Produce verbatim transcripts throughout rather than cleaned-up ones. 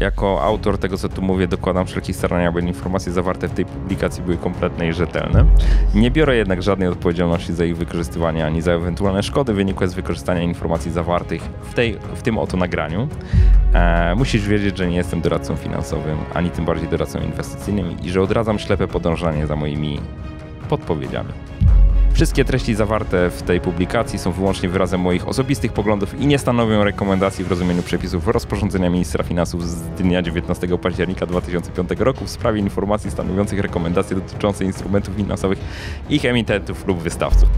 jako autor tego, co tu mówię, dokładam wszelkich starań, aby informacje zawarte w tej publikacji były kompletne i rzetelne. Nie biorę jednak żadnej odpowiedzialności za ich wykorzystywanie, ani za ewentualne szkody wynikłe z wykorzystania informacji zawartych w, tej, w tym oto nagraniu. E, musisz wiedzieć, że nie jestem doradcą finansowym, ani tym bardziej doradcą inwestycyjnym i że odradzam ślepe podążanie za moimi podpowiedziami. Wszystkie treści zawarte w tej publikacji są wyłącznie wyrazem moich osobistych poglądów i nie stanowią rekomendacji w rozumieniu przepisów rozporządzenia ministra finansów z dnia dziewiętnastego października dwa tysiące piątego roku w sprawie informacji stanowiących rekomendacje dotyczące instrumentów finansowych, ich emitentów lub wystawców.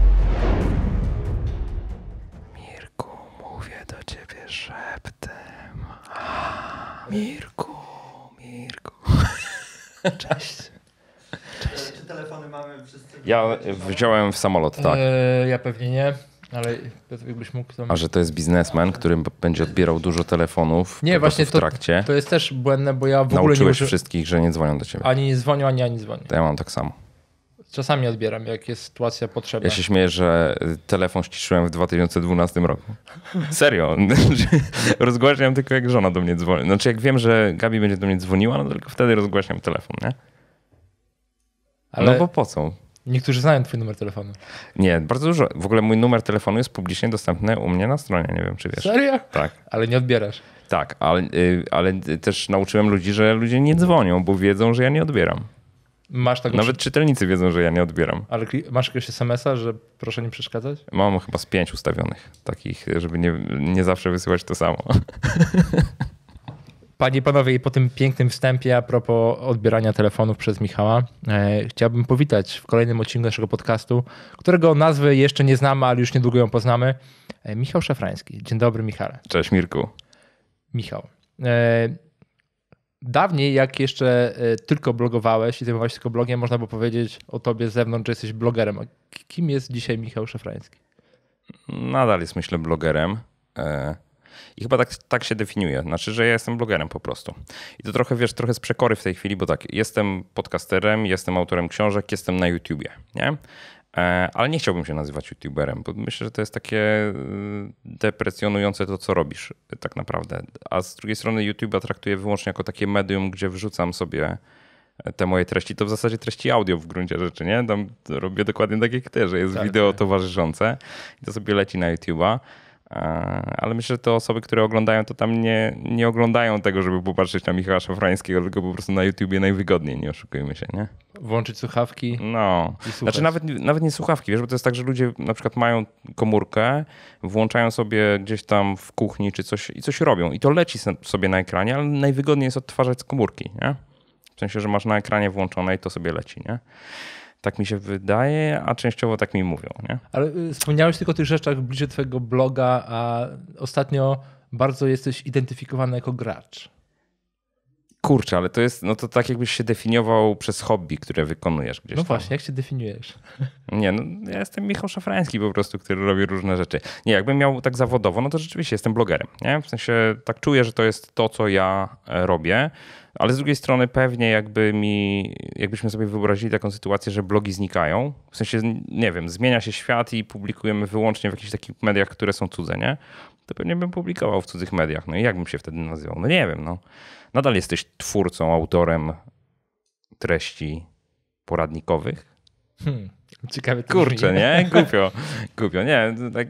Mirku, mówię do ciebie szeptem. Mirku, Mirku. Cześć. Cześć. Czy telefony mamy wszyscy? Ja wziąłem w samolot, tak. Yy, ja pewnie nie, ale jakbyś mógł... Tam... A że to jest biznesmen, który będzie odbierał dużo telefonów nie, właśnie w trakcie. To, to jest też błędne, bo ja w ogóle nie muszę... wszystkich, że nie dzwonią do ciebie. Ani nie dzwonią, ani ja nie dzwonię. To ja mam tak samo. Czasami odbieram, jak jest sytuacja potrzebna. Ja się śmieję, że telefon ściszyłem w dwa tysiące dwunastym roku. Serio. Rozgłaśniam tylko, jak żona do mnie dzwoni. Znaczy, jak wiem, że Gabi będzie do mnie dzwoniła, no tylko wtedy rozgłaśniam telefon, nie? Ale no bo po co? Niektórzy znają twój numer telefonu. Nie, bardzo dużo. W ogóle mój numer telefonu jest publicznie dostępny u mnie na stronie, nie wiem czy wiesz. Serio? Tak. Ale nie odbierasz. Tak, ale, ale też nauczyłem ludzi, że ludzie nie dzwonią, bo wiedzą, że ja nie odbieram. Masz tak. Nawet czytelnicy wiedzą, że ja nie odbieram. Ale masz jakiegoś esemesa, że proszę nie przeszkadzać? Mam chyba z pięć ustawionych takich, żeby nie, nie zawsze wysyłać to samo. Panie i panowie, i po tym pięknym wstępie a propos odbierania telefonów przez Michała, e, chciałbym powitać w kolejnym odcinku naszego podcastu, którego nazwy jeszcze nie znamy, ale już niedługo ją poznamy. E, Michał Szafrański. Dzień dobry, Michale. Cześć, Mirku. Michał. E, dawniej, jak jeszcze tylko blogowałeś i zajmowałeś się tylko blogiem, można było powiedzieć o tobie z zewnątrz, że jesteś blogerem. A kim jest dzisiaj Michał Szafrański? Nadal jest, myślę, blogerem. E... I chyba tak, tak się definiuje. Znaczy, że ja jestem blogerem po prostu. I to trochę, wiesz, trochę z przekory w tej chwili, bo tak, jestem podcasterem, jestem autorem książek, jestem na YouTubie, nie? Ale nie chciałbym się nazywać YouTuberem, bo myślę, że to jest takie deprecjonujące to, co robisz tak naprawdę. A z drugiej strony YouTube'a traktuję wyłącznie jako takie medium, gdzie wrzucam sobie te moje treści. To w zasadzie treści audio w gruncie rzeczy, nie? Tam robię dokładnie tak jak ty, że jest tak, wideo tak. towarzyszące i to sobie leci na YouTube'a. Ale myślę, że te osoby, które oglądają, to tam nie, nie oglądają tego, żeby popatrzeć na Michała Szafrańskiego, tylko po prostu na YouTubie najwygodniej, nie oszukujmy się, nie? Włączyć słuchawki. No, znaczy nawet, nawet nie słuchawki, wiesz, bo to jest tak, że ludzie na przykład mają komórkę, włączają sobie gdzieś tam w kuchni czy coś i coś robią i to leci sobie na ekranie, ale najwygodniej jest odtwarzać z komórki, nie? W sensie, że masz na ekranie włączone i to sobie leci, nie? Tak mi się wydaje, a częściowo tak mi mówią, nie? Ale wspomniałeś tylko o tych rzeczach bliżej twojego bloga, a ostatnio bardzo jesteś identyfikowany jako gracz. Kurczę, ale to jest, no to tak jakbyś się definiował przez hobby, które wykonujesz gdzieś. No tam. Właśnie, jak się definiujesz? Nie, no ja jestem Michał Szafrański po prostu, który robi różne rzeczy. Nie, jakbym miał tak zawodowo, no to rzeczywiście jestem blogerem, nie? W sensie tak czuję, że to jest to, co ja robię. Ale z drugiej strony pewnie jakby mi, jakbyśmy sobie wyobrazili taką sytuację, że blogi znikają. W sensie, nie wiem, zmienia się świat i publikujemy wyłącznie w jakichś takich mediach, które są cudze, nie? To pewnie bym publikował w cudzych mediach. No i jak bym się wtedy nazywał? No nie wiem, no. Nadal jesteś twórcą, autorem treści poradnikowych. Hmm. Ciekawe. Kurczę, nie? Głupio. Głupio, nie. Tak.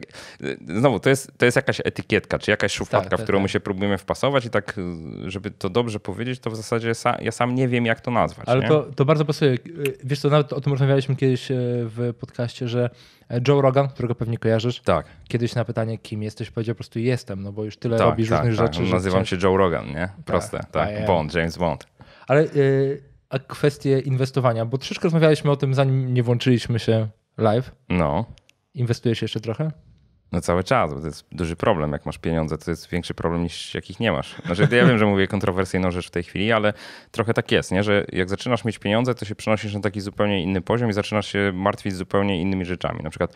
Znowu, to jest, to jest jakaś etykietka, czy jakaś szufladka, tak, w którą tak. my się próbujemy wpasować i tak, żeby to dobrze powiedzieć, to w zasadzie sa, ja sam nie wiem, jak to nazwać. Ale nie? To, to bardzo pasuje. Wiesz co, nawet o tym rozmawialiśmy kiedyś w podcaście, że Joe Rogan, którego pewnie kojarzysz, tak. kiedyś na pytanie, kim jesteś, powiedział po prostu jestem, no bo już tyle tak, robisz tak, różnych tak, rzeczy. Tak. Nazywam się Joe Rogan, nie? Proste. Tak, tak. Ja. Bond, James Bond. Ale... Y A kwestie inwestowania, bo troszeczkę rozmawialiśmy o tym, zanim nie włączyliśmy się live. No. Inwestujesz jeszcze trochę? No cały czas, bo to jest duży problem. Jak masz pieniądze, to jest większy problem niż jakich nie masz. Znaczy, ja wiem, że mówię kontrowersyjną rzecz w tej chwili, ale trochę tak jest, nie? Że jak zaczynasz mieć pieniądze, to się przenosisz na taki zupełnie inny poziom i zaczynasz się martwić zupełnie innymi rzeczami. Na przykład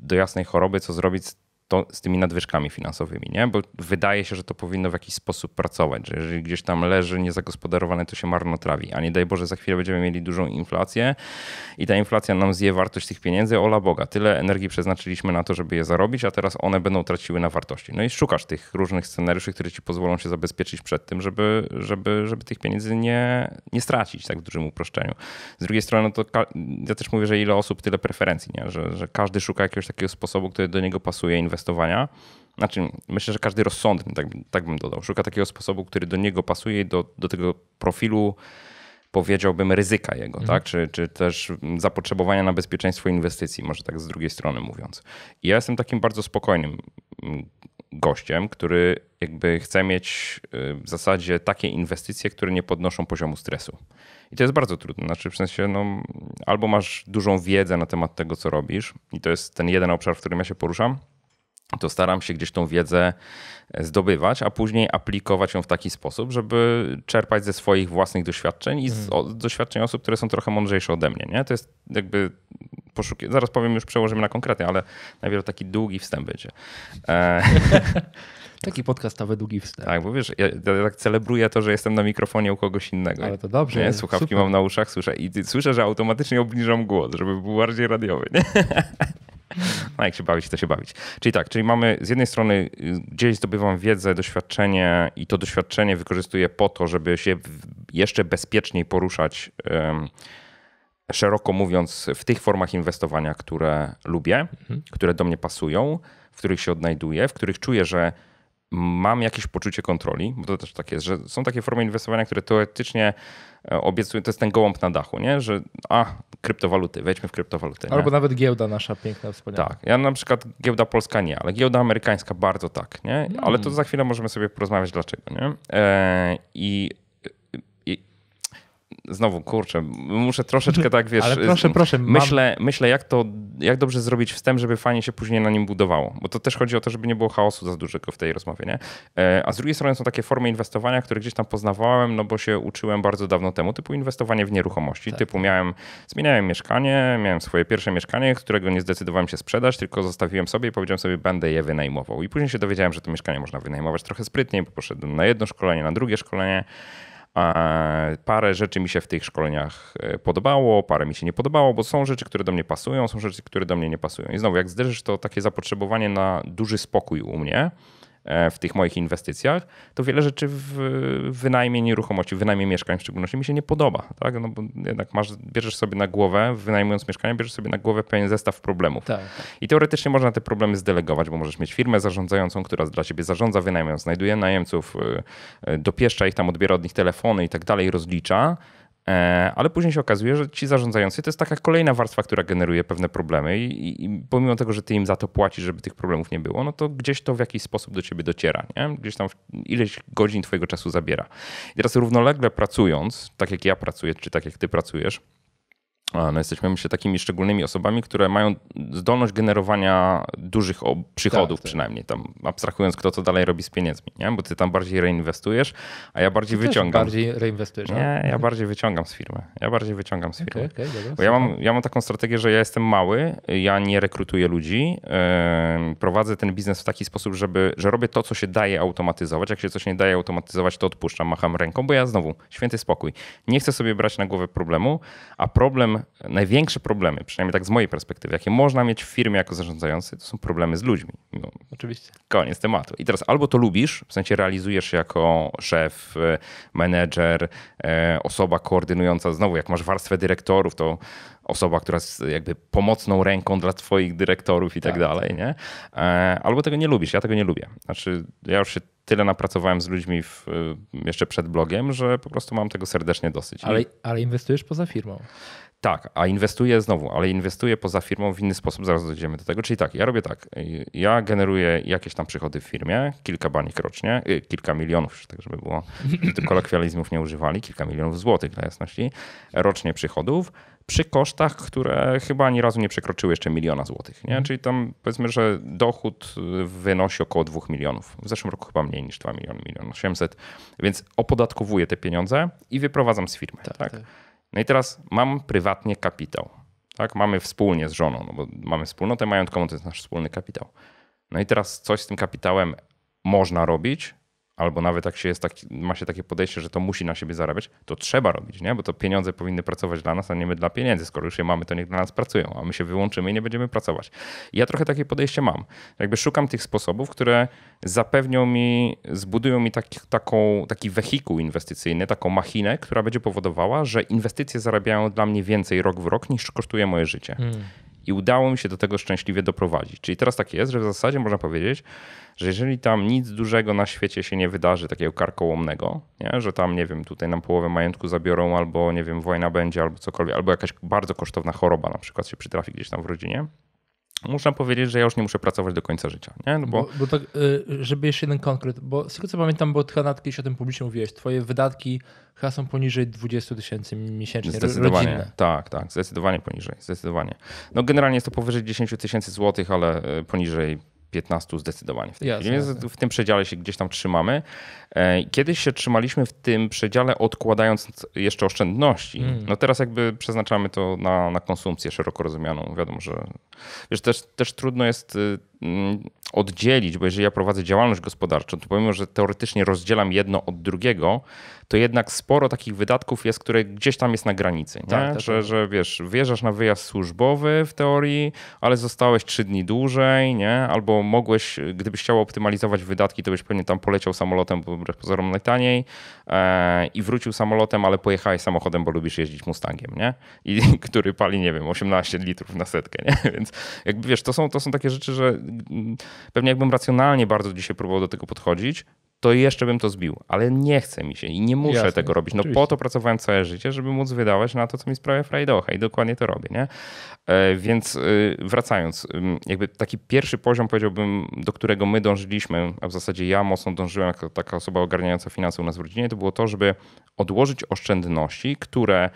do jasnej choroby, co zrobić z to z tymi nadwyżkami finansowymi, nie? Bo wydaje się, że to powinno w jakiś sposób pracować, że jeżeli gdzieś tam leży niezagospodarowane, to się marnotrawi, a nie daj Boże za chwilę będziemy mieli dużą inflację i ta inflacja nam zje wartość tych pieniędzy, ola Boga, tyle energii przeznaczyliśmy na to, żeby je zarobić, a teraz one będą traciły na wartości. No i szukasz tych różnych scenariuszy, które ci pozwolą się zabezpieczyć przed tym, żeby, żeby, żeby tych pieniędzy nie, nie stracić, tak w dużym uproszczeniu. Z drugiej strony, no to ja też mówię, że ile osób, tyle preferencji, nie? Że, że każdy szuka jakiegoś takiego sposobu, który do niego pasuje, inwestować. Znaczy, myślę, że każdy rozsądny, tak, tak bym dodał, szuka takiego sposobu, który do niego pasuje i do, do tego profilu, powiedziałbym, ryzyka jego, mhm. tak? Czy, czy też zapotrzebowania na bezpieczeństwo inwestycji, może tak z drugiej strony mówiąc. I ja jestem takim bardzo spokojnym gościem, który jakby chce mieć w zasadzie takie inwestycje, które nie podnoszą poziomu stresu. I to jest bardzo trudne. Znaczy w sensie, no, albo masz dużą wiedzę na temat tego, co robisz i to jest ten jeden obszar, w którym ja się poruszam, to staram się gdzieś tą wiedzę zdobywać, a później aplikować ją w taki sposób, żeby czerpać ze swoich własnych doświadczeń i z o, doświadczeń osób, które są trochę mądrzejsze ode mnie. Nie? To jest jakby poszukiwanie. Zaraz powiem, już przełożymy na konkrety, ale najpierw taki długi wstęp będzie. E Taki podcastowy długi wstęp. Tak, bo wiesz, ja, ja tak celebruję to, że jestem na mikrofonie u kogoś innego. Ale to dobrze. Nie? Słuchawki super. Mam na uszach, słyszę i słyszę, że automatycznie obniżam głos, żeby był bardziej radiowy. Nie? No jak się bawić, to się bawić. Czyli tak, czyli mamy z jednej strony gdzieś zdobywam wiedzę, doświadczenie i to doświadczenie wykorzystuję po to, żeby się jeszcze bezpieczniej poruszać, um, szeroko mówiąc, w tych formach inwestowania, które lubię, mhm. które do mnie pasują, w których się odnajduję, w których czuję, że mam jakieś poczucie kontroli, bo to też tak jest, że są takie formy inwestowania, które teoretycznie obiecują, to jest ten gołąb na dachu, nie? Że a, kryptowaluty, wejdźmy w kryptowaluty. Albo nie? Nawet giełda nasza piękna, wspaniała. Tak, ja na przykład giełda polska nie, ale giełda amerykańska bardzo tak, nie? Hmm. Ale to za chwilę możemy sobie porozmawiać dlaczego, nie? Eee, i, i znowu, kurczę, muszę troszeczkę tak, wiesz, ale proszę, proszę, myślę, mam... myślę jak to, jak dobrze zrobić wstęp, żeby fajnie się później na nim budowało. Bo to też chodzi o to, żeby nie było chaosu za dużego w tej rozmowie, nie? A z drugiej strony są takie formy inwestowania, które gdzieś tam poznawałem, no bo się uczyłem bardzo dawno temu, typu inwestowanie w nieruchomości. Tak. Typu miałem, zmieniałem mieszkanie, miałem swoje pierwsze mieszkanie, którego nie zdecydowałem się sprzedać, tylko zostawiłem sobie i powiedziałem sobie, będę je wynajmował. I później się dowiedziałem, że to mieszkanie można wynajmować trochę sprytniej, bo poszedłem na jedno szkolenie, na drugie szkolenie. Parę rzeczy mi się w tych szkoleniach podobało, parę mi się nie podobało, bo są rzeczy, które do mnie pasują, są rzeczy, które do mnie nie pasują. I znowu, jak zderzysz to takie zapotrzebowanie na duży spokój u mnie w tych moich inwestycjach, to wiele rzeczy w wynajmie nieruchomości, w wynajmie mieszkań w szczególności mi się nie podoba. Tak? No bo jednak masz, bierzesz sobie na głowę, wynajmując mieszkanie, bierzesz sobie na głowę pewien zestaw problemów. Tak. I teoretycznie można te problemy zdelegować, bo możesz mieć firmę zarządzającą, która dla ciebie zarządza, wynajmując, znajduje najemców, dopieszcza ich tam, odbiera od nich telefony i tak dalej, rozlicza. Ale później się okazuje, że ci zarządzający to jest taka kolejna warstwa, która generuje pewne problemy i, i pomimo tego, że ty im za to płacisz, żeby tych problemów nie było, no to gdzieś to w jakiś sposób do ciebie dociera, nie? Gdzieś tam ileś godzin twojego czasu zabiera. I teraz równolegle pracując, tak jak ja pracuję, czy tak jak ty pracujesz, no jesteśmy, myślę, takimi szczególnymi osobami, które mają zdolność generowania dużych przychodów, tak, tak. przynajmniej tam abstrahując, kto co dalej robi z pieniędzmi, nie? Bo ty tam bardziej reinwestujesz, a ja bardziej ty wyciągam. Też bardziej reinwestujesz. Nie, no? ja bardziej wyciągam z firmy. Ja bardziej wyciągam z firmy. Okay, okay, dobra, Bo ja mam, ja mam taką strategię, że ja jestem mały, ja nie rekrutuję ludzi, yy, prowadzę ten biznes w taki sposób, żeby, że robię to, co się daje automatyzować. Jak się coś nie daje automatyzować, to odpuszczam, macham ręką, bo ja znowu, święty spokój. Nie chcę sobie brać na głowę problemu, a problem największe problemy, przynajmniej tak z mojej perspektywy, jakie można mieć w firmie jako zarządzający, to są problemy z ludźmi. No, oczywiście. Koniec tematu. I teraz albo to lubisz, w sensie realizujesz się jako szef, menedżer, osoba koordynująca, znowu jak masz warstwę dyrektorów, to osoba, która jest jakby pomocną ręką dla twoich dyrektorów i tak, tak dalej, nie? Albo tego nie lubisz, ja tego nie lubię. Znaczy ja już się tyle napracowałem z ludźmi w, jeszcze przed blogiem, że po prostu mam tego serdecznie dosyć. Ale, ale inwestujesz poza firmą. Tak, a inwestuję znowu, ale inwestuję poza firmą w inny sposób, zaraz dojdziemy do tego. Czyli tak, ja robię tak, ja generuję jakieś tam przychody w firmie, kilka banik rocznie, kilka milionów, tak żeby było, kolokwializmów nie używali, kilka milionów złotych dla jasności, rocznie przychodów, przy kosztach, które chyba ani razu nie przekroczyły jeszcze miliona złotych. Nie? Czyli tam powiedzmy, że dochód wynosi około dwóch milionów. W zeszłym roku chyba mniej niż dwa miliony, milion osiemset. Więc opodatkowuję te pieniądze i wyprowadzam z firmy. Tak, tak? Tak. No i teraz mam prywatnie kapitał. Tak? Mamy wspólnie z żoną, no bo mamy wspólnotę majątkową, to jest nasz wspólny kapitał. No i teraz coś z tym kapitałem można robić, albo nawet jak się jest taki, ma się takie podejście, że to musi na siebie zarabiać, to trzeba robić, nie? Bo to pieniądze powinny pracować dla nas, a nie my dla pieniędzy. Skoro już je mamy, to niech dla nas pracują, a my się wyłączymy i nie będziemy pracować. I ja trochę takie podejście mam. Jakby szukam tych sposobów, które zapewnią mi, zbudują mi taki, taką, taki wehikuł inwestycyjny, taką machinę, która będzie powodowała, że inwestycje zarabiają dla mnie więcej rok w rok niż kosztuje moje życie. Hmm. I udało mi się do tego szczęśliwie doprowadzić. Czyli teraz tak jest, że w zasadzie można powiedzieć, że jeżeli tam nic dużego na świecie się nie wydarzy, takiego karkołomnego, nie? Że tam, nie wiem, tutaj nam połowę majątku zabiorą, albo nie wiem, wojna będzie, albo cokolwiek, albo jakaś bardzo kosztowna choroba na przykład się przytrafi gdzieś tam w rodzinie, muszę powiedzieć, że ja już nie muszę pracować do końca życia. Nie? No bo... Bo, bo tak, żeby jeszcze jeden konkret, bo z tego co pamiętam, bo chyba kiedyś o tym publicznie mówiłeś, twoje wydatki chyba są poniżej dwudziestu tysięcy miesięcznie. Zdecydowanie, rodzinne. Tak, tak, zdecydowanie poniżej, zdecydowanie. No generalnie jest to powyżej dziesięć tysięcy złotych, ale poniżej piętnaście zdecydowanie w tej chwili. Więc w tym przedziale się gdzieś tam trzymamy. Kiedyś się trzymaliśmy w tym przedziale, odkładając jeszcze oszczędności. Mm. No teraz jakby przeznaczamy to na, na konsumpcję szeroko rozumianą. Wiadomo, że wiesz, też, też trudno jest oddzielić, bo jeżeli ja prowadzę działalność gospodarczą, to pomimo, że teoretycznie rozdzielam jedno od drugiego, to jednak sporo takich wydatków jest, które gdzieś tam jest na granicy. Tak, tak, że, tak. że wiesz, wyjeżdżasz na wyjazd służbowy w teorii, ale zostałeś trzy dni dłużej, nie? Albo mogłeś, gdybyś chciał optymalizować wydatki, to byś pewnie tam poleciał samolotem, bo wbrew pozorom najtaniej, e, i wrócił samolotem, ale pojechałeś samochodem, bo lubisz jeździć Mustangiem, nie? I który pali, nie wiem, osiemnaście litrów na setkę, nie? Więc jakby wiesz, to są, to są takie rzeczy, że pewnie jakbym racjonalnie bardzo dzisiaj próbował do tego podchodzić, to jeszcze bym to zbił, ale nie chce mi się i nie muszę Jasne, tego robić. No oczywiście. Po to pracowałem całe życie, żeby móc wydawać na to, co mi sprawia frajdocha i dokładnie to robię, nie? Więc wracając, jakby taki pierwszy poziom, powiedziałbym, do którego my dążyliśmy, a w zasadzie ja mocno dążyłem jako taka osoba ogarniająca finanse u nas w rodzinie, to było to, żeby odłożyć oszczędności, które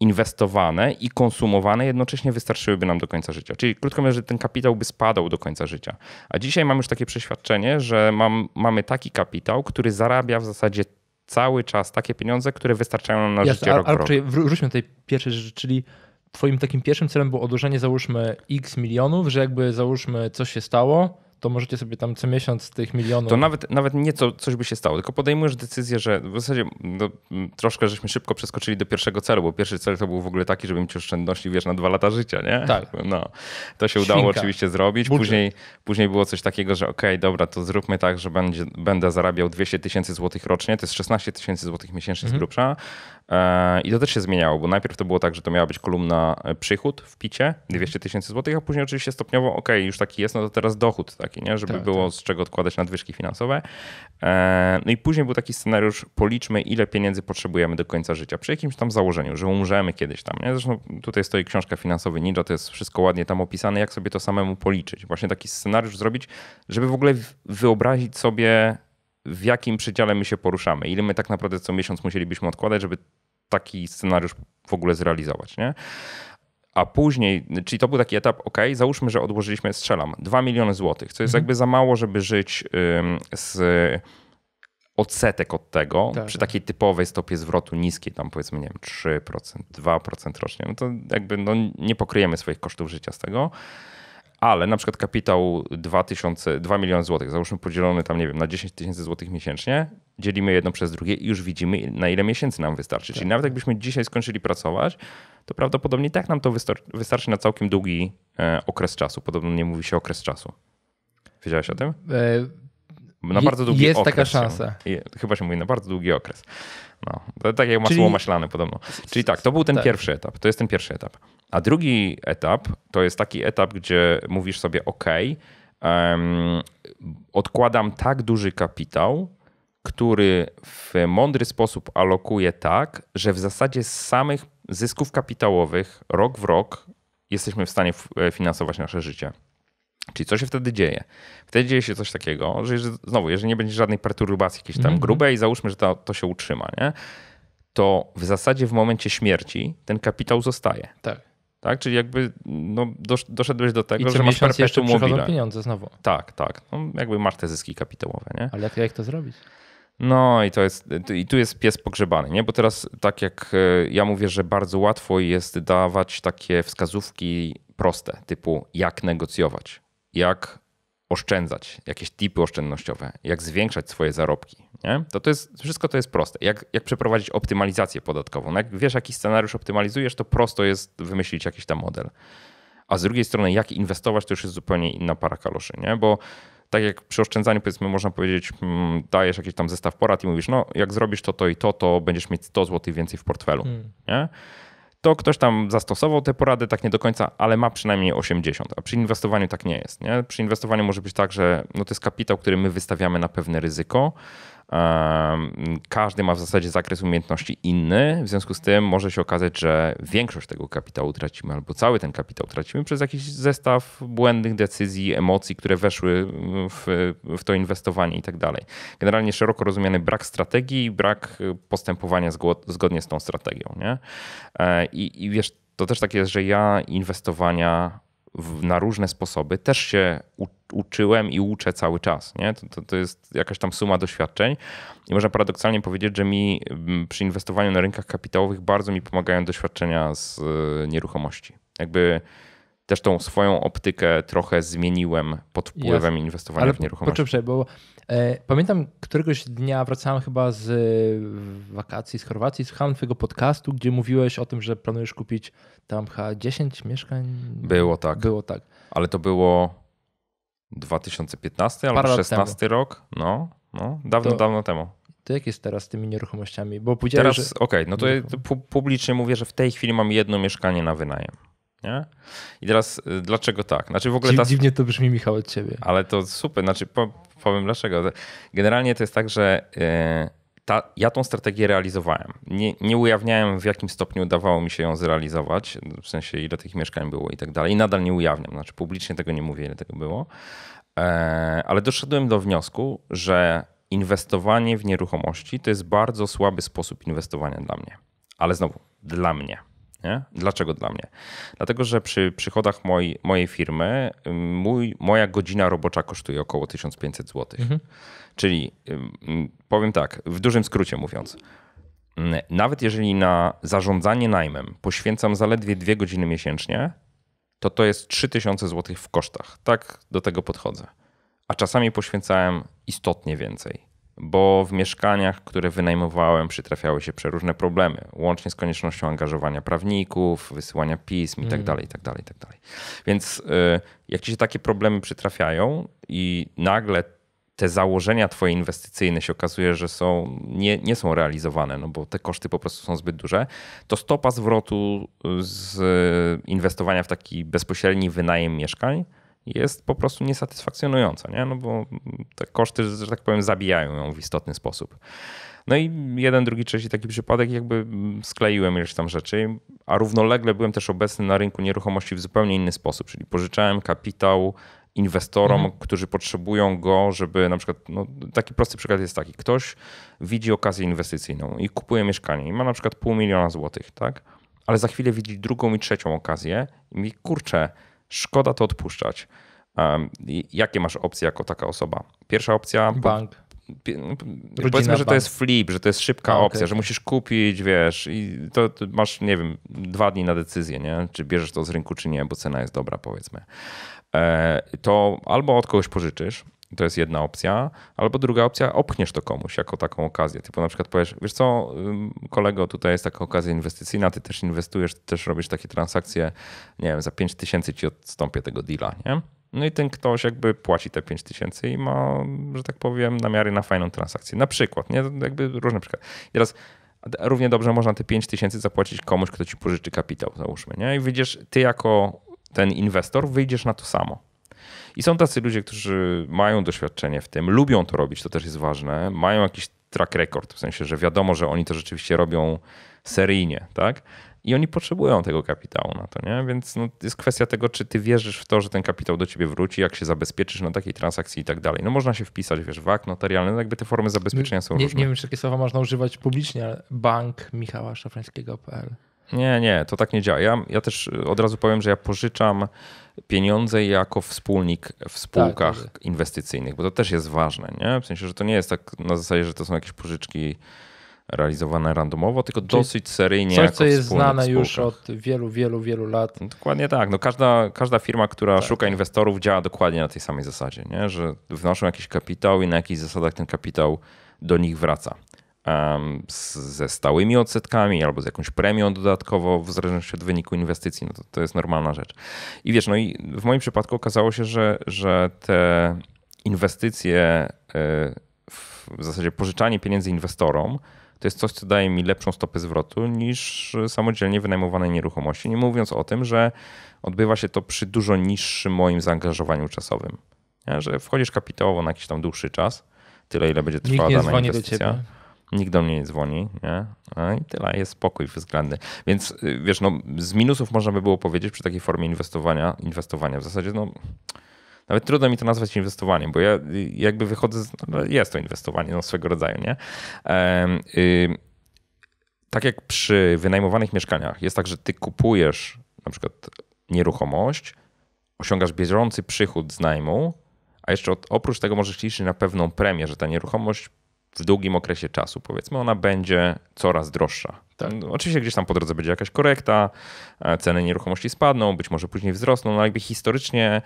inwestowane i konsumowane jednocześnie wystarczyłyby nam do końca życia. Czyli krótko mówiąc, że ten kapitał by spadał do końca życia. A dzisiaj mam już takie przeświadczenie, że mam, mamy taki kapitał, który zarabia w zasadzie cały czas takie pieniądze, które wystarczają nam na Jasne, życie a, rok w rok. Wróćmy do tej pierwszej rzeczy, czyli twoim takim pierwszym celem było odłożenie załóżmy x milionów, że jakby załóżmy coś się stało, to możecie sobie tam co miesiąc tych milionów... To nawet, nawet nie co, coś by się stało, tylko podejmujesz decyzję, że w zasadzie no, troszkę żeśmy szybko przeskoczyli do pierwszego celu, bo pierwszy cel to był w ogóle taki, żeby mieć oszczędności, wiesz, na dwa lata życia, nie? Tak. No, to się udało Świnka. Oczywiście zrobić. Później, później było coś takiego, że okej, okay, dobra, to zróbmy tak, że będzie, będę zarabiał dwieście tysięcy złotych rocznie, to jest szesnaście tysięcy złotych miesięcznie mhm. z grubsza. I to też się zmieniało, bo najpierw to było tak, że to miała być kolumna przychód w picie, dwieście tysięcy złotych, a później oczywiście stopniowo, okej, okay, już taki jest, no to teraz dochód taki, nie? Żeby tak, było tak. z czego odkładać nadwyżki finansowe. No i później był taki scenariusz, policzmy ile pieniędzy potrzebujemy do końca życia, przy jakimś tam założeniu, że umrzemy kiedyś tam, nie? Zresztą tutaj stoi książka Finansowy Ninja, to jest wszystko ładnie tam opisane, jak sobie to samemu policzyć. Właśnie taki scenariusz zrobić, żeby w ogóle wyobrazić sobie, w jakim przedziale my się poruszamy, ile my tak naprawdę co miesiąc musielibyśmy odkładać, żeby taki scenariusz w ogóle zrealizować, nie? A później, czyli to był taki etap, ok, załóżmy, że odłożyliśmy, strzelam, dwa miliony złotych, co jest mhm. jakby za mało, żeby żyć ym, z odsetek od tego, tak, przy takiej typowej stopie zwrotu niskiej, tam powiedzmy, nie wiem, trzy procent, dwa procent rocznie, no to jakby no, nie pokryjemy swoich kosztów życia z tego. Ale na przykład kapitał dwa miliony złotych, załóżmy podzielony tam, nie wiem, na dziesięć tysięcy złotych miesięcznie, dzielimy jedno przez drugie i już widzimy, na ile miesięcy nam wystarczy. Tak. Czyli nawet jakbyśmy dzisiaj skończyli pracować, to prawdopodobnie tak nam to wystar- wystarczy na całkiem długi e, okres czasu. Podobno nie mówi się okres czasu. Wiedziałeś o tym? E, na bardzo długi jest okres. Jest taka szansa. Się, chyba się mówi na bardzo długi okres. No, to tak jak masło maślane podobno. Czyli tak, to był ten tak. pierwszy etap. To jest ten pierwszy etap. A drugi etap to jest taki etap, gdzie mówisz sobie ok, um, odkładam tak duży kapitał, który w mądry sposób alokuję tak, że w zasadzie z samych zysków kapitałowych rok w rok jesteśmy w stanie finansować nasze życie. Czyli co się wtedy dzieje? Wtedy dzieje się coś takiego, że znowu, jeżeli nie będzie żadnej perturbacji jakiejś tam mm-hmm. grubej i załóżmy, że to, to się utrzyma, nie? To w zasadzie w momencie śmierci ten kapitał zostaje. Tak. Tak? Czyli jakby no, doszedłeś do tego, że masz perpetuum mobile. Pieniądze znowu. Tak, tak. No, jakby masz te zyski kapitałowe, nie? Ale jak to zrobić? No i to jest, i tu jest pies pogrzebany, nie? Bo teraz tak jak ja mówię, że bardzo łatwo jest dawać takie wskazówki proste, typu jak negocjować, jak oszczędzać, jakieś tipy oszczędnościowe, jak zwiększać swoje zarobki, nie? To, to jest, wszystko to jest proste. Jak, jak przeprowadzić optymalizację podatkową. No jak wiesz, jaki scenariusz optymalizujesz, to prosto jest wymyślić jakiś tam model. A z drugiej strony, jak inwestować, to już jest zupełnie inna para kaloszy, nie? Bo tak jak przy oszczędzaniu, powiedzmy, można powiedzieć, dajesz jakiś tam zestaw porad i mówisz, no jak zrobisz to, to i to, to będziesz mieć sto złotych więcej w portfelu, hmm. nie? To ktoś tam zastosował te porady, tak nie do końca, ale ma przynajmniej osiemdziesiąt, a przy inwestowaniu tak nie jest, nie? Przy inwestowaniu może być tak, że no to jest kapitał, który my wystawiamy na pewne ryzyko. Każdy ma w zasadzie zakres umiejętności inny, w związku z tym może się okazać, że większość tego kapitału tracimy albo cały ten kapitał tracimy przez jakiś zestaw błędnych decyzji, emocji, które weszły w, w to inwestowanie i tak dalej. Generalnie szeroko rozumiany brak strategii, brak postępowania zgodnie z tą strategią, nie? I, i wiesz, to też tak jest, że ja inwestowania w, na różne sposoby też się uczę. Uczyłem i uczę cały czas, nie? To, to, to jest jakaś tam suma doświadczeń i można paradoksalnie powiedzieć, że mi przy inwestowaniu na rynkach kapitałowych bardzo mi pomagają doświadczenia z nieruchomości. Jakby też tą swoją optykę trochę zmieniłem pod wpływem Jasne. inwestowania Ale w nieruchomości. Ale bo e, pamiętam któregoś dnia wracałem chyba z wakacji z Chorwacji, słuchałem twojego podcastu, gdzie mówiłeś o tym, że planujesz kupić tam chyba dziesięć mieszkań. Było tak. Było tak. Ale to było... dwa tysiące piętnasty albo dwa tysiące szesnasty rok, no, no dawno, to, dawno temu. To jak jest teraz z tymi nieruchomościami? Bo teraz, że... okej, okay, no to ja publicznie mówię, że w tej chwili mam jedno mieszkanie na wynajem. Nie? I teraz dlaczego tak? Znaczy w ogóle Dziw, ta... Dziwnie to brzmi, Michał, od ciebie. Ale to super, znaczy powiem dlaczego. Generalnie to jest tak, że ta, ja tą strategię realizowałem. Nie, nie ujawniałem, w jakim stopniu udawało mi się ją zrealizować, w sensie ile tych mieszkań było i tak dalej. I nadal nie ujawniam, znaczy publicznie tego nie mówię, ile tego było. Ale doszedłem do wniosku, że inwestowanie w nieruchomości to jest bardzo słaby sposób inwestowania dla mnie. Ale znowu, dla mnie. Nie? Dlaczego dla mnie? Dlatego, że przy przychodach moj, mojej firmy mój, moja godzina robocza kosztuje około tysiąc pięćset złotych. Mhm. Czyli powiem tak, w dużym skrócie mówiąc, nawet jeżeli na zarządzanie najmem poświęcam zaledwie dwie godziny miesięcznie, to to jest trzy tysiące złotych w kosztach. Tak do tego podchodzę. A czasami poświęcałem istotnie więcej, bo w mieszkaniach, które wynajmowałem, przytrafiały się przeróżne problemy, łącznie z koniecznością angażowania prawników, wysyłania pism i tak dalej, i tak dalej, i tak dalej. Więc jak ci się takie problemy przytrafiają i nagle te założenia twoje inwestycyjne się okazuje, że są, nie, nie są realizowane, no bo te koszty po prostu są zbyt duże, to stopa zwrotu z inwestowania w taki bezpośredni wynajem mieszkań jest po prostu niesatysfakcjonująca, nie? No bo te koszty, że tak powiem, zabijają ją w istotny sposób. No i jeden, drugi, trzeci taki przypadek, jakby skleiłem ileś tam rzeczy, a równolegle byłem też obecny na rynku nieruchomości w zupełnie inny sposób, czyli pożyczałem kapitał inwestorom, mhm. którzy potrzebują go, żeby na przykład, no, taki prosty przykład jest taki, ktoś widzi okazję inwestycyjną i kupuje mieszkanie i ma na przykład pół miliona złotych, tak? Ale za chwilę widzi drugą i trzecią okazję i mówi, kurczę, szkoda to odpuszczać. Um, jakie masz opcje jako taka osoba? Pierwsza opcja... Bank. Rodzina, powiedzmy, że bank. To jest flip, że to jest szybka A, opcja, okay. że musisz kupić, wiesz, i to, to masz, nie wiem, dwa dni na decyzję, nie? Czy bierzesz to z rynku, czy nie, bo cena jest dobra, powiedzmy. E, to albo od kogoś pożyczysz, to jest jedna opcja, albo druga opcja, opchniesz to komuś jako taką okazję. Typu na przykład powiesz, wiesz co, kolego, tutaj jest taka okazja inwestycyjna, ty też inwestujesz, ty też robisz takie transakcje, nie wiem, za pięć tysięcy ci odstąpię tego deala, nie? No i ten ktoś jakby płaci te pięć tysięcy i ma, że tak powiem, namiary na fajną transakcję. Na przykład, nie? Jakby różne przykłady. I teraz równie dobrze można te pięć tysięcy zapłacić komuś, kto ci pożyczy kapitał, załóżmy, nie? I wyjdziesz, ty jako ten inwestor wyjdziesz na to samo. I są tacy ludzie, którzy mają doświadczenie w tym, lubią to robić, to też jest ważne, mają jakiś track record, w sensie, że wiadomo, że oni to rzeczywiście robią seryjnie, tak? I oni potrzebują tego kapitału na to, nie? Więc no, jest kwestia tego, czy ty wierzysz w to, że ten kapitał do ciebie wróci, jak się zabezpieczysz na takiej transakcji i tak dalej. No można się wpisać, wiesz, w akt notarialny, no, jakby te formy zabezpieczenia są nie, różne. Nie wiem, czy takie słowa można używać publicznie, ale bank Michała Szafrańskiego kropka p l. Nie, nie, to tak nie działa. Ja, ja też od razu powiem, że ja pożyczam pieniądze jako wspólnik w spółkach tak, inwestycyjnych, bo to też jest ważne, nie? W sensie, że to nie jest tak na zasadzie, że to są jakieś pożyczki realizowane randomowo, tylko czyli dosyć seryjnie coś, jako co jest znane już od wielu, wielu, wielu lat. No, dokładnie tak. No, każda, każda firma, która tak. szuka inwestorów, działa dokładnie na tej samej zasadzie, nie? Że wnoszą jakiś kapitał i na jakichś zasadach ten kapitał do nich wraca. Um, z, ze stałymi odsetkami albo z jakąś premią dodatkowo w zależności od wyniku inwestycji. No to, to jest normalna rzecz. I wiesz, no i w moim przypadku okazało się, że, że te inwestycje, w zasadzie pożyczanie pieniędzy inwestorom, to jest coś, co daje mi lepszą stopę zwrotu niż samodzielnie wynajmowane nieruchomości. Nie mówiąc o tym, że odbywa się to przy dużo niższym moim zaangażowaniu czasowym. Ja, że wchodzisz kapitałowo na jakiś tam dłuższy czas, tyle ile będzie trwała dana inwestycja. Nikt nie dzwoni do ciebie. Nikt do mnie nie dzwoni, nie? No i tyle, jest spokój względny. Więc wiesz, no, z minusów można by było powiedzieć przy takiej formie inwestowania, inwestowania w zasadzie, no nawet trudno mi to nazwać inwestowaniem, bo ja jakby wychodzę, z, no, jest to inwestowanie no, swego rodzaju, nie? Yy, tak jak przy wynajmowanych mieszkaniach jest tak, że ty kupujesz na przykład nieruchomość, osiągasz bieżący przychód z najmu, a jeszcze od, oprócz tego możesz liczyć na pewną premię, że ta nieruchomość w długim okresie czasu, powiedzmy, ona będzie coraz droższa. Tak. No, oczywiście gdzieś tam po drodze będzie jakaś korekta, ceny nieruchomości spadną, być może później wzrosną, no jakby historycznie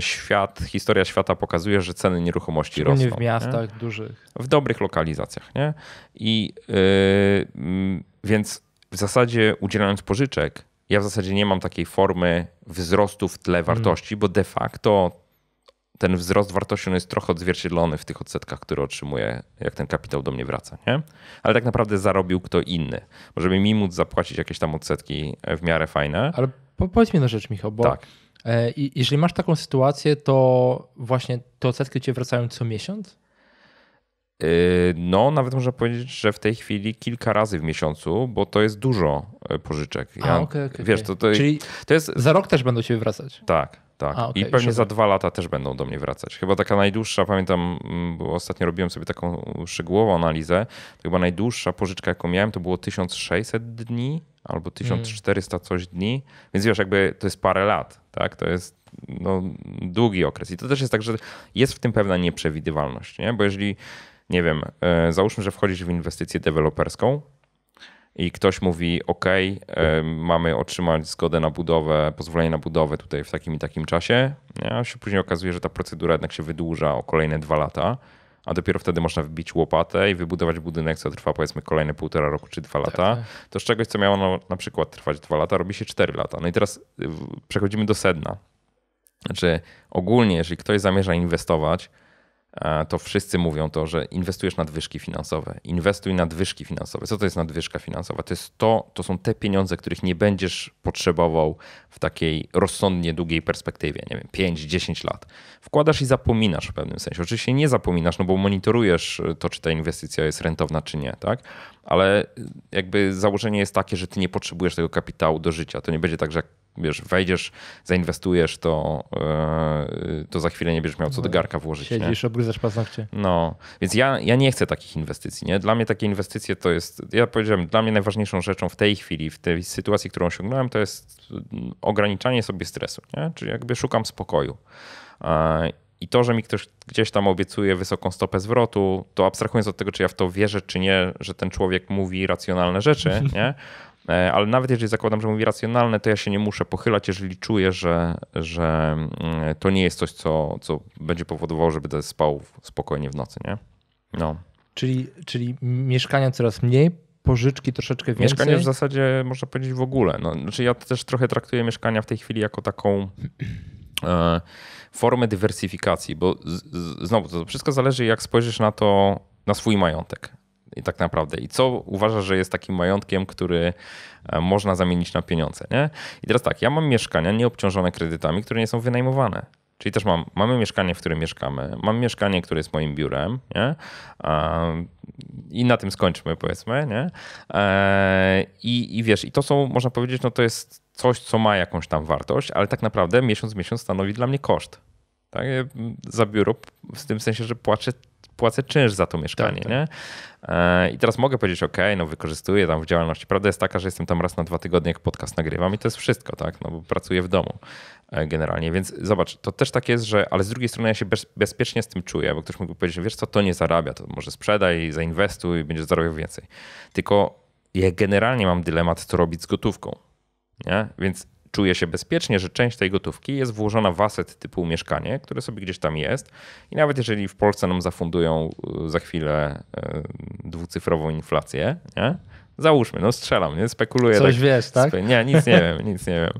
świat, historia świata pokazuje, że ceny nieruchomości szczególnie rosną. W miastach nie? dużych. W dobrych lokalizacjach, nie? I yy, więc w zasadzie udzielając pożyczek, ja w zasadzie nie mam takiej formy wzrostu w tle wartości, hmm. bo de facto ten wzrost wartości on jest trochę odzwierciedlony w tych odsetkach, które otrzymuję, jak ten kapitał do mnie wraca, nie? Ale tak naprawdę zarobił kto inny. Żeby mi móc zapłacić jakieś tam odsetki w miarę fajne. Ale powiedz mi na rzecz, Michał, bo tak. jeżeli masz taką sytuację, to właśnie te odsetki cię wracają co miesiąc? No, nawet można powiedzieć, że w tej chwili kilka razy w miesiącu, bo to jest dużo pożyczek. Ja, A, okay, okay, wiesz, to, to, czyli to jest... za rok też będą cię wracać? Tak. Tak. A, okay. I pewnie za dwa lata też będą do mnie wracać. Chyba taka najdłuższa, pamiętam, bo ostatnio robiłem sobie taką szczegółową analizę, to chyba najdłuższa pożyczka, jaką miałem, to było tysiąc sześćset dni albo tysiąc czterysta mm. coś dni, więc wiesz, jakby to jest parę lat, tak? To jest no, długi okres i to też jest tak, że jest w tym pewna nieprzewidywalność, nie? Bo jeżeli, nie wiem, załóżmy, że wchodzisz w inwestycję deweloperską, i ktoś mówi, ok, y, mamy otrzymać zgodę na budowę, pozwolenie na budowę tutaj w takim i takim czasie. A się później okazuje, że ta procedura jednak się wydłuża o kolejne dwa lata, a dopiero wtedy można wbić łopatę i wybudować budynek, co trwa powiedzmy kolejne półtora roku czy dwa lata. Tak. To z czegoś, co miało na, na przykład trwać dwa lata, robi się cztery lata. No i teraz przechodzimy do sedna. Znaczy ogólnie, jeżeli ktoś zamierza inwestować, to wszyscy mówią to, że inwestujesz nadwyżki finansowe. Inwestuj nadwyżki finansowe. Co to jest nadwyżka finansowa? To jest to, to są te pieniądze, których nie będziesz potrzebował w takiej rozsądnie długiej perspektywie, nie wiem, pięć, dziesięć lat. Wkładasz i zapominasz w pewnym sensie. Oczywiście nie zapominasz, no bo monitorujesz to, czy ta inwestycja jest rentowna, czy nie, tak? Ale jakby założenie jest takie, że ty nie potrzebujesz tego kapitału do życia. To nie będzie tak, że wiesz, wejdziesz, zainwestujesz, to, yy, to za chwilę nie będziesz miał co do garka włożyć. Siedzisz, obgryzasz paznokcie. No, więc ja, ja nie chcę takich inwestycji. Nie? Dla mnie takie inwestycje to jest, ja powiedziałem, dla mnie najważniejszą rzeczą w tej chwili, w tej sytuacji, którą osiągnąłem, to jest ograniczanie sobie stresu. Nie? Czyli jakby szukam spokoju. Yy, I to, że mi ktoś gdzieś tam obiecuje wysoką stopę zwrotu, to abstrahując od tego, czy ja w to wierzę, czy nie, że ten człowiek mówi racjonalne rzeczy, nie? Ale nawet jeżeli zakładam, że mówi racjonalne, to ja się nie muszę pochylać, jeżeli czuję, że, że to nie jest coś, co, co będzie powodowało, że będę spał spokojnie w nocy, nie? No. Czyli, czyli mieszkania coraz mniej, pożyczki troszeczkę więcej? Mieszkanie w zasadzie można powiedzieć w ogóle. No, znaczy ja też trochę traktuję mieszkania w tej chwili jako taką e, formę dywersyfikacji, bo z, z, znowu to wszystko zależy, jak spojrzysz na to, na swój majątek. I tak naprawdę. I co uważasz, że jest takim majątkiem, który można zamienić na pieniądze, nie? I teraz tak, ja mam mieszkania nieobciążone kredytami, które nie są wynajmowane. Czyli też mam, mamy mieszkanie, w którym mieszkamy, mam mieszkanie, które jest moim biurem, nie? I na tym skończmy, powiedzmy, nie? I, i wiesz, i to są, można powiedzieć, no to jest coś, co ma jakąś tam wartość, ale tak naprawdę miesiąc, miesiąc stanowi dla mnie koszt. Tak? Ja za biuro w tym sensie, że płacę płacę czynsz za to mieszkanie. Tak, tak. Nie? I teraz mogę powiedzieć, ok, no wykorzystuję tam w działalności. Prawda jest taka, że jestem tam raz na dwa tygodnie, jak podcast nagrywam i to jest wszystko, tak? No bo pracuję w domu generalnie. Więc zobacz, to też tak jest, że, ale z drugiej strony ja się bez, bezpiecznie z tym czuję, bo ktoś mógłby powiedzieć, że wiesz co, to nie zarabia, to może sprzedaj, zainwestuj, będziesz zarabiał więcej. Tylko ja generalnie mam dylemat, co robić z gotówką, nie? Więc czuję się bezpiecznie, że część tej gotówki jest włożona w aset typu mieszkanie, które sobie gdzieś tam jest i nawet jeżeli w Polsce nam zafundują za chwilę dwucyfrową inflację, nie? Załóżmy, no strzelam, nie? Spekuluję. Coś tak, wiesz, tak? Spe... Nie, nic nie wiem, nic nie wiem.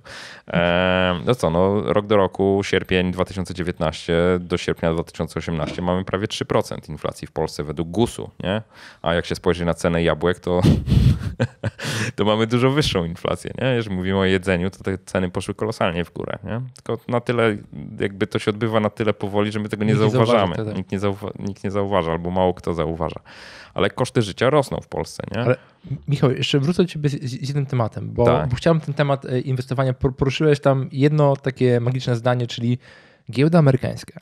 E, no co, no rok do roku, sierpień dwa tysiące dziewiętnasty do sierpnia dwa tysiące osiemnasty mamy prawie trzy procent inflacji w Polsce według gusu, nie? A jak się spojrzy na cenę jabłek, to, to mamy dużo wyższą inflację, nie? Jeżeli mówimy o jedzeniu, to te ceny poszły kolosalnie w górę, nie? Tylko na tyle, jakby to się odbywa na tyle powoli, że my tego nie nikt zauważamy. Nie nikt, nie zauwa- nikt nie zauważa, albo mało kto zauważa. Ale koszty życia rosną w Polsce, nie? Ale... Michał, jeszcze wrócę do ciebie z jednym tematem, bo, tak. bo chciałem ten temat inwestowania, poruszyłeś tam jedno takie magiczne zdanie, czyli giełda amerykańska.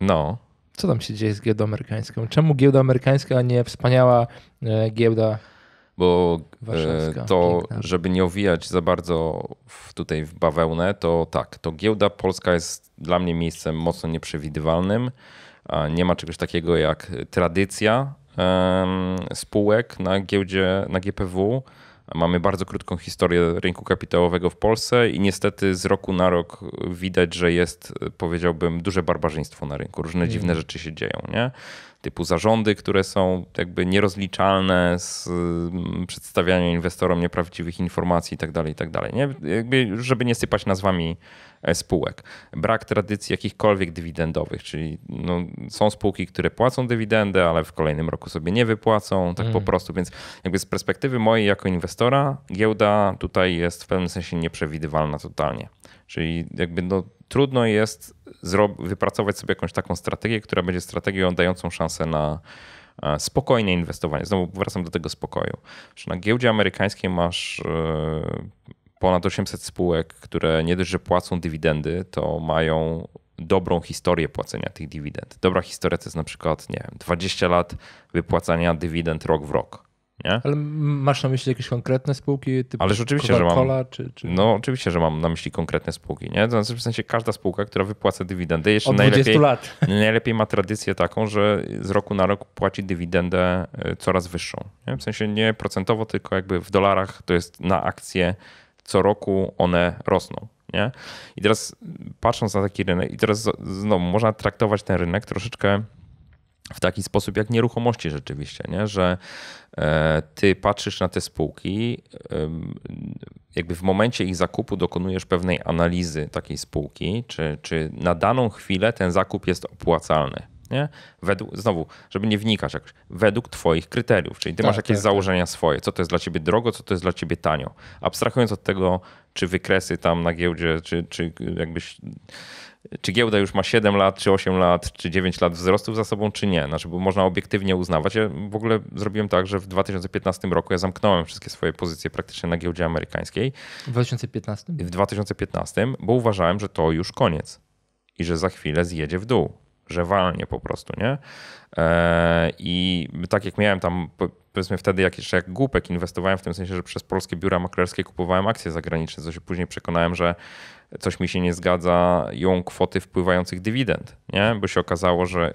No. Co tam się dzieje z giełdą amerykańską? Czemu giełda amerykańska, a nie wspaniała giełda Bo warszawska? To, piękna. Żeby nie owijać za bardzo w, tutaj w bawełnę, to tak, to giełda polska jest dla mnie miejscem mocno nieprzewidywalnym. Nie ma czegoś takiego jak tradycja spółek na giełdzie, na G P W. Mamy bardzo krótką historię rynku kapitałowego w Polsce i niestety z roku na rok widać, że jest, powiedziałbym, duże barbarzyństwo na rynku. Różne mm. dziwne rzeczy się dzieją, nie? Typu zarządy, które są jakby nierozliczalne z przedstawianiem inwestorom nieprawdziwych informacji i tak dalej, i tak dalej. Nie? Jakby, żeby nie sypać nazwami spółek. Brak tradycji jakichkolwiek dywidendowych, czyli no, są spółki, które płacą dywidendę, ale w kolejnym roku sobie nie wypłacą, tak mm. po prostu. Więc jakby z perspektywy mojej jako inwestora giełda tutaj jest w pewnym sensie nieprzewidywalna totalnie. Czyli jakby no, trudno jest zro- wypracować sobie jakąś taką strategię, która będzie strategią dającą szansę na spokojne inwestowanie. Znowu wracam do tego spokoju. Na giełdzie amerykańskiej masz ponad osiemset spółek, które nie dość, że płacą dywidendy, to mają dobrą historię płacenia tych dywidend. Dobra historia to jest na przykład, nie wiem, dwadzieścia lat wypłacania dywidend rok w rok. Nie? Ale masz na myśli jakieś konkretne spółki typu Ale oczywiście, że mam, czy, czy... No oczywiście, że mam na myśli konkretne spółki. Nie? To znaczy w sensie każda spółka, która wypłaca dywidendę, jeszcze najlepiej, lat. najlepiej ma tradycję taką, że z roku na rok płaci dywidendę coraz wyższą. Nie? W sensie nie procentowo, tylko jakby w dolarach to jest na akcję co roku one rosną. Nie? I teraz patrząc na taki rynek i teraz znowu można traktować ten rynek troszeczkę w taki sposób jak nieruchomości rzeczywiście, nie? Że ty patrzysz na te spółki, jakby w momencie ich zakupu dokonujesz pewnej analizy takiej spółki, czy, czy na daną chwilę ten zakup jest opłacalny. Nie? Według, znowu, żeby nie wnikać jakoś, według twoich kryteriów, czyli ty tak, masz jakieś tak, założenia tak. swoje, co to jest dla ciebie drogo, co to jest dla ciebie tanio. Abstrahując od tego, czy wykresy tam na giełdzie, czy, czy jakbyś... Czy giełda już ma siedem lat, czy osiem lat, czy dziewięć lat wzrostów za sobą, czy nie? Znaczy, bo można obiektywnie uznawać. Ja w ogóle zrobiłem tak, że w dwa tysiące piętnastym roku ja zamknąłem wszystkie swoje pozycje praktycznie na giełdzie amerykańskiej. W dwa tysiące piętnastym? W dwa tysiące piętnastym, bo uważałem, że to już koniec i że za chwilę zjedzie w dół. Że walnie po prostu, nie? I tak jak miałem tam, powiedzmy wtedy jak jeszcze jak głupek inwestowałem, w tym sensie, że przez polskie biura maklerskie kupowałem akcje zagraniczne, co się później przekonałem, że coś mi się nie zgadza ją kwoty wpływających dywidend, nie? Bo się okazało, że,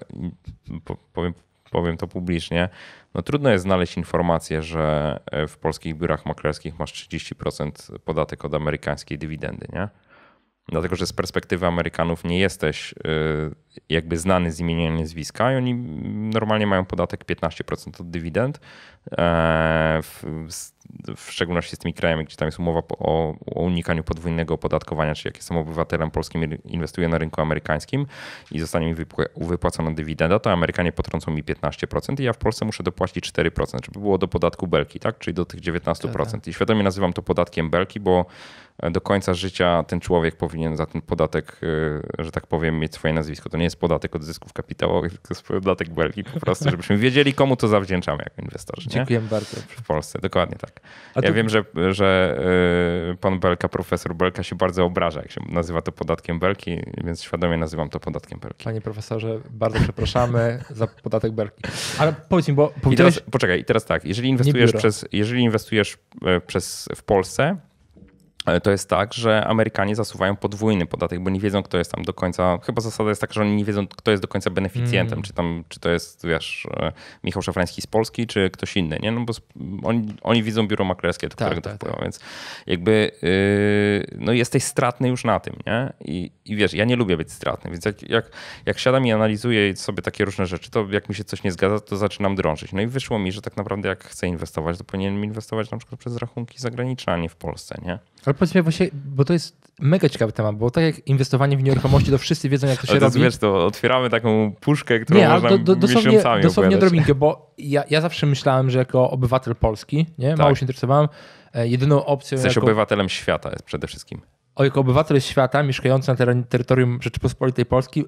powiem, powiem to publicznie, no trudno jest znaleźć informację, że w polskich biurach maklerskich masz trzydzieści procent podatek od amerykańskiej dywidendy, nie? Dlatego, że z perspektywy Amerykanów nie jesteś jakby znany z imienia i nazwiska i oni normalnie mają podatek piętnaście procent od dywidend, w, w szczególności z tymi krajami, gdzie tam jest umowa o, o unikaniu podwójnego opodatkowania, czyli jak jestem obywatelem polskim, inwestuję na rynku amerykańskim i zostanie mi wypłacona dywidenda, to Amerykanie potrącą mi piętnaście procent i ja w Polsce muszę dopłacić cztery procent, żeby było do podatku belki, tak? Czyli do tych dziewiętnaście procent. I świadomie nazywam to podatkiem belki, bo do końca życia ten człowiek powinien za ten podatek, że tak powiem, mieć swoje nazwisko. To nie jest podatek od zysków kapitałowych, tylko jest podatek Belgii po prostu, żebyśmy wiedzieli, komu to zawdzięczamy jako inwestorzy. Dziękuję bardzo. W Polsce, dokładnie tak. A ja tu... wiem, że, że pan Belka, profesor Belka się bardzo obraża, jak się nazywa to podatkiem Belki, więc świadomie nazywam to podatkiem Belki. Panie profesorze, bardzo przepraszamy za podatek Belki. Ale powiedz mi, bo powiedziałeś... I teraz, poczekaj, i teraz tak, jeżeli inwestujesz, przez, jeżeli inwestujesz przez, w Polsce, to jest tak, że Amerykanie zasuwają podwójny podatek, bo nie wiedzą, kto jest tam do końca. Chyba zasada jest taka, że oni nie wiedzą, kto jest do końca beneficjentem, mm. czy tam, czy to jest, wiesz, Michał Szafrański z Polski, czy ktoś inny, nie? No bo oni, oni widzą biuro maklerskie, do tak, którego tak, to wpływa, tak. Więc jakby yy, no jesteś stratny już na tym, nie? I, i wiesz, ja nie lubię być stratny, więc jak, jak, jak siadam i analizuję sobie takie różne rzeczy, to jak mi się coś nie zgadza, to zaczynam drążyć. No i wyszło mi, że tak naprawdę jak chcę inwestować, to powinienem inwestować na przykład przez rachunki zagraniczne, a nie w Polsce, nie? Ale powiedzmy właśnie, bo to jest mega ciekawy temat, bo tak jak inwestowanie w nieruchomości, to wszyscy wiedzą, jak to się ale to robi. Wiesz, to otwieramy taką puszkę, którą nie, można do, do, dosłownie, miesiącami dosłownie drobinkę, bo ja, ja zawsze myślałem, że jako obywatel Polski, nie? Tak. Mało się interesowałem, jedyną opcją... Jesteś jako... obywatelem świata jest przede wszystkim. O, jako obywatel świata mieszkający na teren, terytorium Rzeczypospolitej Polskiej,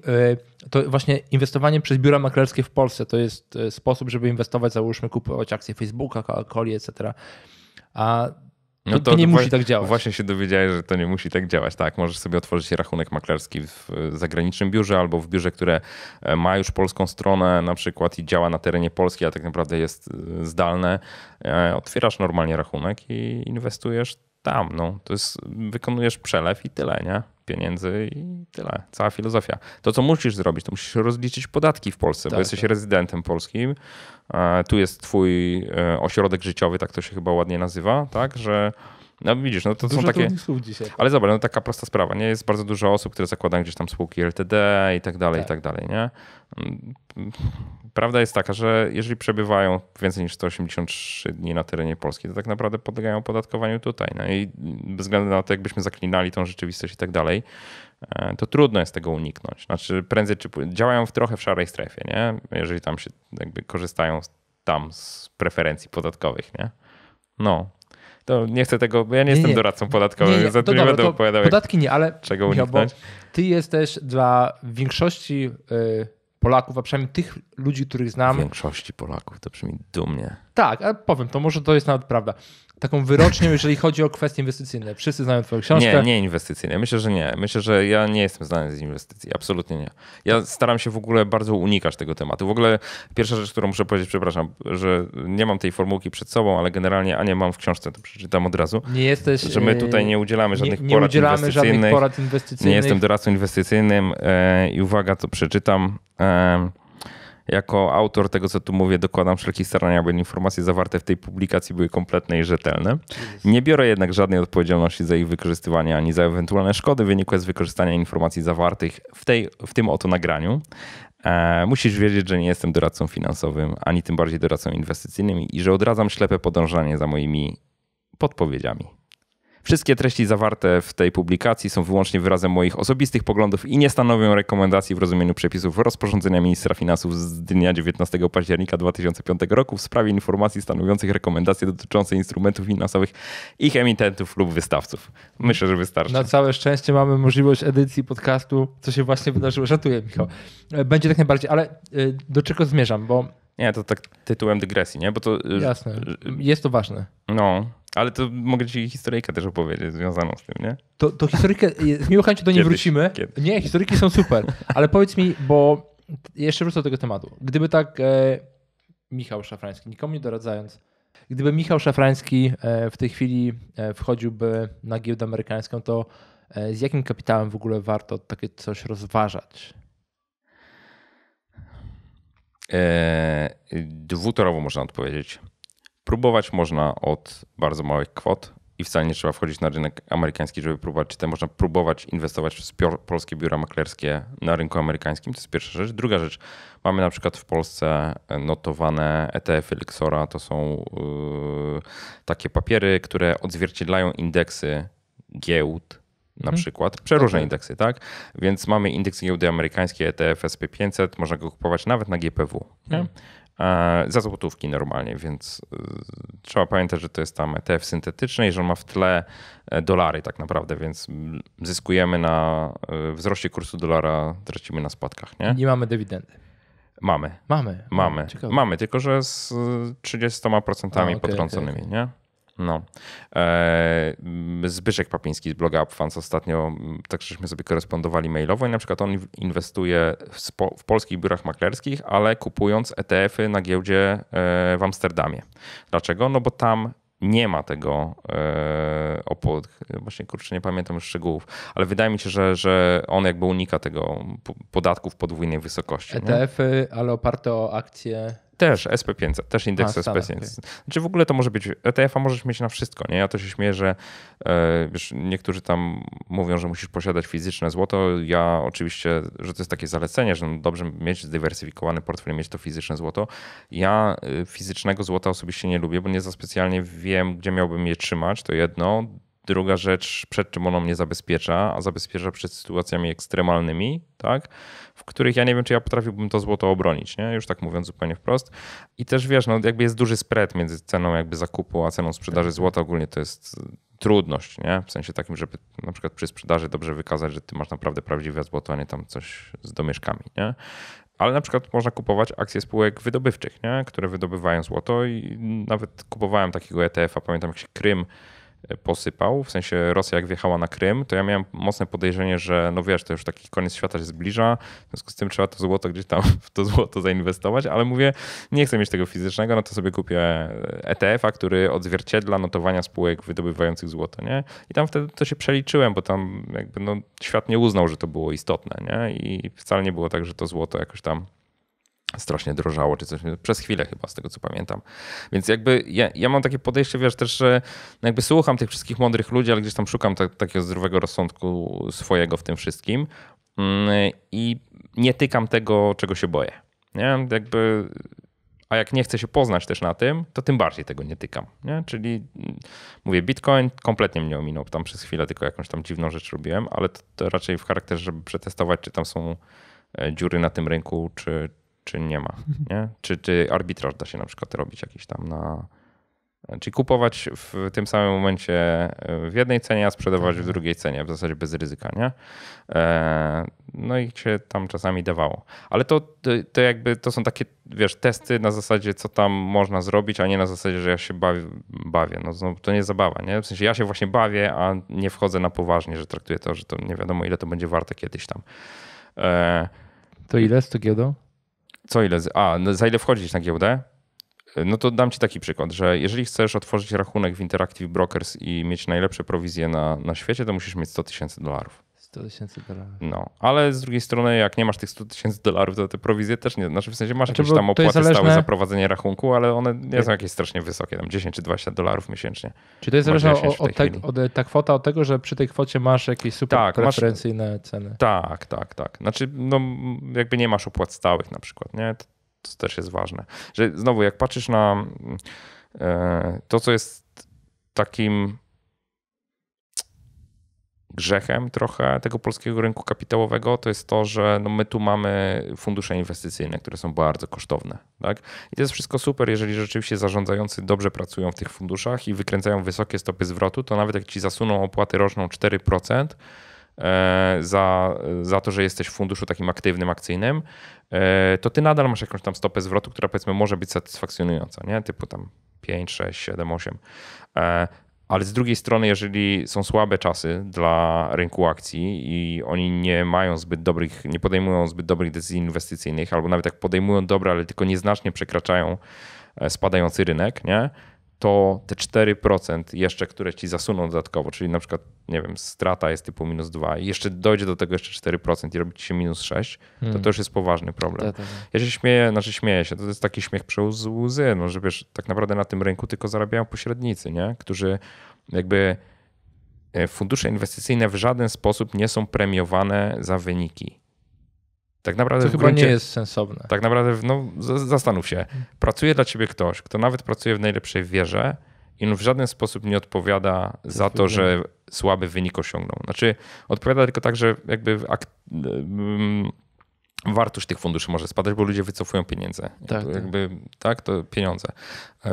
to właśnie inwestowanie przez biura maklerskie w Polsce to jest sposób, żeby inwestować, załóżmy kupować akcje Facebooka, Coca-Coli, et cetera. A No to, to nie musi właśnie, tak działać. Właśnie się dowiedziałeś, że to nie musi tak działać. Tak, możesz sobie otworzyć rachunek maklerski w zagranicznym biurze albo w biurze, które ma już polską stronę na przykład i działa na terenie Polski, a tak naprawdę jest zdalne. Otwierasz normalnie rachunek i inwestujesz tam. No. To jest, wykonujesz przelew i tyle, nie? Pieniędzy i tyle. Cała filozofia. To, co musisz zrobić, to musisz rozliczyć podatki w Polsce, tak, bo jesteś tak. rezydentem polskim. Tu jest twój ośrodek życiowy, tak to się chyba ładnie nazywa, tak? Że no widzisz, no to dużo są takie... Ale zobacz, no taka prosta sprawa, nie? Jest bardzo dużo osób, które zakładają gdzieś tam spółki el te de i tak dalej, tak. i tak dalej, nie? Prawda jest taka, że jeżeli przebywają więcej niż sto osiemdziesiąt trzy dni na terenie Polski, to tak naprawdę podlegają opodatkowaniu tutaj. No i bez względu na to, jakbyśmy zaklinali tą rzeczywistość i tak dalej, to trudno jest tego uniknąć. Znaczy prędzej czy działają w trochę w szarej strefie, nie? Jeżeli tam się jakby korzystają tam z preferencji podatkowych, nie? No. To nie chcę tego, bo ja nie, nie jestem nie, doradcą podatkowym, nie, nie. Za to nie będę opowiadał, podatki nie, ale czego uniknąć. Ty jesteś dla większości Polaków, a przynajmniej tych ludzi, których znam... Większości Polaków, to brzmi dumnie. Tak, ale powiem, to może to jest nawet prawda. Taką wyrocznią, jeżeli chodzi o kwestie inwestycyjne. Wszyscy znają twoją książkę. Nie, nie inwestycyjne. Myślę, że nie. Myślę, że ja nie jestem znany z inwestycji. Absolutnie nie. Ja staram się w ogóle bardzo unikać tego tematu. W ogóle pierwsza rzecz, którą muszę powiedzieć, przepraszam, że nie mam tej formułki przed sobą, ale generalnie, a nie mam w książce, to przeczytam od razu. Nie jesteś... Że my tutaj nie udzielamy żadnych, nie, nie porad, udzielamy inwestycyjnych, żadnych porad inwestycyjnych. Nie jestem doradcą inwestycyjnym e, i uwaga, to przeczytam. E, Jako autor tego, co tu mówię, dokładam wszelkich starań, aby informacje zawarte w tej publikacji były kompletne i rzetelne. Nie biorę jednak żadnej odpowiedzialności za ich wykorzystywanie, ani za ewentualne szkody wynikłe z wykorzystania informacji zawartych w, tej, w tym oto nagraniu. E, musisz wiedzieć, że nie jestem doradcą finansowym, ani tym bardziej doradcą inwestycyjnym i że odradzam ślepe podążanie za moimi podpowiedziami. Wszystkie treści zawarte w tej publikacji są wyłącznie wyrazem moich osobistych poglądów i nie stanowią rekomendacji w rozumieniu przepisów rozporządzenia ministra finansów z dnia dziewiętnastego października dwa tysiące piątego roku w sprawie informacji stanowiących rekomendacje dotyczące instrumentów finansowych, ich emitentów lub wystawców. Myślę, że wystarczy. Na całe szczęście mamy możliwość edycji podcastu, co się właśnie wydarzyło. Żartuję, Michał. Będzie tak najbardziej, ale do czego zmierzam? Bo... Nie, to tak tytułem dygresji, nie? Bo to... Jasne, jest to ważne. No... Ale to mogę ci historyjkę też opowiedzieć związaną z tym, nie? To, to historyjkę, z miłą chęcią do niej wrócimy. Kiedyś. Nie, historyjki są super. Ale powiedz mi, bo jeszcze wrócę do tego tematu. Gdyby tak e, Michał Szafrański, nikomu nie doradzając, gdyby Michał Szafrański e, w tej chwili e, wchodziłby na giełdę amerykańską, to e, z jakim kapitałem w ogóle warto takie coś rozważać? E, dwutorowo można odpowiedzieć. Próbować można od bardzo małych kwot i wcale nie trzeba wchodzić na rynek amerykański, żeby próbować. Czy tam można próbować inwestować w polskie biura maklerskie na rynku amerykańskim? To jest pierwsza rzecz. Druga rzecz, mamy na przykład w Polsce notowane E T F-y Lexora. To są yy, takie papiery, które odzwierciedlają indeksy giełd. Na przykład. Przeróżne okay. indeksy, tak? Więc mamy indeks giełdy amerykańskiej E T F S and P pięćset, można go kupować nawet na G P W. Nie? za złotówki normalnie, więc trzeba pamiętać, że to jest tam E T F syntetyczny i że on ma w tle dolary tak naprawdę, więc zyskujemy na wzroście kursu dolara, tracimy na spadkach. Nie, nie mamy dywidendy. Mamy. Mamy. Mamy. Ciekawe. Mamy, tylko że z trzydziestoma procentami A, okay, potrąconymi, okay, okay. nie? No. Zbyszek Papiński z bloga AppFans ostatnio, tak żeśmy sobie korespondowali mailowo i na przykład on inwestuje w, spo, w polskich biurach maklerskich, ale kupując E T F-y na giełdzie w Amsterdamie. Dlaczego? No bo tam nie ma tego opłat, właśnie kurczę nie pamiętam już szczegółów, ale wydaje mi się, że, że on jakby unika tego podatku w podwójnej wysokości. E T F-y, nie? Ale oparte o akcje... Też S P pięćset, też indeks S P pięćset. Okay. Znaczy w ogóle to może być, E T F-a możesz mieć na wszystko. Nie? Ja to się śmieję, że wiesz, niektórzy tam mówią, że musisz posiadać fizyczne złoto. Ja oczywiście, że to jest takie zalecenie, że dobrze mieć zdywersyfikowany portfel, mieć to fizyczne złoto. Ja fizycznego złota osobiście nie lubię, bo nie za specjalnie wiem, gdzie miałbym je trzymać, to jedno. Druga rzecz, przed czym ono mnie zabezpiecza, a zabezpiecza przed sytuacjami ekstremalnymi, tak, w których ja nie wiem, czy ja potrafiłbym to złoto obronić, nie? Już tak mówiąc zupełnie wprost. I też wiesz, no jakby jest duży spread między ceną jakby zakupu a ceną sprzedaży złota. Ogólnie to jest trudność, nie? W sensie takim, żeby na przykład przy sprzedaży dobrze wykazać, że ty masz naprawdę prawdziwe złoto, a nie tam coś z domieszkami, nie? Ale na przykład można kupować akcje spółek wydobywczych, nie? Które wydobywają złoto i nawet kupowałem takiego E T F-a, pamiętam jak się Krym posypał, w sensie Rosja jak wjechała na Krym, to ja miałem mocne podejrzenie, że no wiesz, to już taki koniec świata się zbliża, w związku z tym trzeba to złoto gdzieś tam w to złoto zainwestować, ale mówię, nie chcę mieć tego fizycznego, no to sobie kupię E T F-a, który odzwierciedla notowania spółek wydobywających złoto, nie? I tam wtedy to się przeliczyłem, bo tam jakby no świat nie uznał, że to było istotne, nie? I wcale nie było tak, że to złoto jakoś tam strasznie drożało, czy coś, przez chwilę chyba, z tego co pamiętam. Więc jakby ja, ja mam takie podejście, wiesz, też, że jakby słucham tych wszystkich mądrych ludzi, ale gdzieś tam szukam ta, takiego zdrowego rozsądku swojego w tym wszystkim i nie tykam tego, czego się boję. Nie? Jakby... A jak nie chcę się poznać też na tym, to tym bardziej tego nie tykam. Nie? Czyli mówię, Bitcoin kompletnie mnie ominął, tam przez chwilę tylko jakąś tam dziwną rzecz robiłem, ale to, to raczej w charakterze, żeby przetestować, czy tam są dziury na tym rynku, czy czy nie ma, nie? Czy, czy arbitraż da się na przykład robić jakiś tam na... Czyli kupować w tym samym momencie w jednej cenie, a sprzedawać w drugiej cenie, w zasadzie bez ryzyka, nie? No i się tam czasami dawało. Ale to, to, to jakby to są takie, wiesz, testy na zasadzie, co tam można zrobić, a nie na zasadzie, że ja się bawię. bawię. No, to nie zabawa, nie? W sensie ja się właśnie bawię, a nie wchodzę na poważnie, że traktuję to, że to nie wiadomo, ile to będzie warte kiedyś tam. To ile z takiego? Co ile? A, no za ile wchodzić na giełdę? No to dam ci taki przykład, że jeżeli chcesz otworzyć rachunek w Interactive Brokers i mieć najlepsze prowizje na, na świecie, to musisz mieć sto tysięcy dolarów. sto tysięcy dolarów. No, ale z drugiej strony, jak nie masz tych sto tysięcy dolarów, to te prowizje też nie. Znaczy w sensie masz znaczy, jakieś tam opłaty zależne... stałe za prowadzenie rachunku, ale one nie są jakieś strasznie wysokie, tam dziesięć czy dwadzieścia dolarów miesięcznie. Czy to jest zależne od te, od, ta kwota od tego, że przy tej kwocie masz jakieś super tak, preferencyjne masz... ceny? Tak, tak, tak. Znaczy, no jakby nie masz opłat stałych na przykład, nie? To, to też jest ważne. Że znowu, jak patrzysz na e, to, co jest takim grzechem trochę tego polskiego rynku kapitałowego, to jest to, że no my tu mamy fundusze inwestycyjne, które są bardzo kosztowne. Tak? I to jest wszystko super, jeżeli rzeczywiście zarządzający dobrze pracują w tych funduszach i wykręcają wysokie stopy zwrotu, to nawet jak ci zasuną opłatę roczną cztery procent za, za to, że jesteś w funduszu takim aktywnym, akcyjnym, to ty nadal masz jakąś tam stopę zwrotu, która powiedzmy może być satysfakcjonująca, nie? Typu tam pięć, sześć, siedem, osiem. Ale z drugiej strony, jeżeli są słabe czasy dla rynku akcji i oni nie mają zbyt dobrych, nie podejmują zbyt dobrych decyzji inwestycyjnych, albo nawet jak podejmują dobre, ale tylko nieznacznie przekraczają spadający rynek, nie? To te cztery procent jeszcze, które ci zasuną dodatkowo, czyli na przykład, nie wiem, strata jest typu minus dwa i jeszcze dojdzie do tego jeszcze cztery procent i robi ci się minus sześć, hmm. to to już jest poważny problem. Tak, tak. Ja się śmieję, znaczy śmieję się, to jest taki śmiech przez łzy, no, że wiesz, tak naprawdę na tym rynku tylko zarabiają pośrednicy, nie? Którzy jakby fundusze inwestycyjne w żaden sposób nie są premiowane za wyniki. Tak naprawdę to chyba gruncie, nie jest sensowne. Tak naprawdę, no zastanów się, pracuje dla ciebie ktoś, kto nawet pracuje w najlepszej wierze i on w żaden sposób nie odpowiada to za to, że słaby wynik osiągnął. Znaczy odpowiada tylko tak, że jakby wartość tych funduszy może spadać, bo ludzie wycofują pieniądze. Tak, jakby, tak, to pieniądze.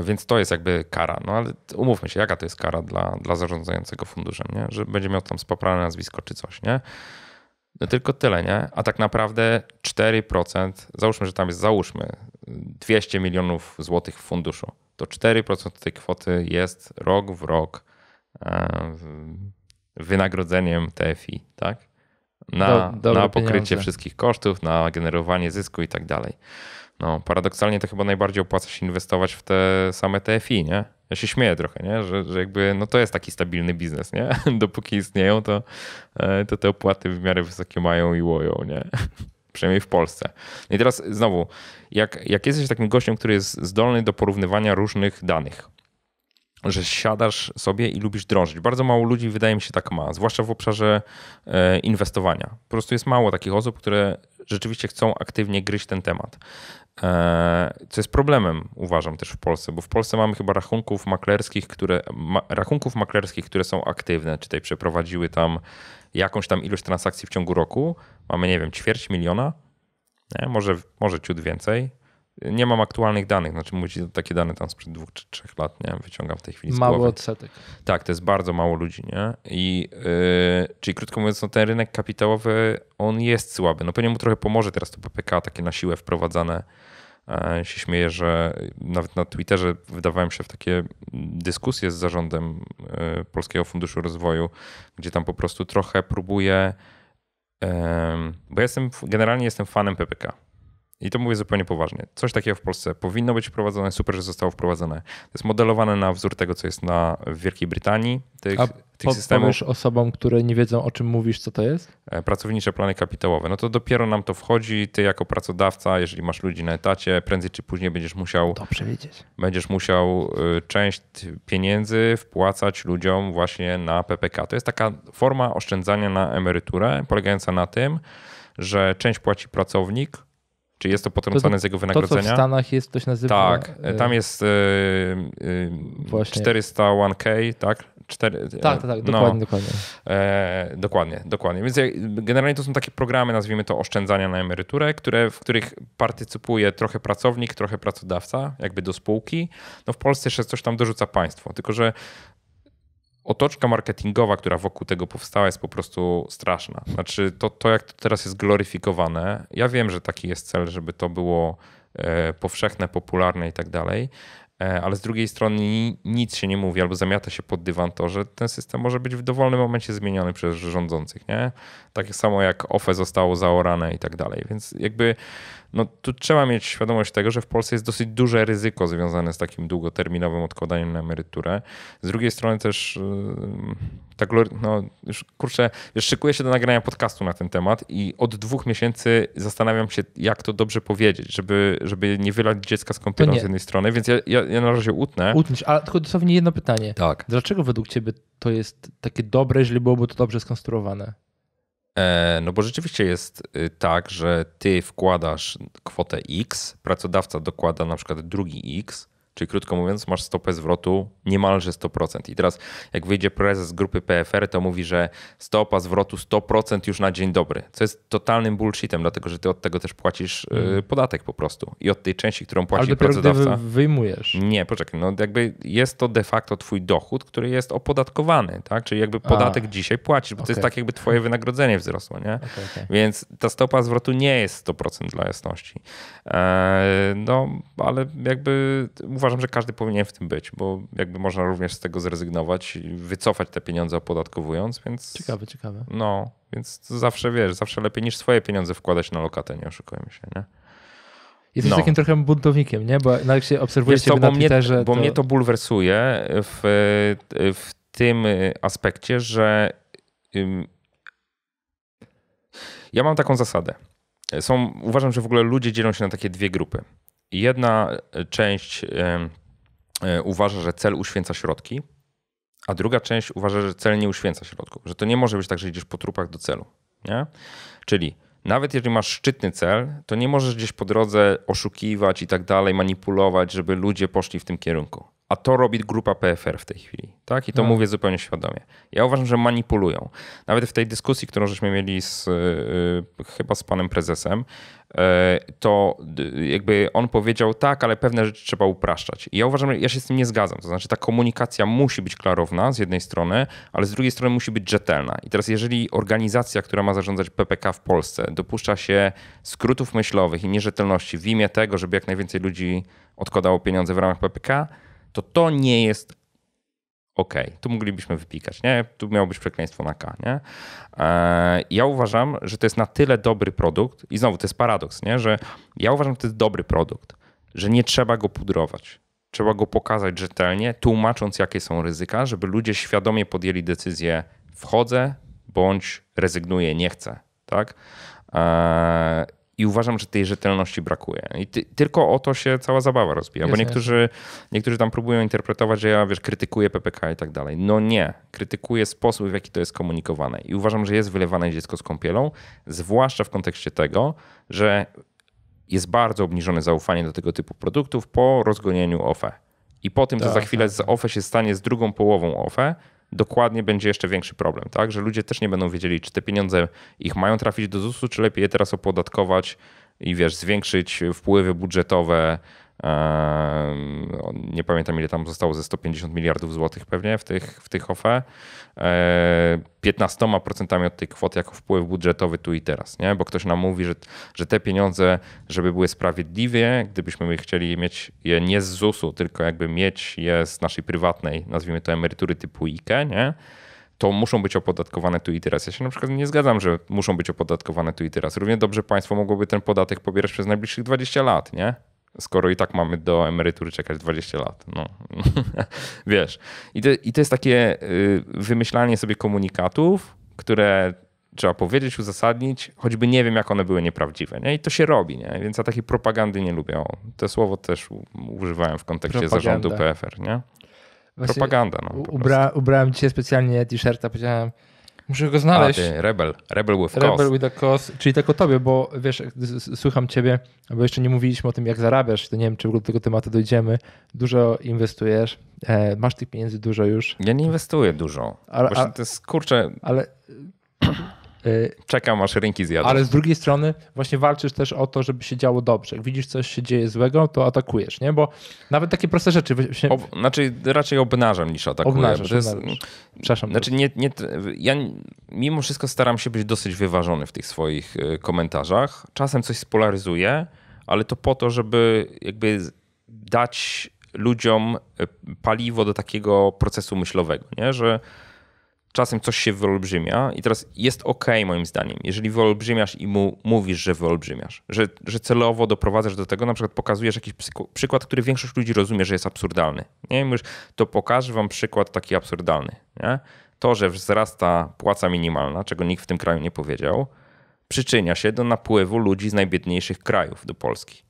Więc to jest jakby kara. No ale umówmy się, jaka to jest kara dla, dla zarządzającego funduszem, nie? Że będzie miał tam spoprawne nazwisko czy coś, nie? No tylko tyle, nie? A tak naprawdę cztery procent, załóżmy, że tam jest, załóżmy, dwieście milionów złotych w funduszu. To cztery procent tej kwoty jest rok w rok wynagrodzeniem T F I, tak? Na, do, na pokrycie pieniądze. Wszystkich kosztów, na generowanie zysku i tak dalej. No, paradoksalnie to chyba najbardziej opłaca się inwestować w te same T F I, nie? Ja się śmieję trochę, nie? Że, że jakby no to jest taki stabilny biznes, nie? Dopóki istnieją, to, to te opłaty w miarę wysokie mają i łoją, nie? Przynajmniej w Polsce. No i teraz znowu, jak, jak jesteś takim gościem, który jest zdolny do porównywania różnych danych, że siadasz sobie i lubisz drążyć. Bardzo mało ludzi, wydaje mi się, tak ma, zwłaszcza w obszarze inwestowania. Po prostu jest mało takich osób, które rzeczywiście chcą aktywnie gryźć ten temat. Co jest problemem, uważam, też w Polsce, bo w Polsce mamy chyba rachunków maklerskich, które, ma, rachunków maklerskich, które są aktywne, czy tutaj przeprowadziły tam jakąś tam ilość transakcji w ciągu roku. Mamy, nie wiem, ćwierć miliona, nie? Może, może ciut więcej. Nie mam aktualnych danych, znaczy mówić takie dane tam sprzed dwóch czy trzech lat, nie? Wyciągam w tej chwili z głowy. Mały odsetek. Tak, to jest bardzo mało ludzi, nie? I, yy, czyli krótko mówiąc, no, ten rynek kapitałowy, on jest słaby. No pewnie mu trochę pomoże teraz to P P K, takie na siłę wprowadzane. Ja się śmieję, że nawet na Twitterze wydawałem się w takie dyskusje z zarządem Polskiego Funduszu Rozwoju, gdzie tam po prostu trochę próbuję, yy, bo ja jestem, generalnie jestem fanem P P K. I to mówię zupełnie poważnie. Coś takiego w Polsce powinno być wprowadzone, super, że zostało wprowadzone. To jest modelowane na wzór tego, co jest na, w Wielkiej Brytanii, tych, A tych systemów. A powiesz osobom, które nie wiedzą, o czym mówisz, co to jest? Pracownicze plany kapitałowe. No to dopiero nam to wchodzi. Ty jako pracodawca, jeżeli masz ludzi na etacie, prędzej czy później będziesz musiał... Dobrze wiedzieć. Będziesz musiał część pieniędzy wpłacać ludziom właśnie na P P K. To jest taka forma oszczędzania na emeryturę, polegająca na tym, że część płaci pracownik, czy jest to potrącane to, z jego wynagrodzenia? To, co w Stanach jest, to się nazywa... Tak, tam jest yy, yy, czterysta jeden K, tak? Cztery, tak, tak, tak, dokładnie, no, dokładnie. E, dokładnie. Dokładnie, więc generalnie to są takie programy, nazwijmy to, oszczędzania na emeryturę, które, w których partycypuje trochę pracownik, trochę pracodawca, jakby do spółki. No w Polsce jeszcze coś tam dorzuca państwo, tylko że otoczka marketingowa, która wokół tego powstała, jest po prostu straszna. Znaczy to, to jak to teraz jest gloryfikowane, ja wiem, że taki jest cel, żeby to było e, powszechne, popularne i tak dalej, e, ale z drugiej strony nic się nie mówi albo zamiata się pod dywan to, że ten system może być w dowolnym momencie zmieniony przez rządzących, nie? Tak samo jak O F E zostało zaorane i tak dalej, więc jakby no tu trzeba mieć świadomość tego, że w Polsce jest dosyć duże ryzyko związane z takim długoterminowym odkładaniem na emeryturę. Z drugiej strony też tak, no już kurczę, już szykuję się do nagrania podcastu na ten temat i od dwóch miesięcy zastanawiam się, jak to dobrze powiedzieć, żeby, żeby nie wylać dziecka z kąpielą z jednej strony, więc ja, ja, ja na razie utnę. Utniesz, ale tylko dosłownie jedno pytanie. Tak. Dlaczego według ciebie to jest takie dobre, jeżeli byłoby to dobrze skonstruowane? No bo rzeczywiście jest tak, że ty wkładasz kwotę X, pracodawca dokłada na przykład drugi X, czyli krótko mówiąc masz stopę zwrotu niemalże sto procent. I teraz jak wyjdzie prezes grupy P F R, to mówi, że stopa zwrotu sto procent już na dzień dobry, co jest totalnym bullshitem, dlatego że ty od tego też płacisz hmm. podatek po prostu i od tej części, którą płaci ale pracodawca. Ale dopiero wyjmujesz. Nie, poczekaj, no jakby jest to de facto twój dochód, który jest opodatkowany, tak? Czyli jakby podatek A. dzisiaj płacisz, bo okay. to jest tak jakby twoje wynagrodzenie wzrosło, nie? Okay, okay. Więc ta stopa zwrotu nie jest sto procent dla jasności. Eee, no, ale jakby uważam, że każdy powinien w tym być, bo jakby można również z tego zrezygnować i wycofać te pieniądze opodatkowując, więc... Ciekawe, ciekawe. No, więc to zawsze, wiesz, zawsze lepiej niż swoje pieniądze wkładać na lokatę, nie oszukujmy się, nie? Jesteś no. takim trochę buntownikiem, nie? Bo jak się obserwuje ciebie na Twitterze... Bo to... mnie to bulwersuje w, w tym aspekcie, że ja mam taką zasadę. Są, uważam, że w ogóle ludzie dzielą się na takie dwie grupy. Jedna część uważa, że cel uświęca środki, a druga część uważa, że cel nie uświęca środków. Że to nie może być tak, że idziesz po trupach do celu. Nie? Czyli nawet jeżeli masz szczytny cel, to nie możesz gdzieś po drodze oszukiwać i tak dalej, manipulować, żeby ludzie poszli w tym kierunku. A to robi grupa P F R w tej chwili, tak? I to no. mówię zupełnie świadomie. Ja uważam, że manipulują. Nawet w tej dyskusji, którą żeśmy mieli z, yy, chyba z panem prezesem, yy, to yy, jakby on powiedział tak, ale pewne rzeczy trzeba upraszczać. I ja uważam, że ja się z tym nie zgadzam. To znaczy ta komunikacja musi być klarowna z jednej strony, ale z drugiej strony musi być rzetelna. I teraz jeżeli organizacja, która ma zarządzać P P K w Polsce, dopuszcza się skrótów myślowych i nierzetelności w imię tego, żeby jak najwięcej ludzi odkładało pieniądze w ramach P P K, to to nie jest okej. Okay. Tu moglibyśmy wypikać, nie? Tu miało być przekleństwo na K, nie? Eee, ja uważam, że to jest na tyle dobry produkt i znowu to jest paradoks, nie? Że ja uważam, że to jest dobry produkt, że nie trzeba go pudrować. Trzeba go pokazać rzetelnie, tłumacząc jakie są ryzyka, żeby ludzie świadomie podjęli decyzję wchodzę bądź rezygnuję, nie chcę, tak? Eee, I uważam, że tej rzetelności brakuje. I ty, tylko o to się cała zabawa rozbija. Bo niektórzy, niektórzy tam próbują interpretować, że ja wiesz, krytykuję P P K i tak dalej. No nie. Krytykuję sposób, w jaki to jest komunikowane. I uważam, że jest wylewane dziecko z kąpielą, zwłaszcza w kontekście tego, że jest bardzo obniżone zaufanie do tego typu produktów po rozgonieniu O F E. I po tym, tak, co za chwilę z O F E się stanie z drugą połową O F E, dokładnie będzie jeszcze większy problem, tak? Że ludzie też nie będą wiedzieli, czy te pieniądze ich mają trafić do zusu, czy lepiej je teraz opodatkować i wiesz, zwiększyć wpływy budżetowe. Nie pamiętam, ile tam zostało ze sto pięćdziesiąt miliardów złotych pewnie w tych, w tych O F E. piętnaście procent od tej kwoty jako wpływ budżetowy tu i teraz, nie? Bo ktoś nam mówi, że, że te pieniądze, żeby były sprawiedliwie, gdybyśmy chcieli mieć je nie z zusu, tylko jakby mieć je z naszej prywatnej, nazwijmy to emerytury typu I K E, nie? To muszą być opodatkowane tu i teraz. Ja się na przykład nie zgadzam, że muszą być opodatkowane tu i teraz. Równie dobrze państwo mogłoby ten podatek pobierać przez najbliższych dwadzieścia lat, nie? Skoro i tak mamy do emerytury czekać dwadzieścia lat. No. Wiesz. I to, i to jest takie wymyślanie sobie komunikatów, które trzeba powiedzieć, uzasadnić, choćby nie wiem, jak one były nieprawdziwe. Nie? I to się robi, nie? Więc ja takiej propagandy nie lubię. O, to słowo też używałem w kontekście Propaganda. Zarządu P F R. Nie? Propaganda. No, ubra, ubrałem dzisiaj specjalnie t-shirta, powiedziałem, muszę go znaleźć. A ty, rebel, rebel with rebel cause. With a cause. Czyli tak o tobie, bo wiesz, słucham ciebie, bo jeszcze nie mówiliśmy o tym, jak zarabiasz, to nie wiem, czy w ogóle do tego tematu dojdziemy. Dużo inwestujesz, masz tych pieniędzy dużo już. Ja nie inwestuję dużo. Ale, a, to jest, kurczę, ale, czekam, aż rynki zjadą. Ale z drugiej strony właśnie walczysz też o to, żeby się działo dobrze. Jak widzisz, coś się dzieje złego, to atakujesz, nie? Bo nawet takie proste rzeczy... Właśnie... Ob, znaczy raczej obnażam niż atakuję. Obnażasz, to jest... Przepraszam. Znaczy nie, nie, ja mimo wszystko staram się być dosyć wyważony w tych swoich komentarzach. Czasem coś spolaryzuję, ale to po to, żeby jakby dać ludziom paliwo do takiego procesu myślowego, nie? Że czasem coś się wyolbrzymia i teraz jest okej, okay, moim zdaniem, jeżeli wyolbrzymiasz i mu mówisz, że wyolbrzymiasz, że, że celowo doprowadzasz do tego, na przykład pokazujesz jakiś przykład, który większość ludzi rozumie, że jest absurdalny. Nie wiem, już to pokażę wam przykład taki absurdalny. Nie? To, że wzrasta płaca minimalna, czego nikt w tym kraju nie powiedział, przyczynia się do napływu ludzi z najbiedniejszych krajów do Polski.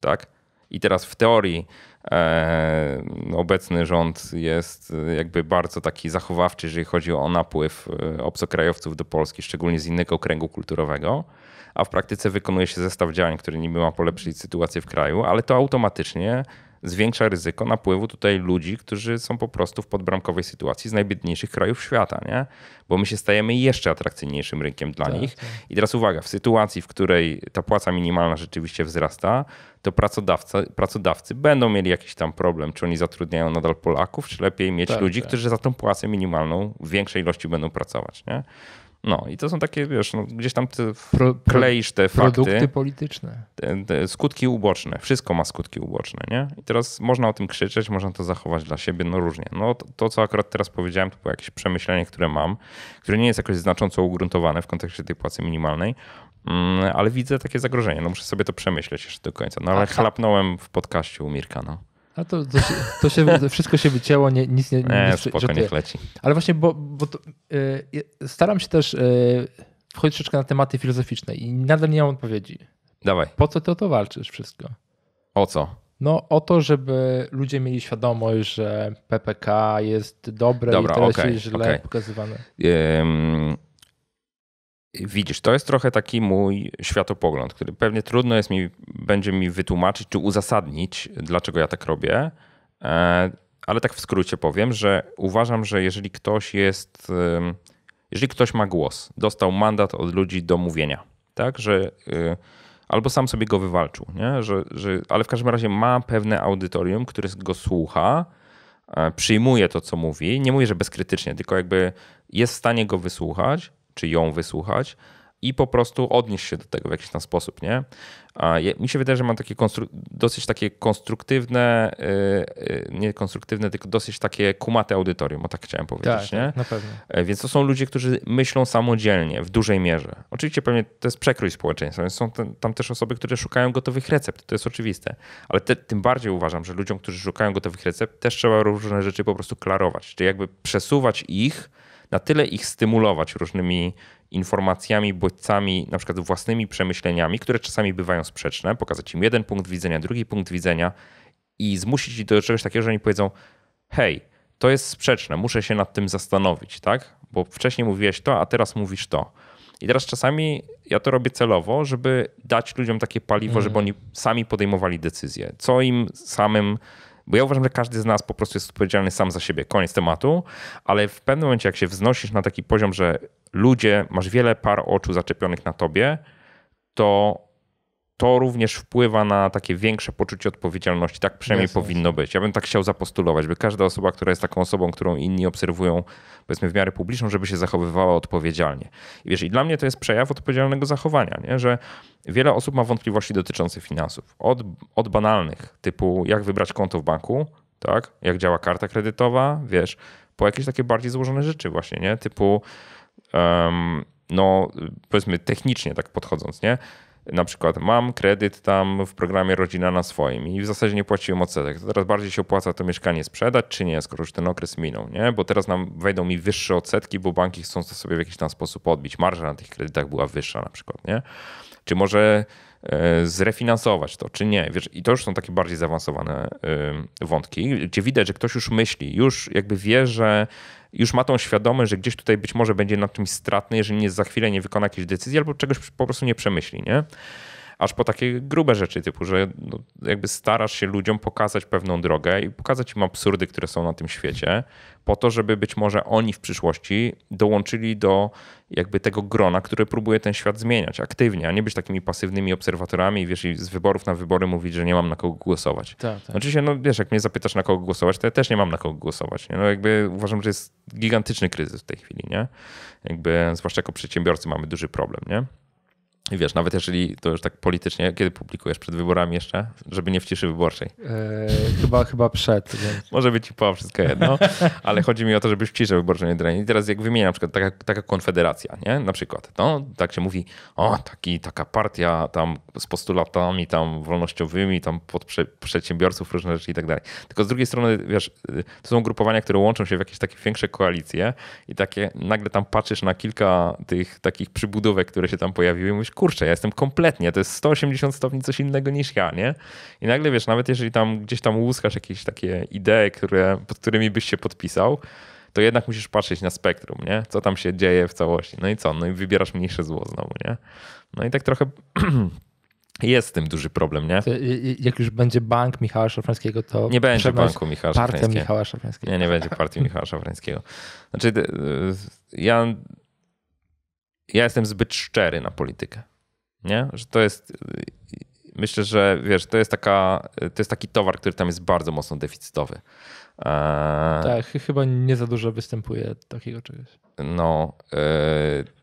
Tak? I teraz w teorii e, obecny rząd jest jakby bardzo taki zachowawczy, jeżeli chodzi o napływ obcokrajowców do Polski, szczególnie z innego okręgu kulturowego, a w praktyce wykonuje się zestaw działań, który niby ma polepszyć sytuację w kraju, ale to automatycznie zwiększa ryzyko napływu tutaj ludzi, którzy są po prostu w podbramkowej sytuacji z najbiedniejszych krajów świata, nie? Bo my się stajemy jeszcze atrakcyjniejszym rynkiem dla tak, nich. Tak. I teraz uwaga, w sytuacji, w której ta płaca minimalna rzeczywiście wzrasta, to pracodawcy, pracodawcy będą mieli jakiś tam problem, czy oni zatrudniają nadal Polaków, czy lepiej mieć tak, ludzi, tak. którzy za tą płacę minimalną w większej ilości będą pracować, nie? No i to są takie, wiesz, no, gdzieś tam ty pro, kleisz te produkty fakty. Produkty polityczne. Te, te skutki uboczne. Wszystko ma skutki uboczne, nie? I teraz można o tym krzyczeć, można to zachować dla siebie, no różnie. No to, to, co akurat teraz powiedziałem, to było jakieś przemyślenie, które mam, które nie jest jakoś znacząco ugruntowane w kontekście tej płacy minimalnej, mm, ale widzę takie zagrożenie. No muszę sobie to przemyśleć jeszcze do końca. No ale Aha. chlapnąłem w podcaście u Mirka, no. A to, to, się, to się, wszystko się wycięło, nie, nic nie... nie, nic, spoko, niech leci. Ale właśnie, bo, bo to, yy, staram się też yy, wchodzić troszeczkę na tematy filozoficzne i nadal nie mam odpowiedzi. Dawaj. Po co ty o to walczysz wszystko? O co? No o to, żeby ludzie mieli świadomość, że P P K jest dobre. Dobra, i teraz okay, jest źle okay. pokazywane. Um... Widzisz, to jest trochę taki mój światopogląd, który pewnie trudno jest mi, będzie mi wytłumaczyć czy uzasadnić, dlaczego ja tak robię. Ale tak w skrócie powiem, że uważam, że jeżeli ktoś jest, jeżeli ktoś ma głos, dostał mandat od ludzi do mówienia, tak, że albo sam sobie go wywalczył, nie? Że, że, ale w każdym razie ma pewne audytorium, które go słucha, przyjmuje to, co mówi, nie mówię, że bezkrytycznie, tylko jakby jest w stanie go wysłuchać, czy ją wysłuchać i po prostu odnieść się do tego w jakiś tam sposób, nie? A ja, mi się wydaje, że mam takie konstru- dosyć takie konstruktywne, yy, nie konstruktywne, tylko dosyć takie kumate audytorium, o tak chciałem powiedzieć, tak, nie? Na pewno. Więc to są ludzie, którzy myślą samodzielnie w dużej mierze. Oczywiście pewnie to jest przekrój społeczeństwa, więc są ten, tam też osoby, które szukają gotowych recept, to jest oczywiste. Ale te, tym bardziej uważam, że ludziom, którzy szukają gotowych recept, też trzeba różne rzeczy po prostu klarować, czyli jakby przesuwać ich, na tyle ich stymulować różnymi informacjami, bodźcami, na przykład własnymi przemyśleniami, które czasami bywają sprzeczne, pokazać im jeden punkt widzenia, drugi punkt widzenia i zmusić ich do czegoś takiego, że oni powiedzą: hej, to jest sprzeczne, muszę się nad tym zastanowić, tak? Bo wcześniej mówiłeś to, a teraz mówisz to. I teraz czasami ja to robię celowo, żeby dać ludziom takie paliwo, mm. żeby oni sami podejmowali decyzje. Co im samym... Bo ja uważam, że każdy z nas po prostu jest odpowiedzialny sam za siebie. Koniec tematu. Ale w pewnym momencie, jak się wznosisz na taki poziom, że ludzie, masz wiele par oczu zaczepionych na tobie, to to również wpływa na takie większe poczucie odpowiedzialności. Tak przynajmniej yes, powinno yes. być. Ja bym tak chciał zapostulować, by każda osoba, która jest taką osobą, którą inni obserwują, powiedzmy w miarę publiczną, żeby się zachowywała odpowiedzialnie. I wiesz, i dla mnie to jest przejaw odpowiedzialnego zachowania, nie? Że wiele osób ma wątpliwości dotyczące finansów. Od, od banalnych, typu jak wybrać konto w banku, tak? Jak działa karta kredytowa, wiesz, po jakieś takie bardziej złożone rzeczy właśnie, nie? Typu um, no powiedzmy technicznie tak podchodząc, nie? Na przykład mam kredyt tam w programie Rodzina na swoim i w zasadzie nie płaciłem odsetek. To teraz bardziej się opłaca to mieszkanie sprzedać, czy nie, skoro już ten okres minął, nie? Bo teraz nam wejdą mi wyższe odsetki, bo banki chcą to sobie w jakiś tam sposób odbić. Marża na tych kredytach była wyższa na przykład, nie? Czy może zrefinansować to, czy nie. Wiesz, i to już są takie bardziej zaawansowane wątki, gdzie widać, że ktoś już myśli, już jakby wie, że już ma tą świadomość, że gdzieś tutaj być może będzie nad czymś stratny, jeżeli nie za chwilę nie wykona jakiejś decyzji albo czegoś po prostu nie przemyśli, nie? Aż po takie grube rzeczy typu, że no jakby starasz się ludziom pokazać pewną drogę i pokazać im absurdy, które są na tym świecie, po to, żeby być może oni w przyszłości dołączyli do jakby tego grona, które próbuje ten świat zmieniać aktywnie, a nie być takimi pasywnymi obserwatorami, wiesz, i z wyborów na wybory mówić, że nie mam na kogo głosować. Tak, tak. Oczywiście, no wiesz, jak mnie zapytasz, na kogo głosować, to ja też nie mam na kogo głosować, nie? No jakby uważam, że jest gigantyczny kryzys w tej chwili, nie? Jakby, zwłaszcza jako przedsiębiorcy mamy duży problem, nie? I wiesz, nawet jeżeli to już tak politycznie, kiedy publikujesz przed wyborami jeszcze, żeby nie w ciszy wyborczej? Eee, chyba chyba przed. Więc. Może być i po, wszystko jedno, ale chodzi mi o to, żebyś w ciszy wyborczej nie drenił. I teraz jak wymieniam na przykład taka, taka konfederacja, nie? Na przykład, no tak się mówi, o taki, taka partia tam z postulatami tam wolnościowymi, tam pod prze, przedsiębiorców, różne rzeczy i tak dalej. Tylko z drugiej strony, wiesz, to są grupowania, które łączą się w jakieś takie większe koalicje i takie nagle tam patrzysz na kilka tych takich przybudówek, które się tam pojawiły i mówisz, kurczę, ja jestem kompletnie, to jest sto osiemdziesiąt stopni coś innego niż ja, nie? I nagle wiesz, nawet jeżeli tam gdzieś tam łuskasz jakieś takie idee, które, pod którymi byś się podpisał, to jednak musisz patrzeć na spektrum, nie? Co tam się dzieje w całości. No i co? No i wybierasz mniejsze zło znowu, nie? No i tak trochę jest z tym duży problem, nie? Jak już będzie bank Michała Szafrańskiego, to... Nie będzie banku Michała Szafrańskiego. Partia Michała Szafrańskiego. Nie, nie będzie partii Michała Szafrańskiego. Znaczy, ja... Ja jestem zbyt szczery na politykę, nie? Że to jest, myślę, że wiesz, to jest taka, to jest taki towar, który tam jest bardzo mocno deficytowy. Eee, tak, chyba nie za dużo występuje takiego czegoś. No,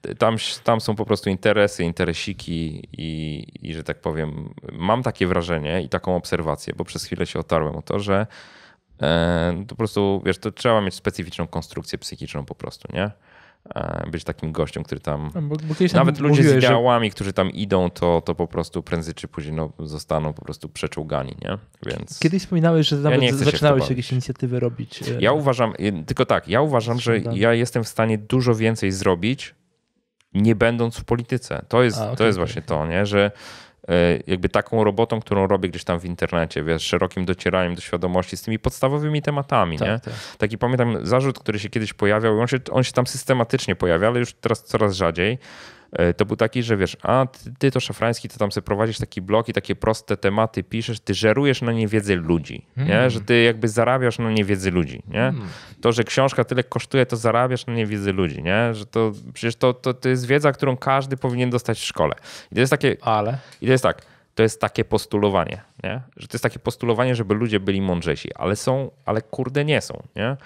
e, tam, tam są po prostu interesy, interesiki i, i, że tak powiem, mam takie wrażenie i taką obserwację, bo przez chwilę się otarłem o to, że e, to po prostu, wiesz, to trzeba mieć specyficzną konstrukcję psychiczną po prostu, nie? Być takim gościem, który tam... Bo, bo tam nawet ludzie mówiłeś, z ideałami, że... którzy tam idą, to, to po prostu prędzej czy później no, zostaną po prostu przeczołgani, nie? Więc... Kiedyś wspominałeś, że nawet ja zaczynałeś się jakieś inicjatywy robić. Ja uważam, tylko tak, ja uważam, że ja jestem w stanie dużo więcej zrobić, nie będąc w polityce. To jest, A, okay, to jest właśnie okay. to, nie? Że jakby taką robotą, którą robię gdzieś tam w internecie, wiesz, szerokim docieraniem do świadomości z tymi podstawowymi tematami, tak, nie? Tak. Taki pamiętam zarzut, który się kiedyś pojawiał, on się, on się tam systematycznie pojawia, ale już teraz coraz rzadziej, to był taki, że wiesz, a ty, ty to Szafrański, to tam sobie prowadzisz taki blog i takie proste tematy piszesz, ty żerujesz na niewiedzy ludzi, mm. nie? Że ty jakby zarabiasz na niewiedzy ludzi. Nie? Mm. To, że książka tyle kosztuje, to zarabiasz na niewiedzy ludzi. Nie? Że to, przecież to, to, to jest wiedza, którą każdy powinien dostać w szkole. I to jest takie... Ale? I to jest tak. To jest takie postulowanie, nie? Że to jest takie postulowanie, żeby ludzie byli mądrzejsi, ale są, ale kurde nie są. Nie?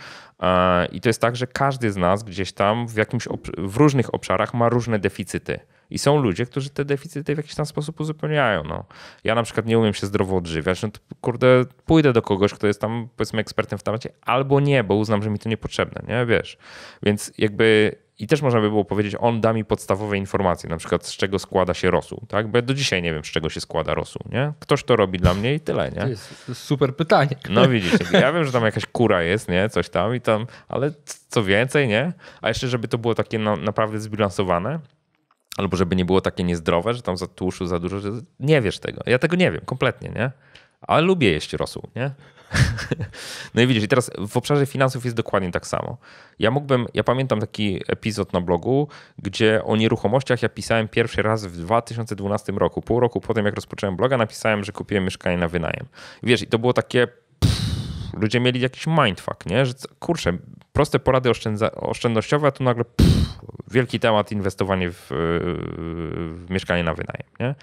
I to jest tak, że każdy z nas gdzieś tam w, jakimś w różnych obszarach ma różne deficyty. I są ludzie, którzy te deficyty w jakiś tam sposób uzupełniają. No. Ja na przykład nie umiem się zdrowo odżywiać, no to kurde pójdę do kogoś, kto jest tam powiedzmy ekspertem w temacie, albo nie, bo uznam, że mi to niepotrzebne, nie? Wiesz. Więc jakby... I też można by było powiedzieć, on da mi podstawowe informacje, na przykład z czego składa się rosół, tak? Bo ja do dzisiaj nie wiem, z czego się składa rosół, nie? Ktoś to robi dla mnie i tyle, nie? To jest, to jest super pytanie. No widzisz, ja wiem, że tam jakaś kura jest, nie? Coś tam i tam, ale co więcej, nie? A jeszcze, żeby to było takie na, naprawdę zbilansowane, albo żeby nie było takie niezdrowe, że tam za tłuszu za dużo, że nie wiesz tego. Ja tego nie wiem kompletnie, nie? Ale lubię jeść rosół, nie? No i widzisz, i teraz w obszarze finansów jest dokładnie tak samo. Ja mógłbym, ja pamiętam taki epizod na blogu, gdzie o nieruchomościach ja pisałem pierwszy raz w dwa tysiące dwunastym roku. Pół roku po tym, jak rozpocząłem bloga, napisałem, że kupiłem mieszkanie na wynajem. Wiesz, i to było takie... Pff, ludzie mieli jakiś mindfuck, nie? Że kurczę, proste porady oszczędza, oszczędnościowe, a tu nagle pff, wielki temat inwestowanie w, w mieszkanie na wynajem, nie?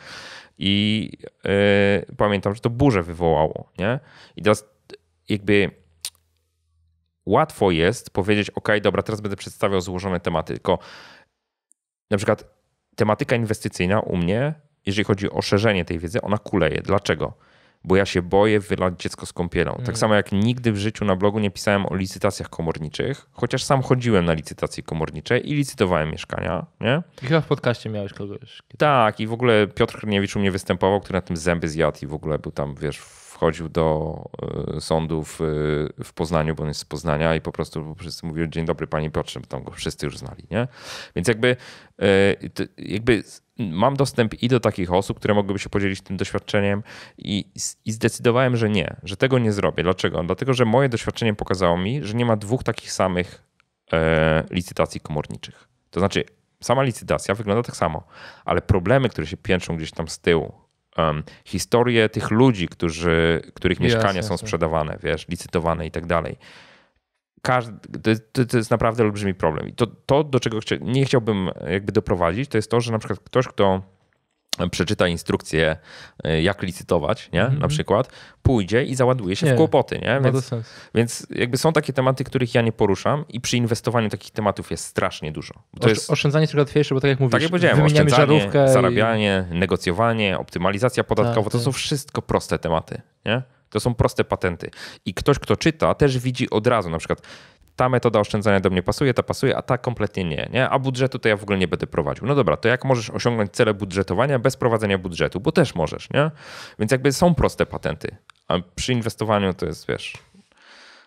I yy, pamiętam, że to burzę wywołało, nie? I teraz jakby łatwo jest powiedzieć, ok, dobra, teraz będę przedstawiał złożone tematy, tylko na przykład tematyka inwestycyjna u mnie, jeżeli chodzi o szerzenie tej wiedzy, ona kuleje. Dlaczego? Bo ja się boję wylać dziecko z kąpielą. Mm. Tak samo jak nigdy w życiu na blogu nie pisałem o licytacjach komorniczych, chociaż sam chodziłem na licytacje komornicze i licytowałem mieszkania. Nie? I chyba w podcaście miałeś kogoś. Tak, i w ogóle Piotr Kroniewicz u mnie występował, który na tym zęby zjadł i w ogóle był tam, wiesz, wchodził do y, sądów y, w Poznaniu, bo on jest z Poznania i po prostu wszyscy mówili, dzień dobry panie Piotrze, bo tam go wszyscy już znali. Nie? Więc jakby, y, to, jakby mam dostęp i do takich osób, które mogłyby się podzielić tym doświadczeniem i, i zdecydowałem, że nie, że tego nie zrobię. Dlaczego? Dlatego, że moje doświadczenie pokazało mi, że nie ma dwóch takich samych e, licytacji komorniczych. To znaczy sama licytacja wygląda tak samo, ale problemy, które się piętrzą gdzieś tam z tyłu, um, historie tych ludzi, którzy, których mieszkania yes, yes, są sprzedawane, wiesz, licytowane i tak dalej. Każdy, to, jest, to jest naprawdę olbrzymi problem. I to, to, do czego chcia, nie chciałbym jakby doprowadzić, to jest to, że na przykład ktoś, kto przeczyta instrukcję, jak licytować, nie? Mm-hmm. Na przykład, pójdzie i załaduje się nie, w kłopoty. Nie? Więc, więc jakby są takie tematy, których ja nie poruszam i przy inwestowaniu takich tematów jest strasznie dużo. Bo to Osz, jest, oszczędzanie jest łatwiejsze, bo tak jak mówisz, tak jak powiedziałem, oszczędzanie, zarabianie, i... negocjowanie, optymalizacja podatkowa, tak, to tak. są wszystko proste tematy. Nie? To są proste patenty. I ktoś, kto czyta, też widzi od razu, na przykład ta metoda oszczędzania do mnie pasuje, ta pasuje, a ta kompletnie nie. nie? A budżetu to ja w ogóle nie będę prowadził. No dobra, to jak możesz osiągnąć cele budżetowania bez prowadzenia budżetu? Bo też możesz, nie? Więc jakby są proste patenty. A przy inwestowaniu to jest, wiesz...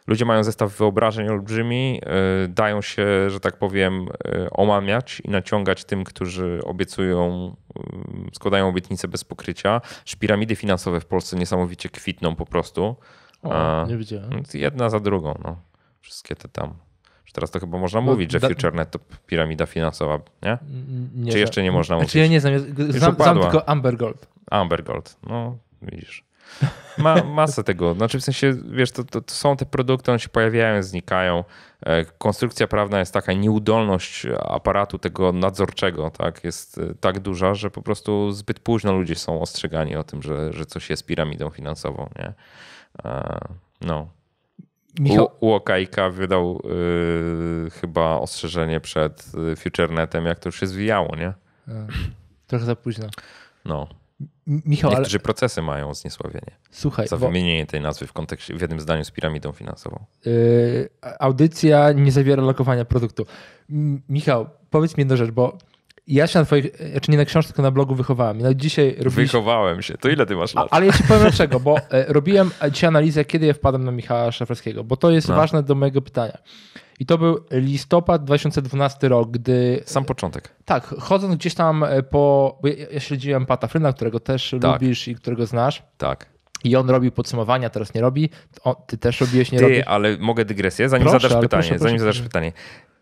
Ludzie mają zestaw wyobrażeń olbrzymi, yy, dają się, że tak powiem, yy, omamiać i naciągać tym, którzy obiecują, yy, składają obietnice bez pokrycia. Piramidy finansowe w Polsce niesamowicie kwitną po prostu. O, nie widziałem. Jedna za drugą. No. Wszystkie te tam. Teraz to chyba można no, mówić, że da... FutureNet to piramida finansowa, nie? nie Czy jeszcze nie można mówić? Znaczy ja nie znam, znam, znam tylko Amber Gold. Amber Gold, no widzisz. Ma masę tego, znaczy w sensie, wiesz, to, to, to są te produkty, one się pojawiają, znikają. Konstrukcja prawna jest taka, nieudolność aparatu tego nadzorczego tak, jest tak duża, że po prostu zbyt późno ludzie są ostrzegani o tym, że, że coś jest piramidą finansową. Nie? No. Michał... UOKiK wydał yy, chyba ostrzeżenie przed FutureNetem, jak to już się zwijało, nie? Trochę za późno. No. Michał, Niektórzy ale... procesy mają zniesławienie. Słuchaj, za wymienienie bo... tej nazwy w kontekście, w jednym zdaniu z piramidą finansową. Yy, audycja nie zawiera lokowania produktu. M- Michał, powiedz mi jedną rzecz, bo ja się na twoich, czy nie na książce, tylko na blogu wychowałem. No, dzisiaj robiliś... Wychowałem się, to ile ty masz lat? A, ale ja ci powiem dlaczego, bo robiłem dzisiaj analizę, kiedy ja wpadłem na Michała Szafrańskiego, bo to jest no. ważne do mojego pytania. I to był listopad dwa tysiące dwunasty rok, gdy... Sam początek. Tak, chodząc gdzieś tam po... Bo ja, ja śledziłem Pata Flynna, którego też tak. lubisz i którego znasz. Tak. I on robił podsumowania, teraz nie robi. O, ty też robiłeś, nie ty, robisz? ale mogę dygresję, zanim proszę, zadasz pytanie. Proszę, proszę, zanim zadasz proszę. pytanie.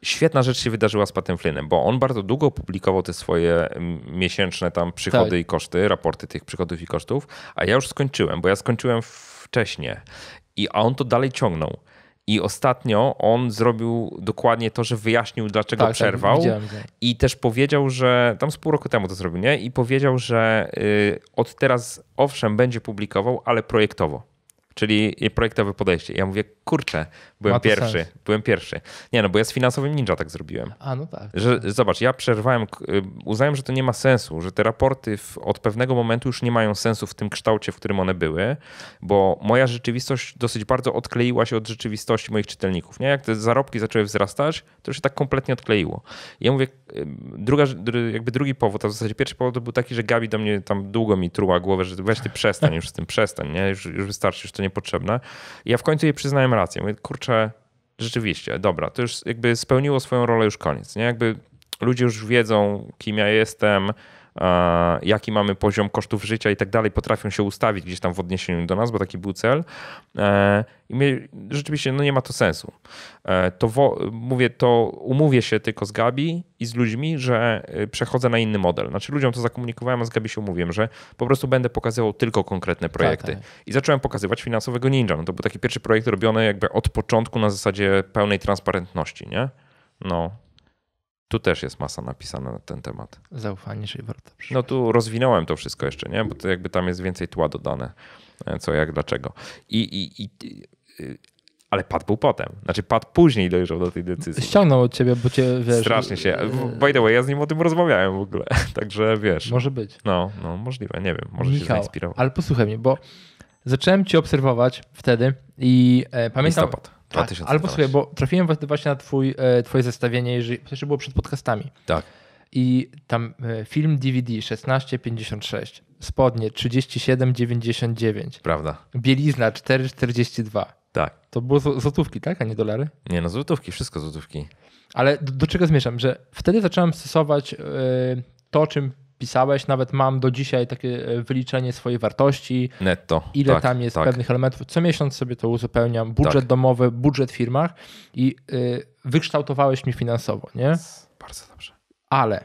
Świetna rzecz się wydarzyła z Patem Flynnem, bo on bardzo długo publikował te swoje miesięczne tam przychody tak. i koszty, raporty tych przychodów i kosztów, a ja już skończyłem, bo ja skończyłem wcześniej. I, a on to dalej ciągnął. I ostatnio on zrobił dokładnie to, że wyjaśnił, dlaczego tak, przerwał. Tak, widziałem, tak. I też powiedział, że tam z pół roku temu to zrobił, nie? I powiedział, że y, od teraz owszem będzie publikował, ale projektowo. Czyli projektowe podejście. Ja mówię, kurczę, byłem pierwszy, sens. byłem pierwszy. Nie no, bo ja z Finansowym Ninja tak zrobiłem. A no tak. Że, tak. Zobacz, ja przerwałem, uznałem, że to nie ma sensu, że te raporty w, od pewnego momentu już nie mają sensu w tym kształcie, w którym one były, bo moja rzeczywistość dosyć bardzo odkleiła się od rzeczywistości moich czytelników. Nie? Jak te zarobki zaczęły wzrastać, to się tak kompletnie odkleiło. I ja mówię, druga, jakby drugi powód, a w zasadzie pierwszy powód był taki, że Gabi do mnie tam długo mi truła głowę, że weź ty przestań już z tym, przestań, nie? Już, już wystarczy, już to nie niepotrzebne. Ja w końcu jej przyznałem rację. Mówię, kurczę, rzeczywiście, dobra, to już jakby spełniło swoją rolę, już koniec. Nie? Jakby ludzie już wiedzą, kim ja jestem, e, jaki mamy poziom kosztów życia i tak dalej, potrafią się ustawić gdzieś tam w odniesieniu do nas, bo taki był cel. E, I my, rzeczywiście no nie ma to sensu. E, to wo, mówię, to umówię się tylko z Gabi i z ludźmi, że przechodzę na inny model. Znaczy ludziom to zakomunikowałem, a z Gabi się umówiłem, że po prostu będę pokazywał tylko konkretne projekty. Tak, tak. I zacząłem pokazywać Finansowego Ninja. No to był taki pierwszy projekt robiony jakby od początku na zasadzie pełnej transparentności, nie? No. Tu też jest masa napisana na ten temat. Zaufanie, czyli warto przyjść. No tu rozwinąłem to wszystko jeszcze, nie? Bo to jakby tam jest więcej tła dodane. Co, jak, dlaczego. I, i, i, i, ale Pat był potem. Znaczy Pat później dojrzał do tej decyzji. Ściągnął od ciebie, bo cię wiesz... Strasznie się. By the way, ja z nim o tym rozmawiałem w ogóle. Także wiesz. Może być. No, no możliwe, nie wiem. Może Michał, się zainspirował. Ale posłuchaj mnie, bo zacząłem cię obserwować wtedy i e, pamiętam... Listopad. Tak, ale posłuchaj, bo trafiłem właśnie na twój, e, twoje zestawienie, jeżeli, to jeszcze było przed podcastami. Tak. I tam film D V D szesnaście pięćdziesiąt sześć, spodnie trzydzieści siedem dziewięćdziesiąt dziewięć. Prawda. Bielizna cztery czterdzieści dwa. Tak. To było złotówki, tak? A nie dolary? Nie, no złotówki, wszystko złotówki. Ale do, do czego zmierzam? Że wtedy zacząłem stosować yy, to, czym pisałeś. Nawet mam do dzisiaj takie wyliczenie swojej wartości. Netto. Ile tak, tam jest tak. pewnych elementów. Co miesiąc sobie to uzupełniam. Budżet tak. domowy, budżet w firmach. I yy, wykształtowałeś mnie finansowo, nie? Bardzo dobrze. Ale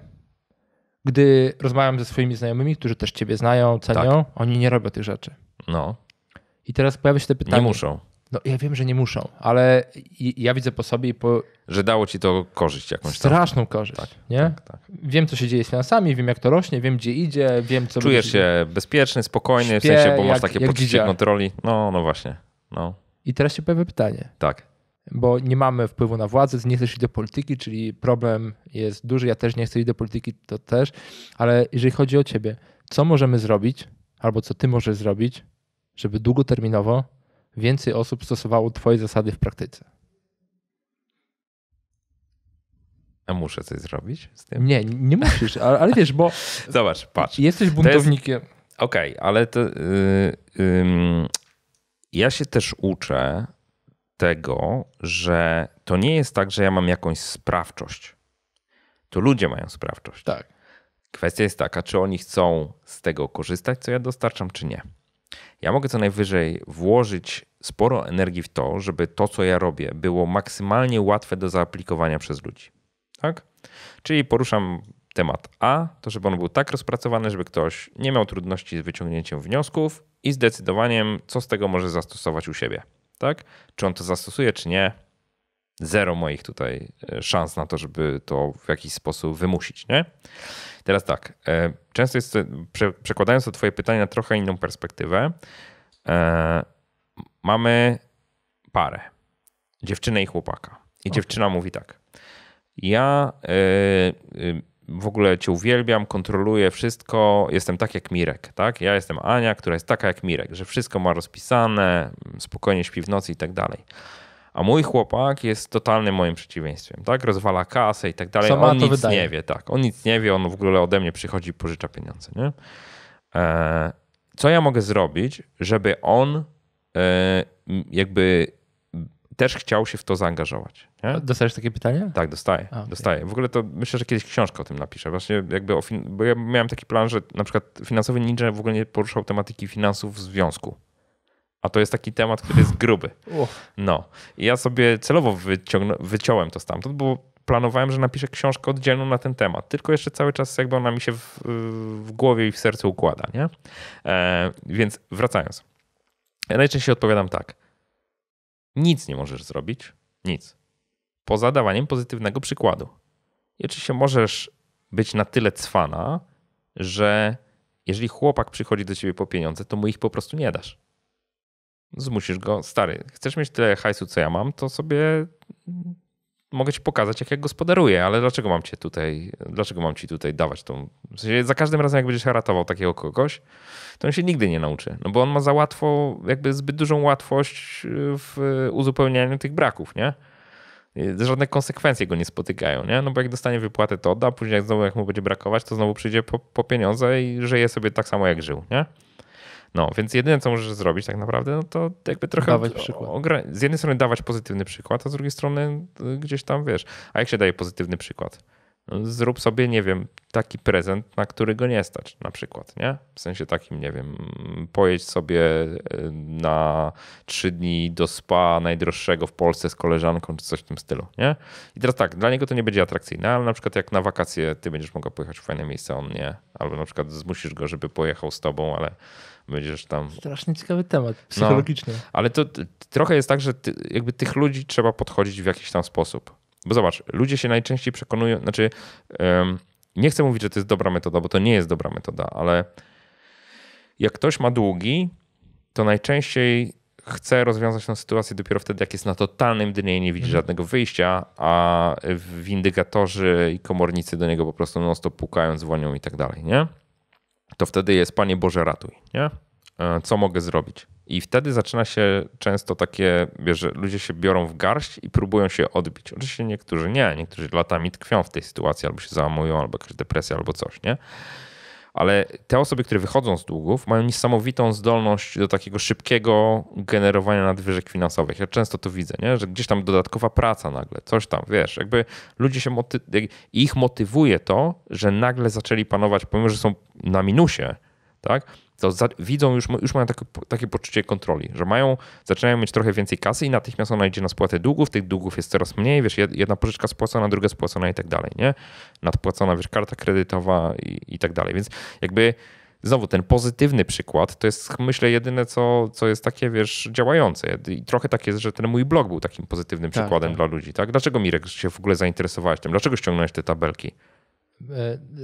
gdy rozmawiam ze swoimi znajomymi, którzy też ciebie znają, cenią, tak. oni nie robią tych rzeczy. No. I teraz pojawia się te pytanie. Nie muszą. No ja wiem, że nie muszą, ale ja widzę po sobie... i po... Że dało ci to korzyść jakąś. Straszną tam. korzyść. Tak, nie? Tak, tak. Wiem, co się dzieje z finansami, wiem, jak to rośnie, wiem, gdzie idzie, wiem, co... Czujesz będzie... się bezpieczny, spokojny, Śpię, w sensie, bo masz jak, takie jak poczucie dzieciak. kontroli. No, no właśnie. No. I teraz się pojawia pytanie. Tak. Bo nie mamy wpływu na władzę, nie chcesz iść do polityki, czyli problem jest duży, ja też nie chcę iść do polityki, to też, ale jeżeli chodzi o ciebie, co możemy zrobić, albo co ty możesz zrobić, żeby długoterminowo więcej osób stosowało twoje zasady w praktyce? A muszę coś zrobić z tym? Nie, nie musisz, ale, ale wiesz, bo zobacz, patrz. Jesteś buntownikiem. Jest... Okej, okay, ale to, yy, yy, ja się też uczę tego, że to nie jest tak, że ja mam jakąś sprawczość. To ludzie mają sprawczość. Tak. Kwestia jest taka, czy oni chcą z tego korzystać, co ja dostarczam, czy nie. Ja mogę co najwyżej włożyć sporo energii w to, żeby to, co ja robię, było maksymalnie łatwe do zaaplikowania przez ludzi. Tak? Czyli poruszam temat A, to żeby on był tak rozpracowany, żeby ktoś nie miał trudności z wyciągnięciem wniosków i zdecydowaniem, co z tego może zastosować u siebie. Tak? Czy on to zastosuje, czy nie? Zero moich tutaj szans na to, żeby to w jakiś sposób wymusić, nie? Teraz tak, często jest, przekładając to twoje pytanie na trochę inną perspektywę, mamy parę, dziewczynę i chłopaka. I okay. dziewczyna mówi tak, ja w ogóle cię uwielbiam, kontroluję wszystko, jestem tak jak Mirek, tak? Ja jestem Ania, która jest taka jak Mirek, że wszystko ma rozpisane, spokojnie śpi w nocy i tak dalej. A mój chłopak jest totalnym moim przeciwieństwem, tak? Rozwala kasę i tak dalej. Sama on nic wydaje. nie wie, tak. On nic nie wie, on w ogóle ode mnie przychodzi i pożycza pieniądze, nie? E, co ja mogę zrobić, żeby on e, jakby też chciał się w to zaangażować? Nie? Dostajesz takie pytanie? Tak, dostaję. A, okay. dostaję. W ogóle to myślę, że kiedyś książkę o tym napiszę. Właśnie jakby o fin- bo ja miałem taki plan, że na przykład Finansowy Ninja w ogóle nie poruszał tematyki finansów w związku. A to jest taki temat, który jest gruby. No. I ja sobie celowo wyciągnę, wyciąłem to stamtąd, bo planowałem, że napiszę książkę oddzielną na ten temat. Tylko jeszcze cały czas jakby ona mi się w, w głowie i w sercu układa, nie? E, więc wracając. Ja najczęściej odpowiadam tak. Nic nie możesz zrobić. Nic. Poza dawaniem pozytywnego przykładu. I oczywiście możesz być na tyle cwana, że jeżeli chłopak przychodzi do ciebie po pieniądze, to mu ich po prostu nie dasz. Zmusisz go, stary, chcesz mieć tyle hajsu, co ja mam, to sobie mogę ci pokazać, jak ja gospodaruję, ale dlaczego mam cię tutaj, dlaczego mam ci tutaj dawać tą... W sensie za każdym razem, jak będziesz ratował takiego kogoś, to on się nigdy nie nauczy, no bo on ma za łatwo, jakby zbyt dużą łatwość w uzupełnianiu tych braków, nie? Żadne konsekwencje go nie spotykają, nie? No bo jak dostanie wypłatę, to odda, później jak znowu jak mu będzie brakować, to znowu przyjdzie po, po pieniądze i żyje sobie tak samo, jak żył, nie? No, więc jedyne, co możesz zrobić tak naprawdę, no to jakby trochę... Dawać przykład. Z jednej strony dawać pozytywny przykład, a z drugiej strony gdzieś tam, wiesz, a jak się daje pozytywny przykład? No, zrób sobie, nie wiem, taki prezent, na który go nie stać na przykład, nie? W sensie takim, nie wiem, pojedź sobie na trzy dni do spa najdroższego w Polsce z koleżanką czy coś w tym stylu, nie? I teraz tak, dla niego to nie będzie atrakcyjne, ale na przykład jak na wakacje ty będziesz mogła pojechać w fajne miejsce, on nie. Albo na przykład zmusisz go, żeby pojechał z tobą, ale będziesz tam... Strasznie ciekawy temat, psychologiczny. No, ale to trochę jest tak, że ty, jakby tych ludzi trzeba podchodzić w jakiś tam sposób. Bo zobacz, ludzie się najczęściej przekonują, znaczy um, nie chcę mówić, że to jest dobra metoda, bo to nie jest dobra metoda, ale jak ktoś ma długi, to najczęściej chce rozwiązać tę sytuację dopiero wtedy, jak jest na totalnym dnie i nie widzi żadnego wyjścia, a windykatorzy i komornicy do niego po prostu non stop pukają, dzwonią i tak dalej, nie? To wtedy jest, Panie Boże, ratuj, nie? Co mogę zrobić? I wtedy zaczyna się często takie, że ludzie się biorą w garść i próbują się odbić. Oczywiście niektórzy nie, niektórzy latami tkwią w tej sytuacji, albo się załamują, albo jakaś depresja, albo coś, nie? Ale te osoby, które wychodzą z długów, mają niesamowitą zdolność do takiego szybkiego generowania nadwyżek finansowych. Ja często to widzę, nie? Że gdzieś tam dodatkowa praca nagle, coś tam, wiesz, jakby ludzie się, moty- ich motywuje to, że nagle zaczęli panować, pomimo że są na minusie, tak? To za, widzą, już, już mają takie, takie poczucie kontroli, że mają, zaczynają mieć trochę więcej kasy i natychmiast ona idzie na spłatę długów, tych długów jest coraz mniej, wiesz, jedna pożyczka spłacona, druga spłacona i tak dalej, nie? Nadpłacona, wiesz, karta kredytowa i, i tak dalej, więc jakby znowu ten pozytywny przykład to jest, myślę, jedyne, co, co jest takie, wiesz, działające. I trochę tak jest, że ten mój blog był takim pozytywnym przykładem tak, tak. dla ludzi, tak? Dlaczego, Mirek, się w ogóle zainteresowałeś tym? Dlaczego ściągnąłeś te tabelki?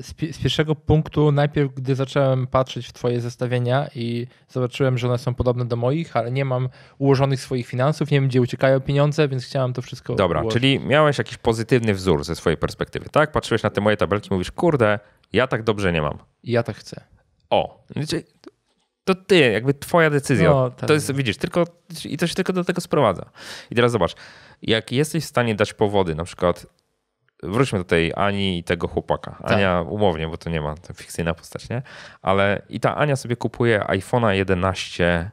Z pierwszego punktu, najpierw gdy zacząłem patrzeć w twoje zestawienia i zobaczyłem, że one są podobne do moich, ale nie mam ułożonych swoich finansów, nie wiem, gdzie uciekają pieniądze, więc chciałem to wszystko Dobra, ułożyć. Czyli miałeś jakiś pozytywny wzór ze swojej perspektywy, tak? Patrzyłeś na te moje tabelki i mówisz, kurde, ja tak dobrze nie mam. Ja tak chcę. O, to ty, jakby twoja decyzja. No, tak. To jest, widzisz, tylko, i to się tylko do tego sprowadza. I teraz zobacz, jak jesteś w stanie dać powody, na przykład wróćmy do tej Ani i tego chłopaka. Tak. Ania umownie, bo to nie ma, to fikcyjna postać, nie? Ale i ta Ania sobie kupuje iPhone'a jedenaście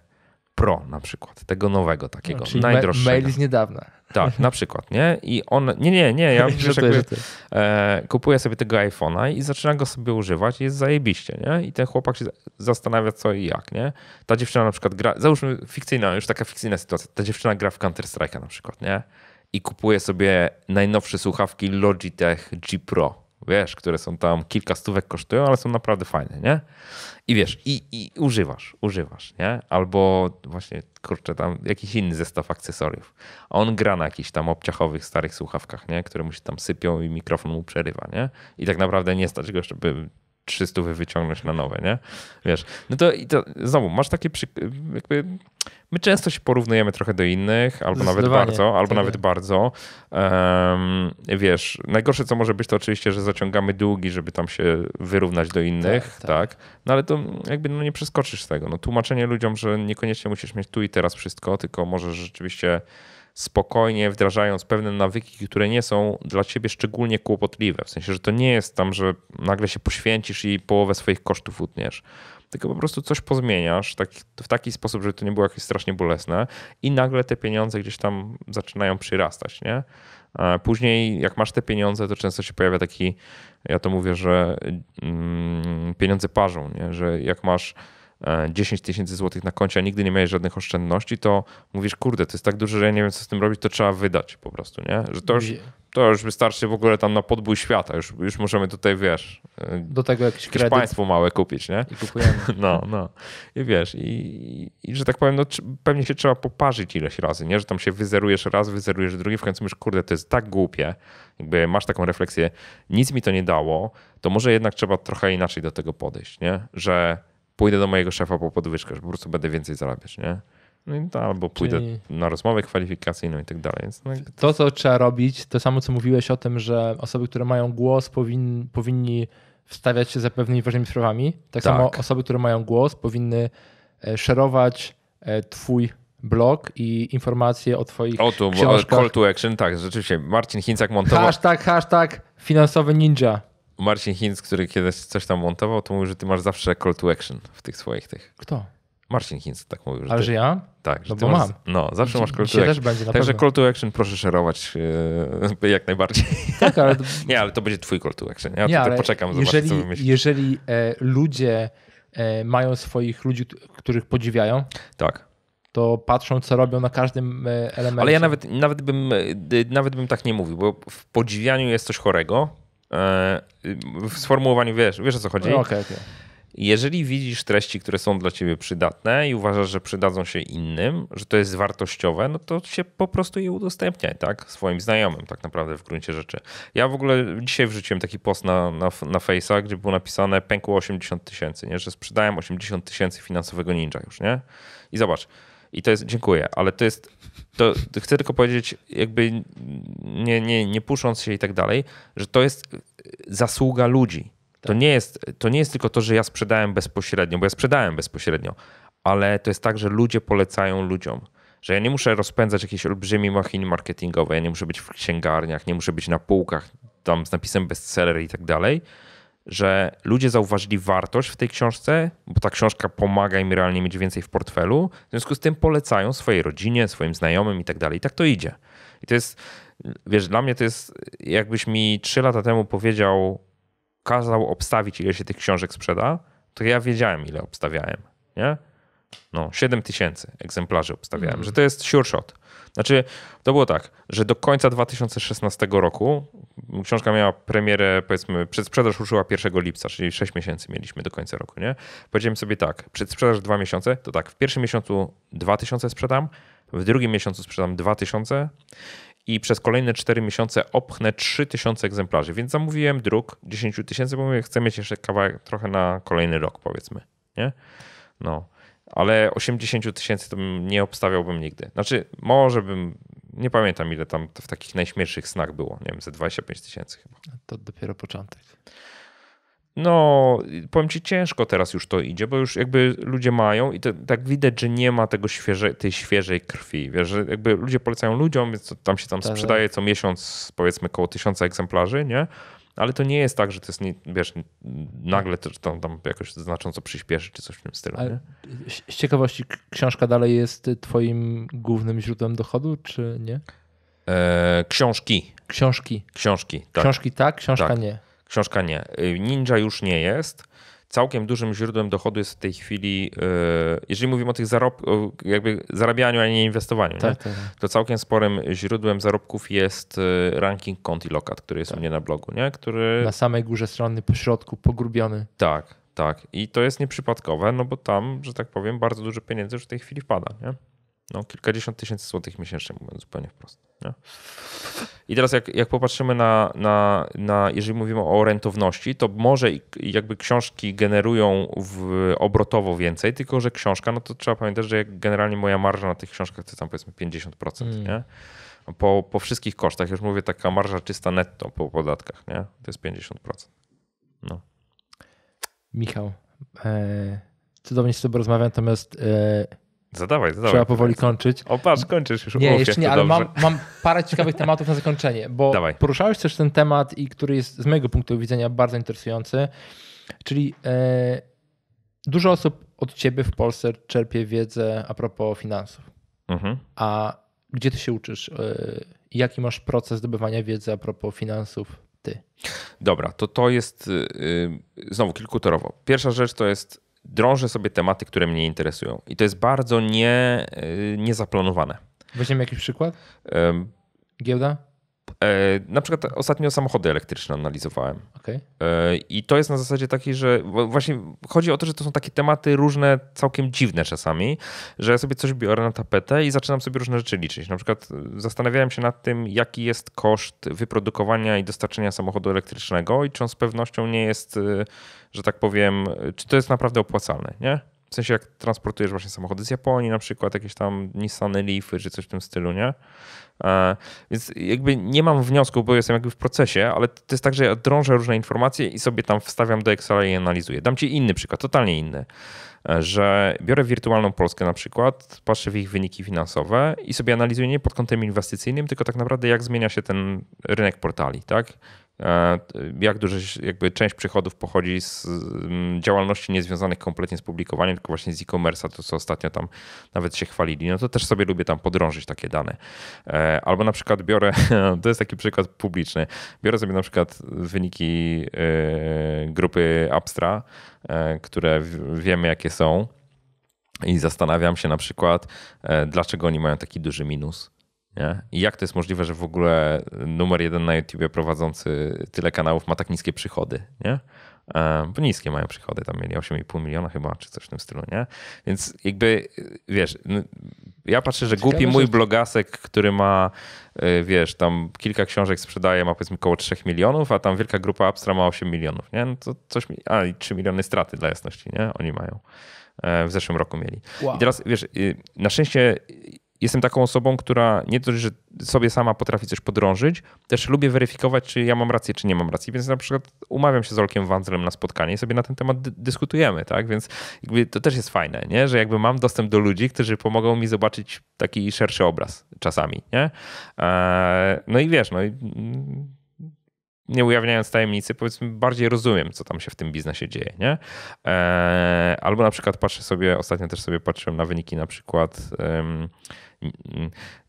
Pro na przykład, tego nowego takiego, no, czyli najdroższego. Mail z niedawna. Tak, na przykład, nie? I on, nie, nie, nie, ja wiesz, jakby, e, kupuje sobie tego iPhone'a i zaczyna go sobie używać i jest zajebiście, nie? I ten chłopak się zastanawia co i jak, nie? Ta dziewczyna na przykład gra, załóżmy fikcyjna, już taka fikcyjna sytuacja, ta dziewczyna gra w Counter-Strike'a na przykład, nie? I kupuję sobie najnowsze słuchawki Logitech G Pro, wiesz, które są tam kilka stówek kosztują, ale są naprawdę fajne, nie? I wiesz, i, i używasz, używasz, nie? Albo właśnie, kurczę, tam jakiś inny zestaw akcesoriów. A on gra na jakichś tam obciachowych, starych słuchawkach, nie? Które mu się tam sypią i mikrofon mu przerywa, nie? I tak naprawdę nie stać go, żeby trzysta wyciągnąć na nowe, nie? Wiesz, no to, i to znowu, masz takie przy, jakby, my często się porównujemy trochę do innych, albo nawet bardzo, albo tak nawet bardzo. Um, wiesz, najgorsze co może być to oczywiście, że zaciągamy długi, żeby tam się wyrównać do innych, tak? tak. tak. No ale to jakby no, nie przeskoczysz tego. No, tłumaczenie ludziom, że niekoniecznie musisz mieć tu i teraz wszystko, tylko możesz rzeczywiście spokojnie wdrażając pewne nawyki, które nie są dla ciebie szczególnie kłopotliwe. W sensie, że to nie jest tam, że nagle się poświęcisz i połowę swoich kosztów utniesz. Tylko po prostu coś pozmieniasz tak, w taki sposób, żeby to nie było jakieś strasznie bolesne i nagle te pieniądze gdzieś tam zaczynają przyrastać, nie? A później jak masz te pieniądze, to często się pojawia taki, ja to mówię, że mm, pieniądze parzą, nie? Że jak masz dziesięć tysięcy złotych na koncie, a nigdy nie miałeś żadnych oszczędności, to mówisz, kurde, to jest tak dużo, że ja nie wiem, co z tym robić, to trzeba wydać po prostu, nie? Że to już, to już wystarczy w ogóle tam na podbój świata, już, już możemy tutaj, wiesz, do tego jakiś jakieś państwo małe kupić, nie? I kupujemy. No, no. I wiesz, i, i że tak powiem, no pewnie się trzeba poparzyć ileś razy, nie? Że tam się wyzerujesz raz, wyzerujesz drugi, w końcu mówisz, kurde, to jest tak głupie, jakby masz taką refleksję, nic mi to nie dało, to może jednak trzeba trochę inaczej do tego podejść, nie? Że pójdę do mojego szefa po podwyżkę, że po prostu będę więcej zarabiać, nie? No i to, albo pójdę Czyli... na rozmowę kwalifikacyjną i tak dalej. Więc no... To, co trzeba robić, to samo, co mówiłeś o tym, że osoby, które mają głos, powin... powinni wstawiać się za pewnymi ważnymi sprawami. Tak, tak samo osoby, które mają głos, powinny szerować twój blog i informacje o twoich o tu, książkach. Call to action, tak, rzeczywiście. Marcin Chinczak montował... Hashtag, hashtag, finansowy ninja. Marcin Hintz, który kiedyś coś tam montował, to mówił, że ty masz zawsze call to action w tych swoich tych. Kto? Marcin Hintz tak mówił. Że Ale ty... że ja? Tak. No że bo masz... mam. No, zawsze masz call to action. Też będzie, Także pewno. Call to action proszę szerować yy, jak najbardziej. Tak, ale... Nie, ale to będzie twój call to action. Ja Nie, tutaj poczekam, jeżeli, zobaczę, co wymyślisz. Jeżeli e, ludzie e, mają swoich ludzi, których podziwiają, tak, to patrzą, co robią na każdym elemencie. Ale ja nawet, nawet, bym, nawet bym tak nie mówił, bo w podziwianiu jest coś chorego, w sformułowaniu, wiesz, wiesz o co chodzi. No, okay, okay. Jeżeli widzisz treści, które są dla ciebie przydatne i uważasz, że przydadzą się innym, że to jest wartościowe, no to się po prostu je udostępniaj, tak? Swoim znajomym tak naprawdę w gruncie rzeczy. Ja w ogóle dzisiaj wrzuciłem taki post na, na, na Face'a, gdzie było napisane pękło osiemdziesiąt tysięcy, nie? Że sprzedałem osiemdziesiąt tysięcy finansowego ninja już, nie? I zobacz. I to jest, dziękuję, ale to jest, to chcę tylko powiedzieć, jakby nie, nie, nie pusząc się i tak dalej, że to jest zasługa ludzi. Tak. To nie jest, to nie jest tylko to, że ja sprzedałem bezpośrednio, bo ja sprzedałem bezpośrednio, ale to jest tak, że ludzie polecają ludziom. Że ja nie muszę rozpędzać jakiejś olbrzymiej machiny marketingowej, ja nie muszę być w księgarniach, nie muszę być na półkach tam z napisem bestseller i tak dalej, że ludzie zauważyli wartość w tej książce, bo ta książka pomaga im realnie mieć więcej w portfelu, w związku z tym polecają swojej rodzinie, swoim znajomym i tak dalej. I tak to idzie. I to jest, wiesz, dla mnie to jest, jakbyś mi trzy lata temu powiedział, kazał obstawić, ile się tych książek sprzeda, to ja wiedziałem, ile obstawiałem, nie? No, siedem tysięcy egzemplarzy obstawiałem, mm. że to jest sure shot. Znaczy, to było tak, że do końca dwa tysiące szesnastego roku książka miała premierę, powiedzmy, przedsprzedaż ruszyła pierwszego lipca, czyli sześć miesięcy mieliśmy do końca roku, nie? Powiedziałem sobie tak, przedsprzedaż dwa miesiące, to tak, w pierwszym miesiącu dwa tysiące sprzedam, w drugim miesiącu sprzedam dwa tysiące i przez kolejne cztery miesiące opchnę trzy tysiące egzemplarzy, więc zamówiłem druk dziesięć tysięcy, bo mówię, chcę mieć jeszcze kawałek trochę na kolejny rok, powiedzmy, nie? No. Ale osiemdziesiąt tysięcy to nie obstawiałbym nigdy. Znaczy, może bym, nie pamiętam ile tam w takich najśmielszych snach było. Nie wiem, ze dwadzieścia pięć tysięcy chyba. To dopiero początek. No, powiem ci, ciężko teraz już to idzie, bo już jakby ludzie mają i to, tak widać, że nie ma tego świeże, tej świeżej krwi. Wiesz, że jakby ludzie polecają ludziom, więc to tam się tam sprzedaje co miesiąc, powiedzmy, koło tysiąca egzemplarzy, nie? Ale to nie jest tak, że to jest, nie, wiesz, nagle to tam, tam jakoś znacząco przyspieszy czy coś w tym stylu. Ale nie? Z ciekawości, książka dalej jest twoim głównym źródłem dochodu, czy nie? Eee, książki. Książki. Książki, tak. Książki tak, książka tak. nie. Książka nie. Ninja już nie jest. Całkiem dużym źródłem dochodu jest w tej chwili, jeżeli mówimy o tych zarobkach, jakby zarabianiu, a nie inwestowaniu, tak, nie? Tak, tak. To całkiem sporym źródłem zarobków jest ranking kont i lokat, który jest tak. u mnie na blogu, nie? Który... Na samej górze strony, po środku, pogrubiony. Tak, tak. I to jest nieprzypadkowe, no bo tam, że tak powiem, bardzo dużo pieniędzy już w tej chwili wpada, nie? No, kilkadziesiąt tysięcy złotych miesięcznie, mówiąc zupełnie wprost. Nie? I teraz jak, jak popatrzymy na, na, na, jeżeli mówimy o rentowności, to może jakby książki generują w, obrotowo więcej, tylko że książka, no to trzeba pamiętać, że generalnie moja marża na tych książkach to tam powiedzmy pięćdziesiąt procent. Mm. Nie? Po, po wszystkich kosztach, już mówię, taka marża czysta netto po podatkach, nie? To jest pięćdziesiąt procent. No. Michał, e, cudownie się z tobą rozmawiam, natomiast... E, Zadawaj, zadawaj. Trzeba powoli kończyć. O, patrz, kończysz już. Nie, Uf, jeszcze nie, ale mam, mam parę ciekawych tematów na zakończenie, bo Dawaj. Poruszałeś też ten temat, i który jest z mojego punktu widzenia bardzo interesujący, czyli e, dużo osób od ciebie w Polsce czerpie wiedzę a propos finansów. Mhm. A gdzie ty się uczysz? E, jaki masz proces zdobywania wiedzy a propos finansów ty? Dobra, to to jest y, znowu kilkutorowo. Pierwsza rzecz to jest drążę sobie tematy, które mnie interesują. I to jest bardzo nie, niezaplanowane. Weźmiemy jakiś przykład? Um, Giełda? Na przykład ostatnio samochody elektryczne analizowałem. Okay. I to jest na zasadzie takiej, że właśnie chodzi o to, że to są takie tematy różne, całkiem dziwne czasami, że ja sobie coś biorę na tapetę i zaczynam sobie różne rzeczy liczyć. Na przykład zastanawiałem się nad tym, jaki jest koszt wyprodukowania i dostarczenia samochodu elektrycznego i czy on z pewnością nie jest, że tak powiem, czy to jest naprawdę opłacalne, nie? W sensie jak transportujesz właśnie samochody z Japonii na przykład, jakieś tam Nissany Leafy czy coś w tym stylu, nie? Więc jakby nie mam wniosku, bo jestem jakby w procesie, ale to jest tak, że ja drążę różne informacje i sobie tam wstawiam do Excela i analizuję. Dam ci inny przykład, totalnie inny, że biorę Wirtualną Polskę na przykład, patrzę w ich wyniki finansowe i sobie analizuję nie pod kątem inwestycyjnym, tylko tak naprawdę jak zmienia się ten rynek portali, tak? Jak duża jakby część przychodów pochodzi z działalności niezwiązanych kompletnie z publikowaniem, tylko właśnie z e-commerce'a, to co ostatnio tam nawet się chwalili, no to też sobie lubię tam podrążyć takie dane. Albo na przykład biorę, to jest taki przykład publiczny, biorę sobie na przykład wyniki grupy Abstra, które wiemy jakie są i zastanawiam się na przykład, dlaczego oni mają taki duży minus. Nie? I jak to jest możliwe, że w ogóle numer jeden na YouTubie prowadzący tyle kanałów ma tak niskie przychody, nie? Bo niskie mają przychody, tam mieli osiem i pół miliona chyba, czy coś w tym stylu, nie? Więc jakby, wiesz, ja patrzę, że głupi mój blogasek, który ma, wiesz, tam kilka książek sprzedaje, ma powiedzmy około trzech milionów, a tam wielka grupa Abstra ma osiem milionów, nie? No to coś, a i trzy miliony straty dla jasności, nie? Oni mają. W zeszłym roku mieli. Wow. I teraz, wiesz, na szczęście jestem taką osobą, która nie dość, że sobie sama potrafi coś podrążyć, też lubię weryfikować, czy ja mam rację, czy nie mam racji, więc na przykład umawiam się z Olkiem Wandzlem na spotkanie i sobie na ten temat dy dyskutujemy, tak? Więc jakby to też jest fajne, nie? Że jakby mam dostęp do ludzi, którzy pomogą mi zobaczyć taki szerszy obraz czasami, nie? Eee, no i wiesz, no i nie ujawniając tajemnicy, powiedzmy bardziej rozumiem, co tam się w tym biznesie dzieje, nie? Eee, albo na przykład patrzę sobie, ostatnio też sobie patrzyłem na wyniki na przykład um,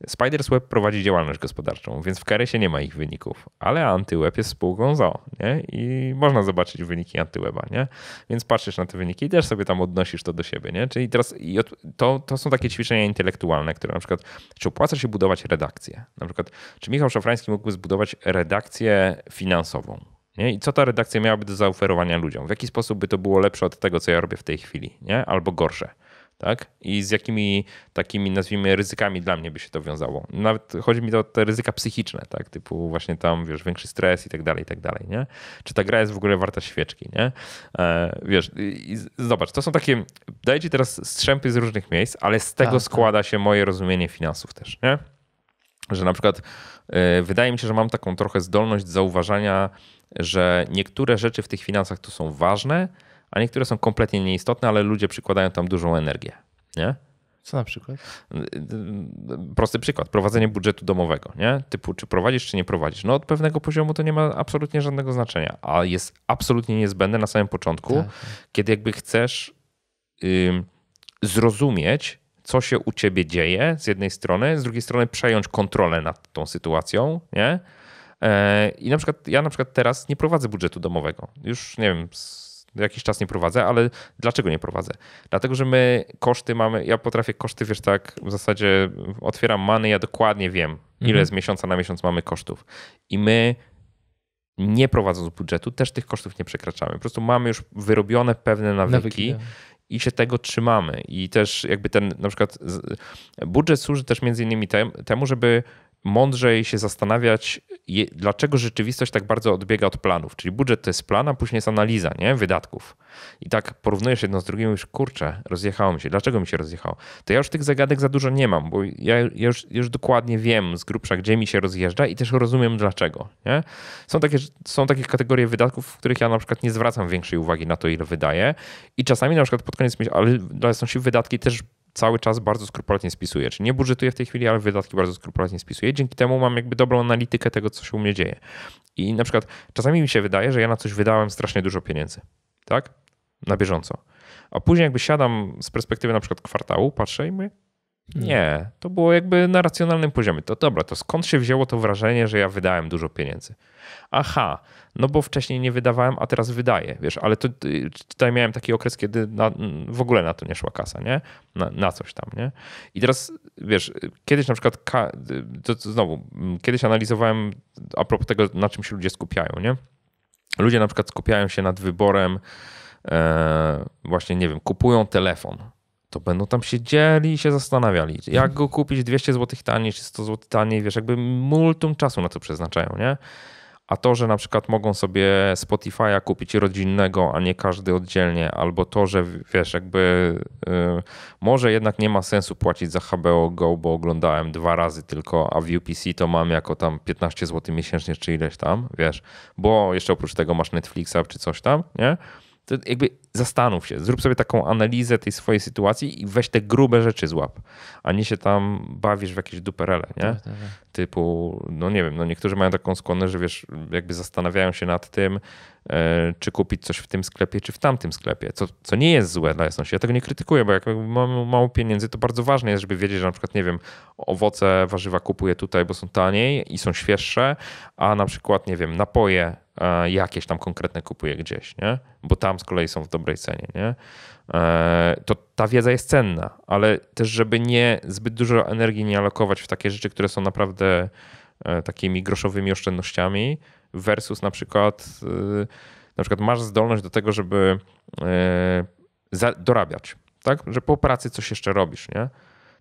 Spidersweb prowadzi działalność gospodarczą, więc w K R S-ie nie ma ich wyników, ale Antyweb jest spółką z o o, nie? I można zobaczyć wyniki Antyweba, nie? Więc patrzysz na te wyniki i też sobie tam odnosisz to do siebie, nie? Czyli teraz to, to są takie ćwiczenia intelektualne, które na przykład, czy opłaca się budować redakcję? Na przykład, czy Michał Szafrański mógłby zbudować redakcję finansową? Nie? I co ta redakcja miałaby do zaoferowania ludziom? W jaki sposób by to było lepsze od tego, co ja robię w tej chwili, nie? Albo gorsze? Tak? I z jakimi takimi, nazwijmy, ryzykami dla mnie by się to wiązało. Nawet chodzi mi o te ryzyka psychiczne, tak? Typu właśnie tam, wiesz, większy stres i tak dalej, i tak dalej, nie? Czy ta gra jest w ogóle warta świeczki, nie? E, wiesz, i zobacz, to są takie, daję ci teraz strzępy z różnych miejsc, ale z tego tak, składa się moje rozumienie finansów też, nie? Że na przykład y, wydaje mi się, że mam taką trochę zdolność zauważania, że niektóre rzeczy w tych finansach to są ważne, a niektóre są kompletnie nieistotne, ale ludzie przykładają tam dużą energię, nie? Co na przykład? Prosty przykład. Prowadzenie budżetu domowego, nie? Typu czy prowadzisz, czy nie prowadzisz. No od pewnego poziomu to nie ma absolutnie żadnego znaczenia, a jest absolutnie niezbędne na samym początku, tak, kiedy jakby chcesz yy, zrozumieć, co się u ciebie dzieje z jednej strony, z drugiej strony przejąć kontrolę nad tą sytuacją, nie? Yy, I na przykład ja na przykład teraz nie prowadzę budżetu domowego. Już nie wiem... Jakiś czas nie prowadzę, ale dlaczego nie prowadzę? Dlatego, że my koszty mamy, ja potrafię koszty, wiesz tak, w zasadzie otwieram many, ja dokładnie wiem, ile mhm. z miesiąca na miesiąc mamy kosztów. I my nie prowadząc budżetu też tych kosztów nie przekraczamy. Po prostu mamy już wyrobione pewne nawyki, nawyki ja. i się tego trzymamy. I też jakby ten na przykład budżet służy też między innymi temu, żeby mądrzej się zastanawiać, dlaczego rzeczywistość tak bardzo odbiega od planów. Czyli budżet to jest plan, a później jest analiza, nie? Wydatków. I tak porównujesz jedno z drugim i już kurczę, rozjechało mi się. Dlaczego mi się rozjechało? To ja już tych zagadek za dużo nie mam, bo ja, ja już, już dokładnie wiem z grubsza, gdzie mi się rozjeżdża i też rozumiem dlaczego, nie? Są takie, są takie kategorie wydatków, w których ja na przykład nie zwracam większej uwagi na to, ile wydaję. I czasami na przykład pod koniec miesiąca, ale dla się wydatki też cały czas bardzo skrupulatnie spisuję. Czyli nie budżetuję w tej chwili, ale wydatki bardzo skrupulatnie spisuję. Dzięki temu mam jakby dobrą analitykę tego, co się u mnie dzieje. I na przykład czasami mi się wydaje, że ja na coś wydałem strasznie dużo pieniędzy. Tak? Na bieżąco. A później jakby siadam z perspektywy na przykład kwartału, patrzę i mówię, Nie, to było jakby na racjonalnym poziomie. To dobra, to skąd się wzięło to wrażenie, że ja wydałem dużo pieniędzy? Aha, no bo wcześniej nie wydawałem, a teraz wydaję, wiesz, ale to, tutaj miałem taki okres, kiedy na, w ogóle na to nie szła kasa, nie? Na, na coś tam, nie? I teraz, wiesz, kiedyś na przykład, to, to znowu, kiedyś analizowałem a propos tego, na czym się ludzie skupiają, nie? Ludzie na przykład skupiają się nad wyborem, e, właśnie, nie wiem, kupują telefon. To będą tam siedzieli i się zastanawiali, jak go kupić dwieście złotych taniej, czy sto złotych taniej, wiesz, jakby multum czasu na to przeznaczają, nie? A to, że na przykład mogą sobie Spotify'a kupić rodzinnego, a nie każdy oddzielnie, albo to, że wiesz, jakby yy, może jednak nie ma sensu płacić za H B O Go, bo oglądałem dwa razy tylko, a w U P C to mam jako tam piętnaście złotych miesięcznie, czy ileś tam, wiesz, bo jeszcze oprócz tego masz Netflixa, czy coś tam, nie? To jakby zastanów się, zrób sobie taką analizę tej swojej sytuacji i weź te grube rzeczy złap, a nie się tam bawisz w jakieś duperele, nie? Tak, tak, tak. Typu, no nie wiem, no niektórzy mają taką skłonność, że wiesz, jakby zastanawiają się nad tym, yy, czy kupić coś w tym sklepie, czy w tamtym sklepie, co, co nie jest złe dla jasności. Ja tego nie krytykuję, bo jak mamy mało pieniędzy, to bardzo ważne jest, żeby wiedzieć, że na przykład, nie wiem, owoce, warzywa kupuję tutaj, bo są taniej i są świeższe, a na przykład, nie wiem, napoje jakieś tam konkretne kupuję gdzieś, nie? Bo tam z kolei są w dobrej cenie, nie? To ta wiedza jest cenna, ale też żeby nie zbyt dużo energii nie alokować w takie rzeczy, które są naprawdę takimi groszowymi oszczędnościami versus na przykład na przykład masz zdolność do tego, żeby dorabiać, tak? Że po pracy coś jeszcze robisz, nie?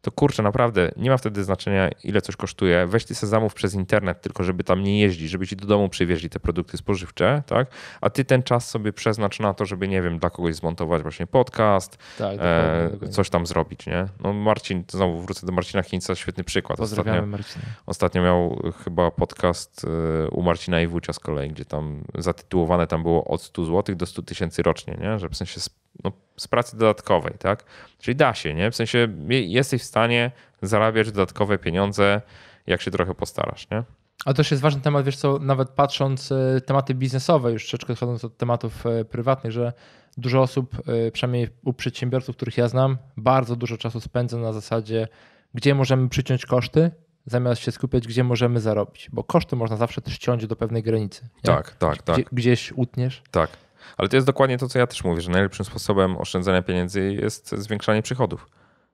To kurczę, naprawdę nie ma wtedy znaczenia, ile coś kosztuje. Weź ty se zamów przez internet, tylko żeby tam nie jeździć, żeby ci do domu przywieźli te produkty spożywcze, tak? A ty ten czas sobie przeznacz na to, żeby, nie wiem, dla kogoś zmontować właśnie podcast, tak, e, coś tam zrobić, nie? No Marcin, znowu wrócę do Marcina Hintza, świetny przykład. Pozdrawiamy Marcina. Ostatnio miał chyba podcast u Marcina Iwucia z kolei, gdzie tam zatytułowane tam było od stu złotych do stu tysięcy rocznie, nie? Że w sensie no, z pracy dodatkowej, tak? Czyli da się, nie? W sensie jesteś w stanie zarabiać dodatkowe pieniądze, jak się trochę postarasz, nie? A to też jest ważny temat, wiesz co, nawet patrząc tematy biznesowe, już troszeczkę odchodząc od tematów prywatnych, że dużo osób, przynajmniej u przedsiębiorców, których ja znam, bardzo dużo czasu spędza na zasadzie, gdzie możemy przyciąć koszty, zamiast się skupiać, gdzie możemy zarobić. Bo koszty można zawsze też ciąć do pewnej granicy. Nie? Tak, tak, tak. Gdzie, gdzieś utniesz. Tak. Ale to jest dokładnie to, co ja też mówię, że najlepszym sposobem oszczędzania pieniędzy jest zwiększanie przychodów.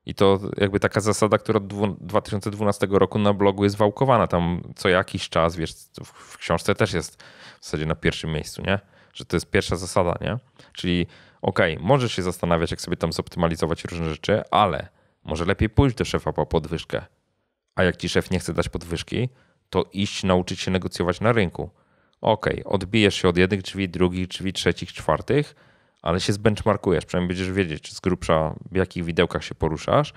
I to jakby taka zasada, która od dwa tysiące dwunastego roku na blogu jest wałkowana. Tam co jakiś czas, wiesz, w książce też jest w zasadzie na pierwszym miejscu, nie? Że to jest pierwsza zasada, nie? Czyli okej, okay, możesz się zastanawiać, jak sobie tam zoptymalizować różne rzeczy, ale może lepiej pójść do szefa po podwyżkę. A jak ci szef nie chce dać podwyżki, to iść nauczyć się negocjować na rynku. Okej, okay, odbijesz się od jednych drzwi, drugich drzwi, trzecich, czwartych, ale się zbenchmarkujesz, przynajmniej będziesz wiedzieć z grubsza, w jakich widełkach się poruszasz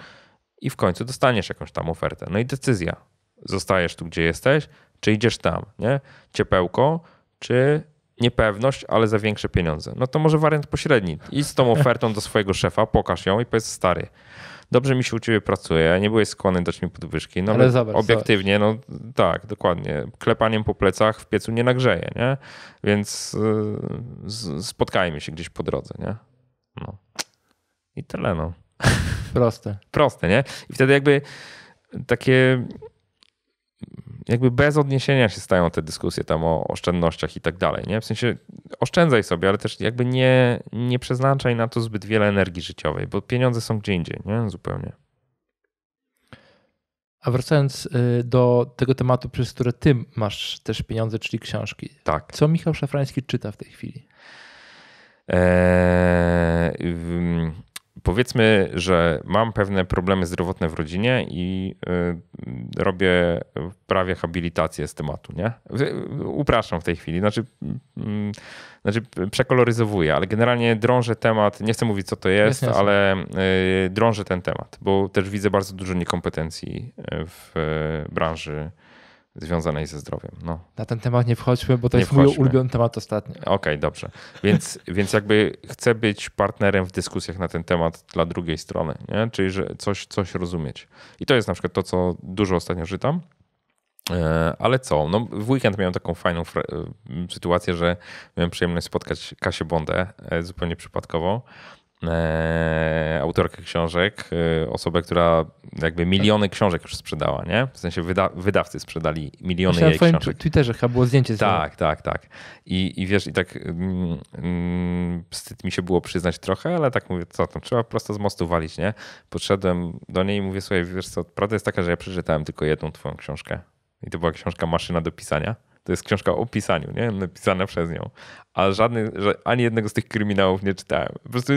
i w końcu dostaniesz jakąś tam ofertę. No i decyzja. Zostajesz tu, gdzie jesteś, czy idziesz tam, nie? Ciepełko, czy niepewność, ale za większe pieniądze. No to może wariant pośredni. Idź z tą ofertą do swojego szefa, pokaż ją i powiedz: stary, dobrze mi się u ciebie pracuje, nie byłeś skłonny dać mi podwyżki, no ale, ale zobacz, obiektywnie, zobacz. No tak, dokładnie, klepaniem po plecach w piecu nie nagrzeje, nie? Więc yy, spotkajmy się gdzieś po drodze, nie? No. I tyle, no. Proste. Proste, nie? I wtedy jakby takie... jakby bez odniesienia się stają te dyskusje tam o oszczędnościach i tak dalej, nie? W sensie oszczędzaj sobie, ale też jakby nie, nie przeznaczaj na to zbyt wiele energii życiowej, bo pieniądze są gdzie indziej, nie? Zupełnie. A wracając do tego tematu, przez który ty masz też pieniądze, czyli książki. Tak. Co Michał Szafrański czyta w tej chwili? Eee, w... Powiedzmy, że mam pewne problemy zdrowotne w rodzinie i y, robię prawie habilitację z tematu, nie? Upraszczam w tej chwili, znaczy, mm, znaczy przekoloryzowuję, ale generalnie drążę temat, nie chcę mówić, co to jest, jest ale y, drążę ten temat, bo też widzę bardzo dużo niekompetencji w branży związanej ze zdrowiem. No. Na ten temat nie wchodźmy, bo to nie jest wchodźmy. Mój ulubiony temat ostatnio. Okej, okay, dobrze. Więc, więc jakby chcę być partnerem w dyskusjach na ten temat dla drugiej strony, nie? Czyli że coś, coś rozumieć. I to jest na przykład to, co dużo ostatnio czytam. Ale co? No, w weekend miałem taką fajną sytuację, że miałem przyjemność spotkać Kasię Bondę zupełnie przypadkowo. e, autorkę książek, e, osobę, która jakby miliony książek już sprzedała, nie? W sensie wyda wydawcy sprzedali miliony jej książek. Na twoim Twitterze chyba było zdjęcie z nią. Tak, tak, tak. I, i wiesz, i tak mm, mm, wstyd mi się było przyznać trochę, ale tak mówię, co tam, trzeba prosto z mostu walić, nie? Podszedłem do niej i mówię, słuchaj, wiesz co, prawda jest taka, że ja przeczytałem tylko jedną twoją książkę. I to była książka Maszyna do pisania. To jest książka o pisaniu, nie? Napisana przez nią. A żadnych, ani jednego z tych kryminałów nie czytałem. Po prostu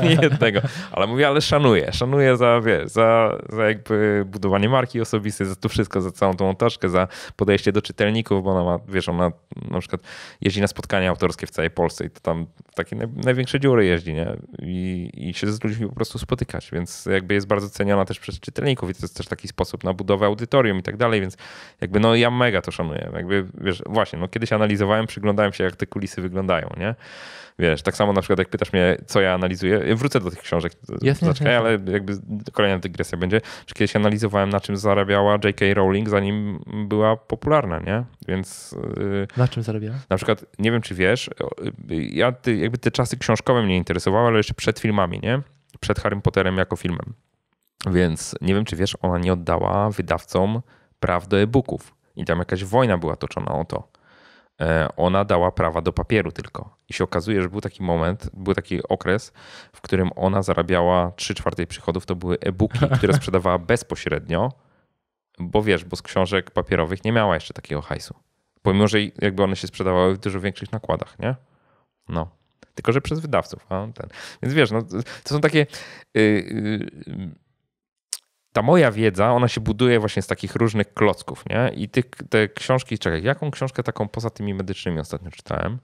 ani jednego. Ale mówię, ale szanuję. Szanuję za, wiesz, za, za jakby budowanie marki osobistej, za to wszystko, za całą tą otoczkę, za podejście do czytelników, bo ona ma, wiesz, ona na przykład jeździ na spotkania autorskie w całej Polsce i to tam w takie największe dziury jeździ, nie? I, i się z ludźmi po prostu spotykać, więc jakby jest bardzo ceniona też przez czytelników i to jest też taki sposób na budowę audytorium i tak dalej, więc jakby no ja mega to szanuję. Jakby, wiesz, właśnie, no kiedyś analizowałem, przyglądałem się, jak te kulisy wyglądają, nie? Wiesz, tak samo na przykład jak pytasz mnie, co ja analizuję, wrócę do tych książek, jasne, zaczekaj, jasne. Ale jakby kolejna dygresja będzie, że kiedyś analizowałem, na czym zarabiała J K. Rowling, zanim była popularna, nie? Więc... Na czym zarabiała? Na przykład, nie wiem czy wiesz, ja ty, jakby te czasy książkowe mnie interesowały, ale jeszcze przed filmami, nie? Przed Harrym Potterem jako filmem. Więc nie wiem czy wiesz, ona nie oddała wydawcom praw do e-booków. I tam jakaś wojna była toczona o to. Ona dała prawa do papieru tylko. I się okazuje, że był taki moment, był taki okres, w którym ona zarabiała trzy czwarte przychodów, to były e-booki, które sprzedawała bezpośrednio, bo wiesz, bo z książek papierowych nie miała jeszcze takiego hajsu. Pomimo, że jakby one się sprzedawały w dużo większych nakładach, nie? No. Tylko, że przez wydawców. A ten. Więc wiesz, no, to są takie... Yy, yy, Ta moja wiedza, ona się buduje właśnie z takich różnych klocków, nie? I te, te książki, czekaj, jaką książkę taką poza tymi medycznymi ostatnio czytałem?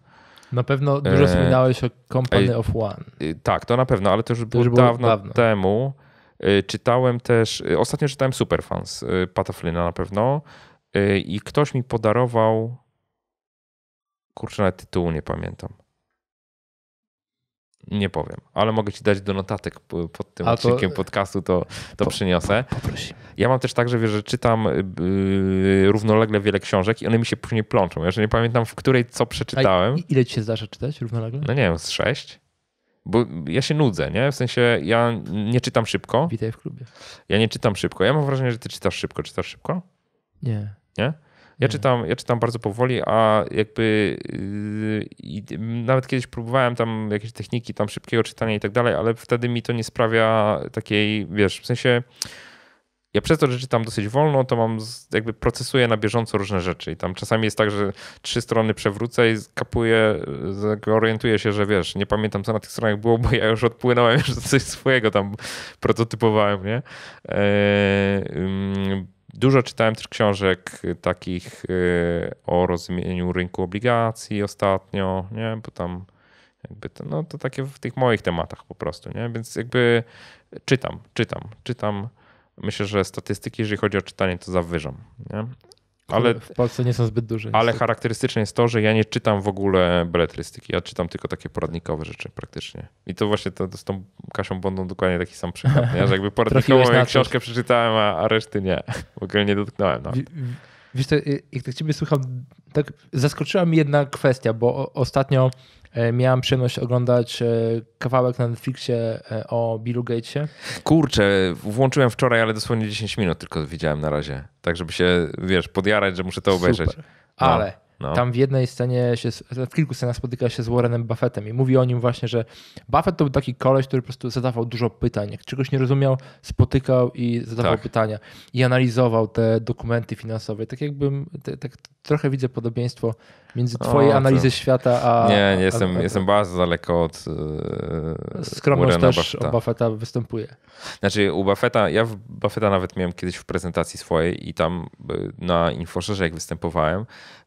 Na pewno dużo wspominałeś e... o Company e... of One. Tak, to na pewno, ale to już, to już było dawno, dawno temu. Czytałem też, ostatnio czytałem Superfans Pata Flynna na pewno i ktoś mi podarował, kurczę, nawet tytułu nie pamiętam. Nie powiem, ale mogę ci dać do notatek pod tym to... odcinkiem podcastu, to, to po, przyniosę. Po, poprosi. Ja mam też tak, że, wiesz, że czytam yy, równolegle wiele książek i one mi się później plączą. Ja że nie pamiętam, w której co przeczytałem. A ile ci się zdarza czytać równolegle? No nie wiem, z sześć. Bo ja się nudzę, nie? W sensie ja nie czytam szybko. Witaj w klubie. Ja nie czytam szybko. Ja mam wrażenie, że ty czytasz szybko. Czytasz szybko? Nie. Nie? Ja czytam, ja czytam bardzo powoli, a jakby yy, nawet kiedyś próbowałem tam jakieś techniki tam szybkiego czytania i tak dalej, ale wtedy mi to nie sprawia takiej, wiesz, w sensie ja przez to, że czytam dosyć wolno, to mam jakby procesuję na bieżąco różne rzeczy i tam czasami jest tak, że trzy strony przewrócę i kapuję, orientuję się, że wiesz, nie pamiętam co na tych stronach było, bo ja już odpłynąłem, że coś swojego tam prototypowałem, nie? Yy, yy, Dużo czytałem też książek takich o rozumieniu rynku obligacji ostatnio, nie? Bo tam jakby to, no to takie w tych moich tematach po prostu, nie? Więc jakby czytam, czytam, czytam. Myślę, że statystyki, jeżeli chodzi o czytanie, to zawyżam, nie? Ale w Polsce nie są zbyt duże. Ale charakterystyczne jest to, że ja nie czytam w ogóle beletrystyki. Ja czytam tylko takie poradnikowe rzeczy praktycznie. I to właśnie to, to z tą Kasią Bondą dokładnie taki sam przykład. Ja, że jakby poradnikową książkę przeczytałem, a, a reszty nie. W ogóle nie dotknąłem. No. W, w, wiesz co, jak tak ciebie słucham, tak zaskoczyła mi jedna kwestia, bo ostatnio miałem przyjemność oglądać kawałek na Netflixie o Billu Gatesie. Kurczę, włączyłem wczoraj, ale dosłownie dziesięć minut tylko widziałem na razie. Tak, żeby się, wiesz, podjarać, że muszę to obejrzeć. Super. No, ale no. Tam w jednej scenie, się, w kilku scenach spotyka się z Warrenem Buffettem i mówi o nim właśnie, że Buffett to był taki koleś, który po prostu zadawał dużo pytań. Jak czegoś nie rozumiał, spotykał i zadawał tak. pytania. I analizował te dokumenty finansowe. Tak jakbym, te, tak trochę widzę podobieństwo między twojej o, analizy to... świata a... Nie, nie a, jestem, a... jestem bardzo daleko od yy, skromność też Buffetta. u Buffetta występuje. Znaczy u Buffetta, ja w Buffetta nawet miałem kiedyś w prezentacji swojej i tam na InfoSharze jak występowałem,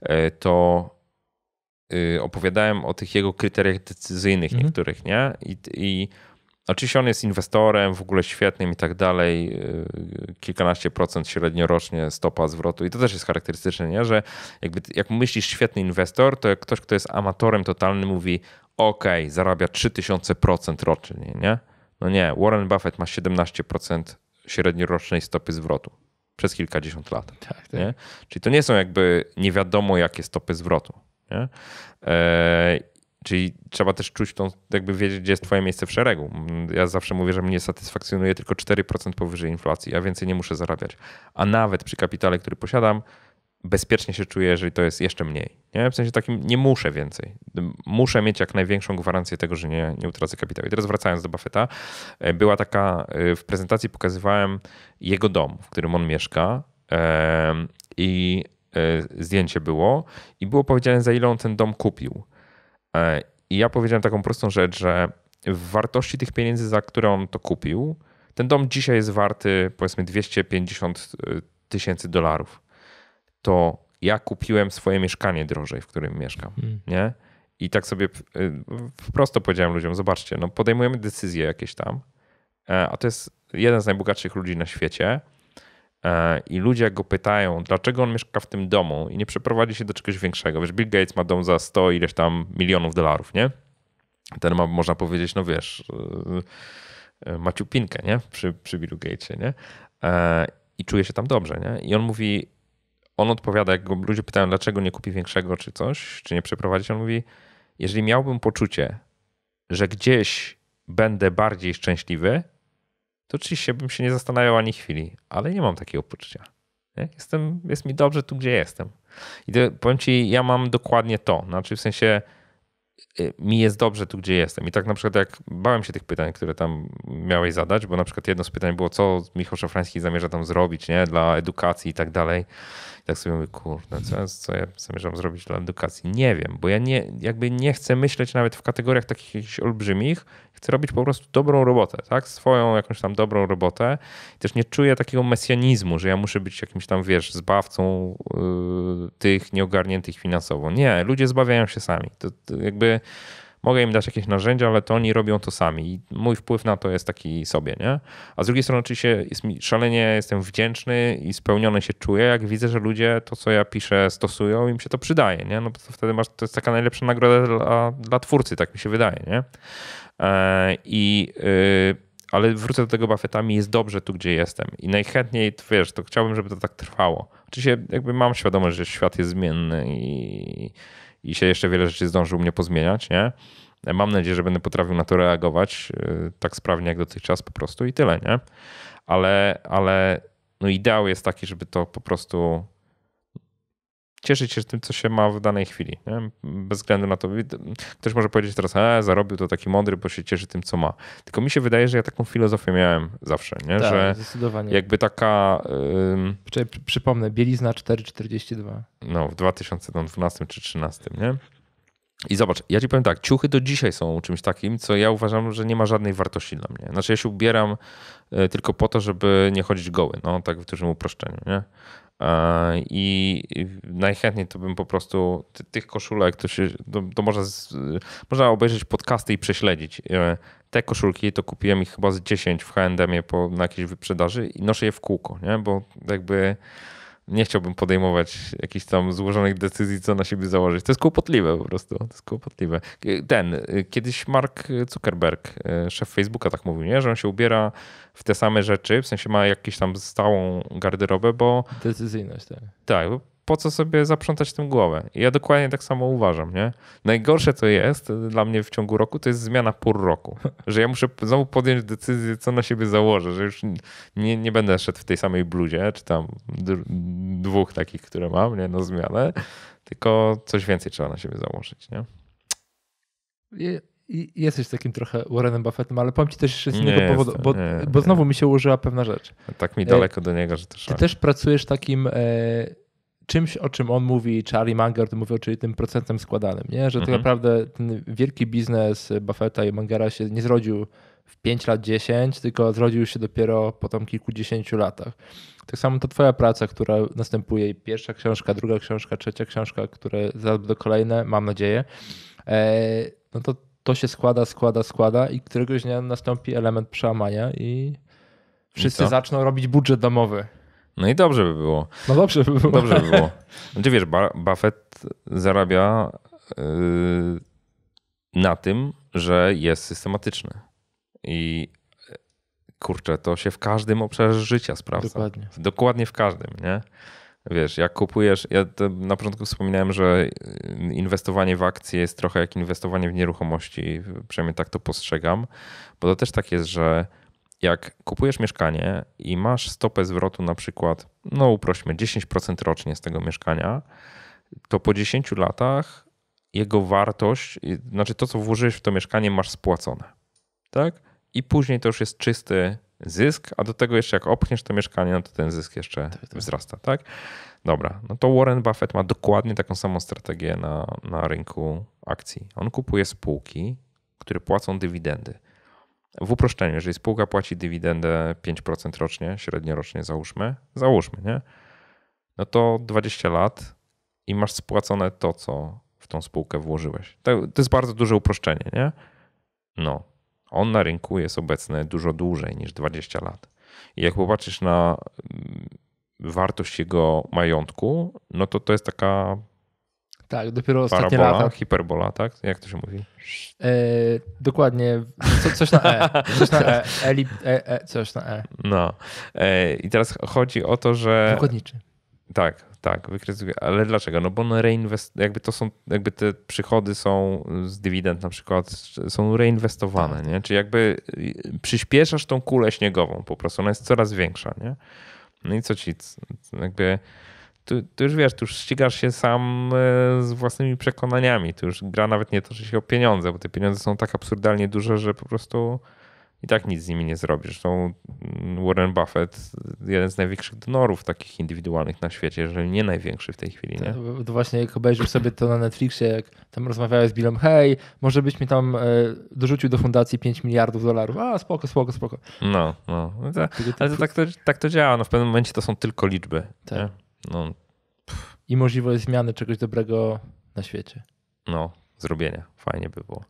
yy, to yy, opowiadałem o tych jego kryteriach decyzyjnych mm-hmm. niektórych, nie? I, i oczywiście on jest inwestorem, w ogóle świetnym i tak dalej, kilkanaście procent średnio rocznie stopa zwrotu i to też jest charakterystyczne, nie? Że jakby jak myślisz świetny inwestor, to jak ktoś, kto jest amatorem totalnym mówi okej, okay, zarabia trzy tysiące procent rocznie, nie? No nie, Warren Buffett ma siedemnaście procent średniorocznej stopy zwrotu przez kilkadziesiąt lat. Tak, tak. Nie? Czyli to nie są jakby nie wiadomo jakie stopy zwrotu. Nie? Eee, Czyli trzeba też czuć tą, jakby wiedzieć, gdzie jest twoje miejsce w szeregu. Ja zawsze mówię, że mnie satysfakcjonuje tylko cztery procent powyżej inflacji, a więcej nie muszę zarabiać. A nawet przy kapitale, który posiadam, bezpiecznie się czuję, jeżeli to jest jeszcze mniej. Nie? W sensie takim nie muszę więcej. Muszę mieć jak największą gwarancję tego, że nie, nie utracę kapitału. I teraz wracając do Buffetta, była taka, w prezentacji pokazywałem jego dom, w którym on mieszka i zdjęcie było i było powiedziane, za ile on ten dom kupił. I ja powiedziałem taką prostą rzecz, że w wartości tych pieniędzy, za które on to kupił, ten dom dzisiaj jest warty powiedzmy dwieście pięćdziesiąt tysięcy dolarów. To ja kupiłem swoje mieszkanie drożej, w którym mieszkam. Hmm. Nie? I tak sobie prosto powiedziałem ludziom, zobaczcie, no podejmujemy decyzje jakieś tam, a to jest jeden z najbogatszych ludzi na świecie i ludzie jak go pytają, dlaczego on mieszka w tym domu i nie przeprowadzi się do czegoś większego. Wiesz, Bill Gates ma dom za sto ileś tam milionów dolarów, nie? Ten ma, można powiedzieć, no wiesz, ma ciupinkę, nie? Przy, przy Billu Gatesie, nie? I czuje się tam dobrze, nie? I on mówi, on odpowiada, jak go ludzie pytają, dlaczego nie kupi większego czy coś, czy nie przeprowadzi, on mówi, jeżeli miałbym poczucie, że gdzieś będę bardziej szczęśliwy, to oczywiście bym się nie zastanawiał ani chwili, ale nie mam takiego poczucia. Jestem, jest mi dobrze tu, gdzie jestem. I to, powiem ci, ja mam dokładnie to. Znaczy w sensie mi jest dobrze tu, gdzie jestem. I tak na przykład jak bałem się tych pytań, które tam miałeś zadać, bo na przykład jedno z pytań było, co Michał Szafrański zamierza tam zrobić, nie? Dla edukacji i tak dalej. I tak sobie mówię, kurde, co, co ja zamierzam zrobić dla edukacji? Nie wiem, bo ja nie, jakby nie chcę myśleć nawet w kategoriach takich olbrzymich. Chcę robić po prostu dobrą robotę, tak? Swoją jakąś tam dobrą robotę. I też nie czuję takiego mesjanizmu, że ja muszę być jakimś tam, wiesz, zbawcą yy, tych nieogarniętych finansowo. Nie, ludzie zbawiają się sami. To, to jakby mogę im dać jakieś narzędzia, ale to oni robią to sami. I mój wpływ na to jest taki sobie, nie? A z drugiej strony oczywiście jest mi, szalenie jestem wdzięczny i spełniony się czuję, jak widzę, że ludzie to, co ja piszę, stosują i im się to przydaje, nie? No bo to wtedy masz, to jest taka najlepsza nagroda dla, dla twórcy, tak mi się wydaje, nie? I, ale wrócę do tego Buffetta, mi jest dobrze tu, gdzie jestem. I najchętniej, wiesz, to chciałbym, żeby to tak trwało. Oczywiście jakby mam świadomość, że świat jest zmienny i, i się jeszcze wiele rzeczy zdąży u mnie pozmieniać, nie? Mam nadzieję, że będę potrafił na to reagować tak sprawnie jak dotychczas po prostu i tyle, nie? Ale, ale no ideał jest taki, żeby to po prostu cieszyć się tym, co się ma w danej chwili. Nie? Bez względu na to. Ktoś może powiedzieć teraz, e, zarobił to taki mądry, bo się cieszy tym, co ma. Tylko mi się wydaje, że ja taką filozofię miałem zawsze. Nie? Tak, że zdecydowanie. Jakby taka... Yy... Przypomnę, bielizna cztery czterdzieści dwa. No, w dwa tysiące dwunastym czy dwa tysiące trzynastym, nie? I zobacz, ja ci powiem tak, ciuchy do dzisiaj są czymś takim, co ja uważam, że nie ma żadnej wartości dla mnie. Znaczy ja się ubieram tylko po to, żeby nie chodzić goły, no tak w dużym uproszczeniu, nie? I najchętniej to bym po prostu tych koszulek, to, się, to, to można, z, można obejrzeć podcasty i prześledzić. Te koszulki to kupiłem ich chyba z dziesięć w H and M-ie po, na jakiejś wyprzedaży i noszę je w kółko, nie? Bo jakby... Nie chciałbym podejmować jakichś tam złożonych decyzji, co na siebie założyć. To jest kłopotliwe po prostu. To jest kłopotliwe. Ten, kiedyś Mark Zuckerberg, szef Facebooka, tak mówił, nie? Że on się ubiera w te same rzeczy, w sensie ma jakąś tam stałą garderobę, bo... Decyzyjność, tak. Tak, po co sobie zaprzątać tym głowę? I ja dokładnie tak samo uważam, nie? Najgorsze, co jest dla mnie w ciągu roku, to jest zmiana pór roku. Że ja muszę znowu podjąć decyzję, co na siebie założę, że już nie, nie będę szedł w tej samej bluzie, czy tam d- dwóch takich, które mam, nie? No zmianę, tylko coś więcej trzeba na siebie założyć, nie? Je, jesteś takim trochę Warrenem Buffettem, ale powiem ci też z innego nie powodu, jestem, bo, nie, bo znowu nie. Mi się ułożyła pewna rzecz. Tak mi daleko e, do niego, że to szale. Ty też pracujesz takim... E, czymś, o czym on mówi, Charlie Mangard mówił, czyli tym procentem składanym, nie? Że mhm. tak naprawdę ten wielki biznes Buffetta i Mangera się nie zrodził w pięć lat, dziesięć, tylko zrodził się dopiero po tam kilkudziesięciu latach. Tak samo to twoja praca, która następuje, pierwsza książka, druga książka, trzecia książka, które zaraz będą kolejne, mam nadzieję, no to to się składa, składa, składa i któregoś dnia nastąpi element przełamania i wszyscy I zaczną robić budżet domowy. No i dobrze by było. No dobrze by było. Dobrze by było. Znaczy wiesz, Buffett zarabia na tym, że jest systematyczny. I kurczę, to się w każdym obszarze życia sprawdza. Dokładnie. Dokładnie w każdym, nie? Wiesz, jak kupujesz, ja na początku wspominałem, że inwestowanie w akcje jest trochę jak inwestowanie w nieruchomości, przynajmniej tak to postrzegam, bo to też tak jest, że jak kupujesz mieszkanie i masz stopę zwrotu na przykład, no uprośmy, dziesięć procent rocznie z tego mieszkania, to po dziesięciu latach jego wartość, znaczy to co włożyłeś w to mieszkanie masz spłacone, tak? I później to już jest czysty zysk, a do tego jeszcze jak opchniesz to mieszkanie, no to ten zysk jeszcze tak, tak. wzrasta, tak? Dobra, no to Warren Buffett ma dokładnie taką samą strategię na, na rynku akcji. On kupuje spółki, które płacą dywidendy. W uproszczeniu, jeżeli spółka płaci dywidendę pięć procent rocznie, średniorocznie załóżmy, załóżmy, nie? No to dwadzieścia lat i masz spłacone to, co w tą spółkę włożyłeś. To, to jest bardzo duże uproszczenie, nie? No. On na rynku jest obecny dużo dłużej niż dwadzieścia lat. I jak popatrzysz na wartość jego majątku, no to to jest taka tak, dopiero ostatnie parabola, lata. Hiperbola, tak? Jak to się mówi? E, dokładnie. Co, coś na E. Coś na E. Elip, e, e coś na E. No. E, I teraz chodzi o to, że... Wykładniczy. Tak, tak. Ale dlaczego? No bo on reinwest... jakby to są, jakby te przychody są z dywidend na przykład, są reinwestowane, nie? Czyli jakby przyspieszasz tą kulę śniegową po prostu. Ona jest coraz większa, nie? No i co ci jakby... Tu, tu już wiesz, tu już ścigasz się sam z własnymi przekonaniami. Tu już gra nawet nie toczy się o pieniądze, bo te pieniądze są tak absurdalnie duże, że po prostu i tak nic z nimi nie zrobisz. Zresztą Warren Buffett, jeden z największych donorów takich indywidualnych na świecie, jeżeli nie największy w tej chwili. Nie? To, to właśnie jak obejrzysz sobie to na Netflixie, jak tam rozmawiałeś z Billem, hej, może byś mi tam dorzucił do fundacji pięć miliardów dolarów. A, spoko, spoko, spoko. No, no. Ale to tak, to, tak to działa. No, w pewnym momencie to są tylko liczby. Tak. Nie? No. I możliwość zmiany czegoś dobrego na świecie. No, zrobienia. Fajnie by było.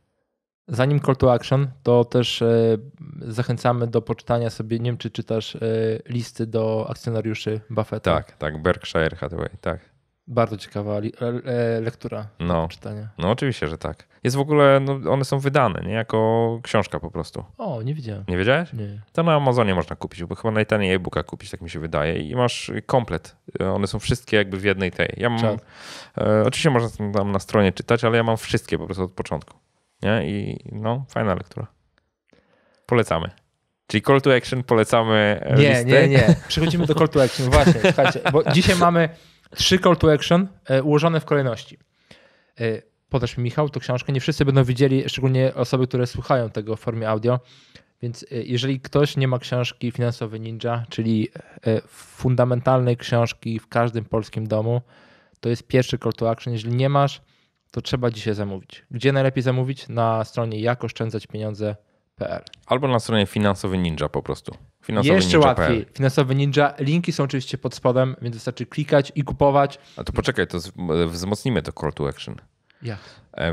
Zanim call to action, to też y, zachęcamy do poczytania sobie, nie wiem czy czytasz y, listy do akcjonariuszy Buffetta. Tak, tak, Berkshire Hathaway, tak. Bardzo ciekawa li, le, le, lektura no. do czytania. No oczywiście, że tak. Jest w ogóle, no, one są wydane, nie? Jako książka po prostu. O, nie wiedziałem. Nie wiedziałeś? Nie. To na Amazonie można kupić, bo chyba najtaniej e-booka kupić, tak mi się wydaje. I masz komplet. One są wszystkie jakby w jednej tej. Ja mam, e, oczywiście można tam na stronie czytać, ale ja mam wszystkie po prostu od początku. Nie? I no, fajna lektura. Polecamy. Czyli call to action polecamy Nie, listy. nie, nie. Przechodzimy do call to action. Właśnie, słuchajcie, bo dzisiaj mamy trzy call to action ułożone w kolejności. Podasz mi, Michał, tą książkę. Nie wszyscy będą widzieli, szczególnie osoby, które słuchają tego w formie audio. Więc jeżeli ktoś nie ma książki Finansowy Ninja, czyli fundamentalnej książki w każdym polskim domu, to jest pierwszy call to action. Jeżeli nie masz, to trzeba dzisiaj zamówić. Gdzie najlepiej zamówić? Na stronie jak oszczędzać pieniądze kropka p l. Albo na stronie Finansowy Ninja po prostu. Finansowy Jeszcze ninja. łatwiej. Finansowy Ninja. Linki są oczywiście pod spodem, więc wystarczy klikać i kupować. A to poczekaj, to wzmocnimy to call to action. Jak?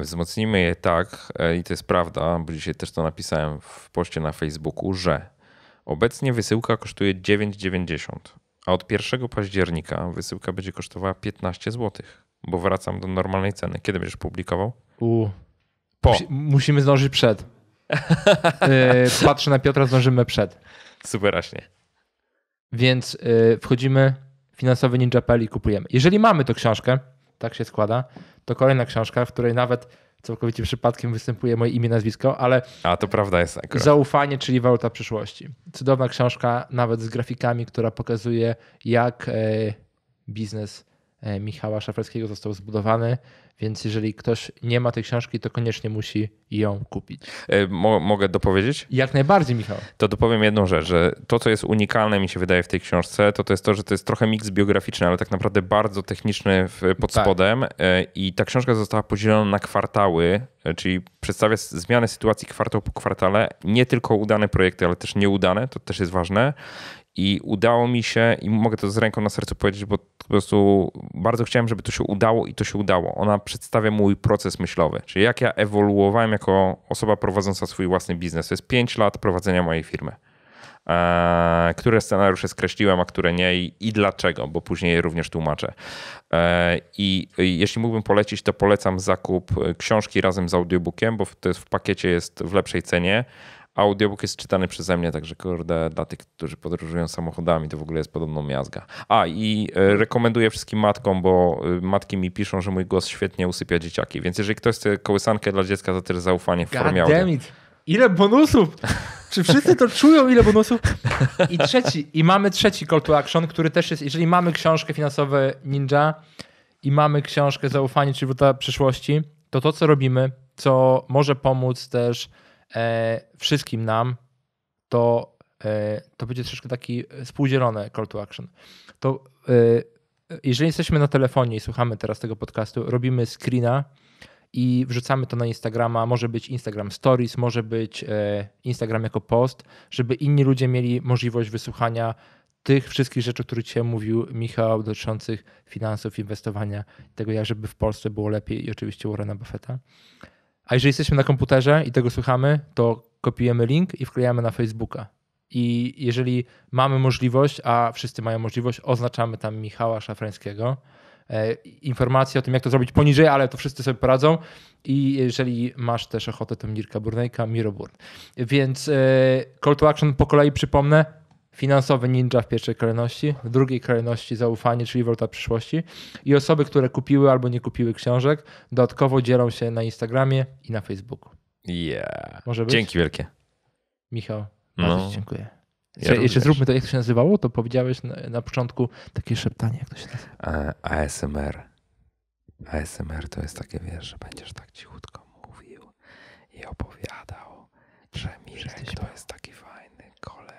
Wzmocnimy je tak, i to jest prawda, bo dzisiaj też to napisałem w poście na Facebooku, że obecnie wysyłka kosztuje dziewięć dziewięćdziesiąt, a od pierwszego października wysyłka będzie kosztowała piętnaście złotych. Bo wracam do normalnej ceny. Kiedy będziesz publikował? U. Po. Musi, musimy zdążyć przed. Yy, patrzę na Piotra, zdążymy przed. Superaśnie. Więc yy, wchodzimy w Finansowy Ninja kropka p l i kupujemy. Jeżeli mamy tę książkę, tak się składa, to kolejna książka, w której nawet całkowicie przypadkiem występuje moje imię, nazwisko, ale... A, to prawda jest akurat. Zaufanie, czyli waluta przyszłości. Cudowna książka, nawet z grafikami, która pokazuje, jak yy, biznes Michała Szafrańskiego został zbudowany, więc jeżeli ktoś nie ma tej książki, to koniecznie musi ją kupić. Mo- mogę dopowiedzieć? Jak najbardziej, Michał. To dopowiem jedną rzecz, że to, co jest unikalne, mi się wydaje, w tej książce, to to jest to, że to jest trochę miks biograficzny, ale tak naprawdę bardzo techniczny pod spodem. Tak. I ta książka została podzielona na kwartały, czyli przedstawia zmianę sytuacji kwartał po kwartale, nie tylko udane projekty, ale też nieudane, to też jest ważne. I udało mi się, i mogę to z ręką na sercu powiedzieć, bo po prostu bardzo chciałem, żeby to się udało i to się udało. Ona przedstawia mój proces myślowy, czyli jak ja ewoluowałem jako osoba prowadząca swój własny biznes. To jest pięć lat prowadzenia mojej firmy. Eee, które scenariusze skreśliłem, a które nie i, i dlaczego, bo później je również tłumaczę. Eee, i, I jeśli mógłbym polecić, to polecam zakup książki razem z audiobookiem, bo to jest w pakiecie, jest w lepszej cenie. Audiobook jest czytany przeze mnie, także kurde, dla tych, którzy podróżują samochodami, to w ogóle jest podobno miazga. A i rekomenduję wszystkim matkom, bo matki mi piszą, że mój głos świetnie usypia dzieciaki, więc jeżeli ktoś chce kołysankę dla dziecka, to też Zaufanie w formie audio. God damn it. Ile bonusów! Czy wszyscy to czują, ile bonusów? I trzeci, i mamy trzeci call to action, który też jest, jeżeli mamy książkę Finansowy Ninja i mamy książkę Zaufanie, czyli Wróta Przyszłości, to to, co robimy, co może pomóc też e, wszystkim nam, to, e, to będzie troszeczkę taki współdzielony call to action. To e, jeżeli jesteśmy na telefonie i słuchamy teraz tego podcastu, robimy screena i wrzucamy to na Instagrama, może być Instagram Stories, może być Instagram jako post, żeby inni ludzie mieli możliwość wysłuchania tych wszystkich rzeczy, o których dzisiaj mówił Michał, dotyczących finansów, inwestowania, tego jak żeby w Polsce było lepiej i oczywiście Warrena Buffetta. A jeżeli jesteśmy na komputerze i tego słuchamy, to kopiujemy link i wklejamy na Facebooka. I jeżeli mamy możliwość, a wszyscy mają możliwość, oznaczamy tam Michała Szafrańskiego, informacje o tym, jak to zrobić poniżej, ale to wszyscy sobie poradzą. I jeżeli masz też ochotę, to Mirka Burnejka, Miro Burn. Więc call to action po kolei przypomnę. Finansowy Ninja w pierwszej kolejności, w drugiej kolejności Zaufanie, czyli Wróta Przyszłości. I osoby, które kupiły albo nie kupiły książek, dodatkowo dzielą się na Instagramie i na Facebooku. Yeah. Może być? Dzięki wielkie. Michał, bardzo no. Ci dziękuję. Ja jeszcze zróbmy to, jak to się nazywało, to powiedziałeś na, na początku takie szeptanie, jak to się nazywa. A S M R. A S M R to jest takie, wiesz, że będziesz tak cichutko mówił i opowiadał, że Mirek to jest taki fajny koleś.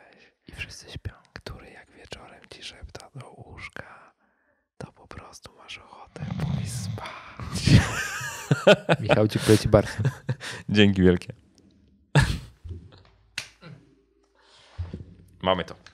I wszyscy śpią. Który jak wieczorem ci szepta do łóżka, to po prostu masz ochotę pójść spać. Michał, dziękuję ci bardzo. Dzięki wielkie. Mamy to.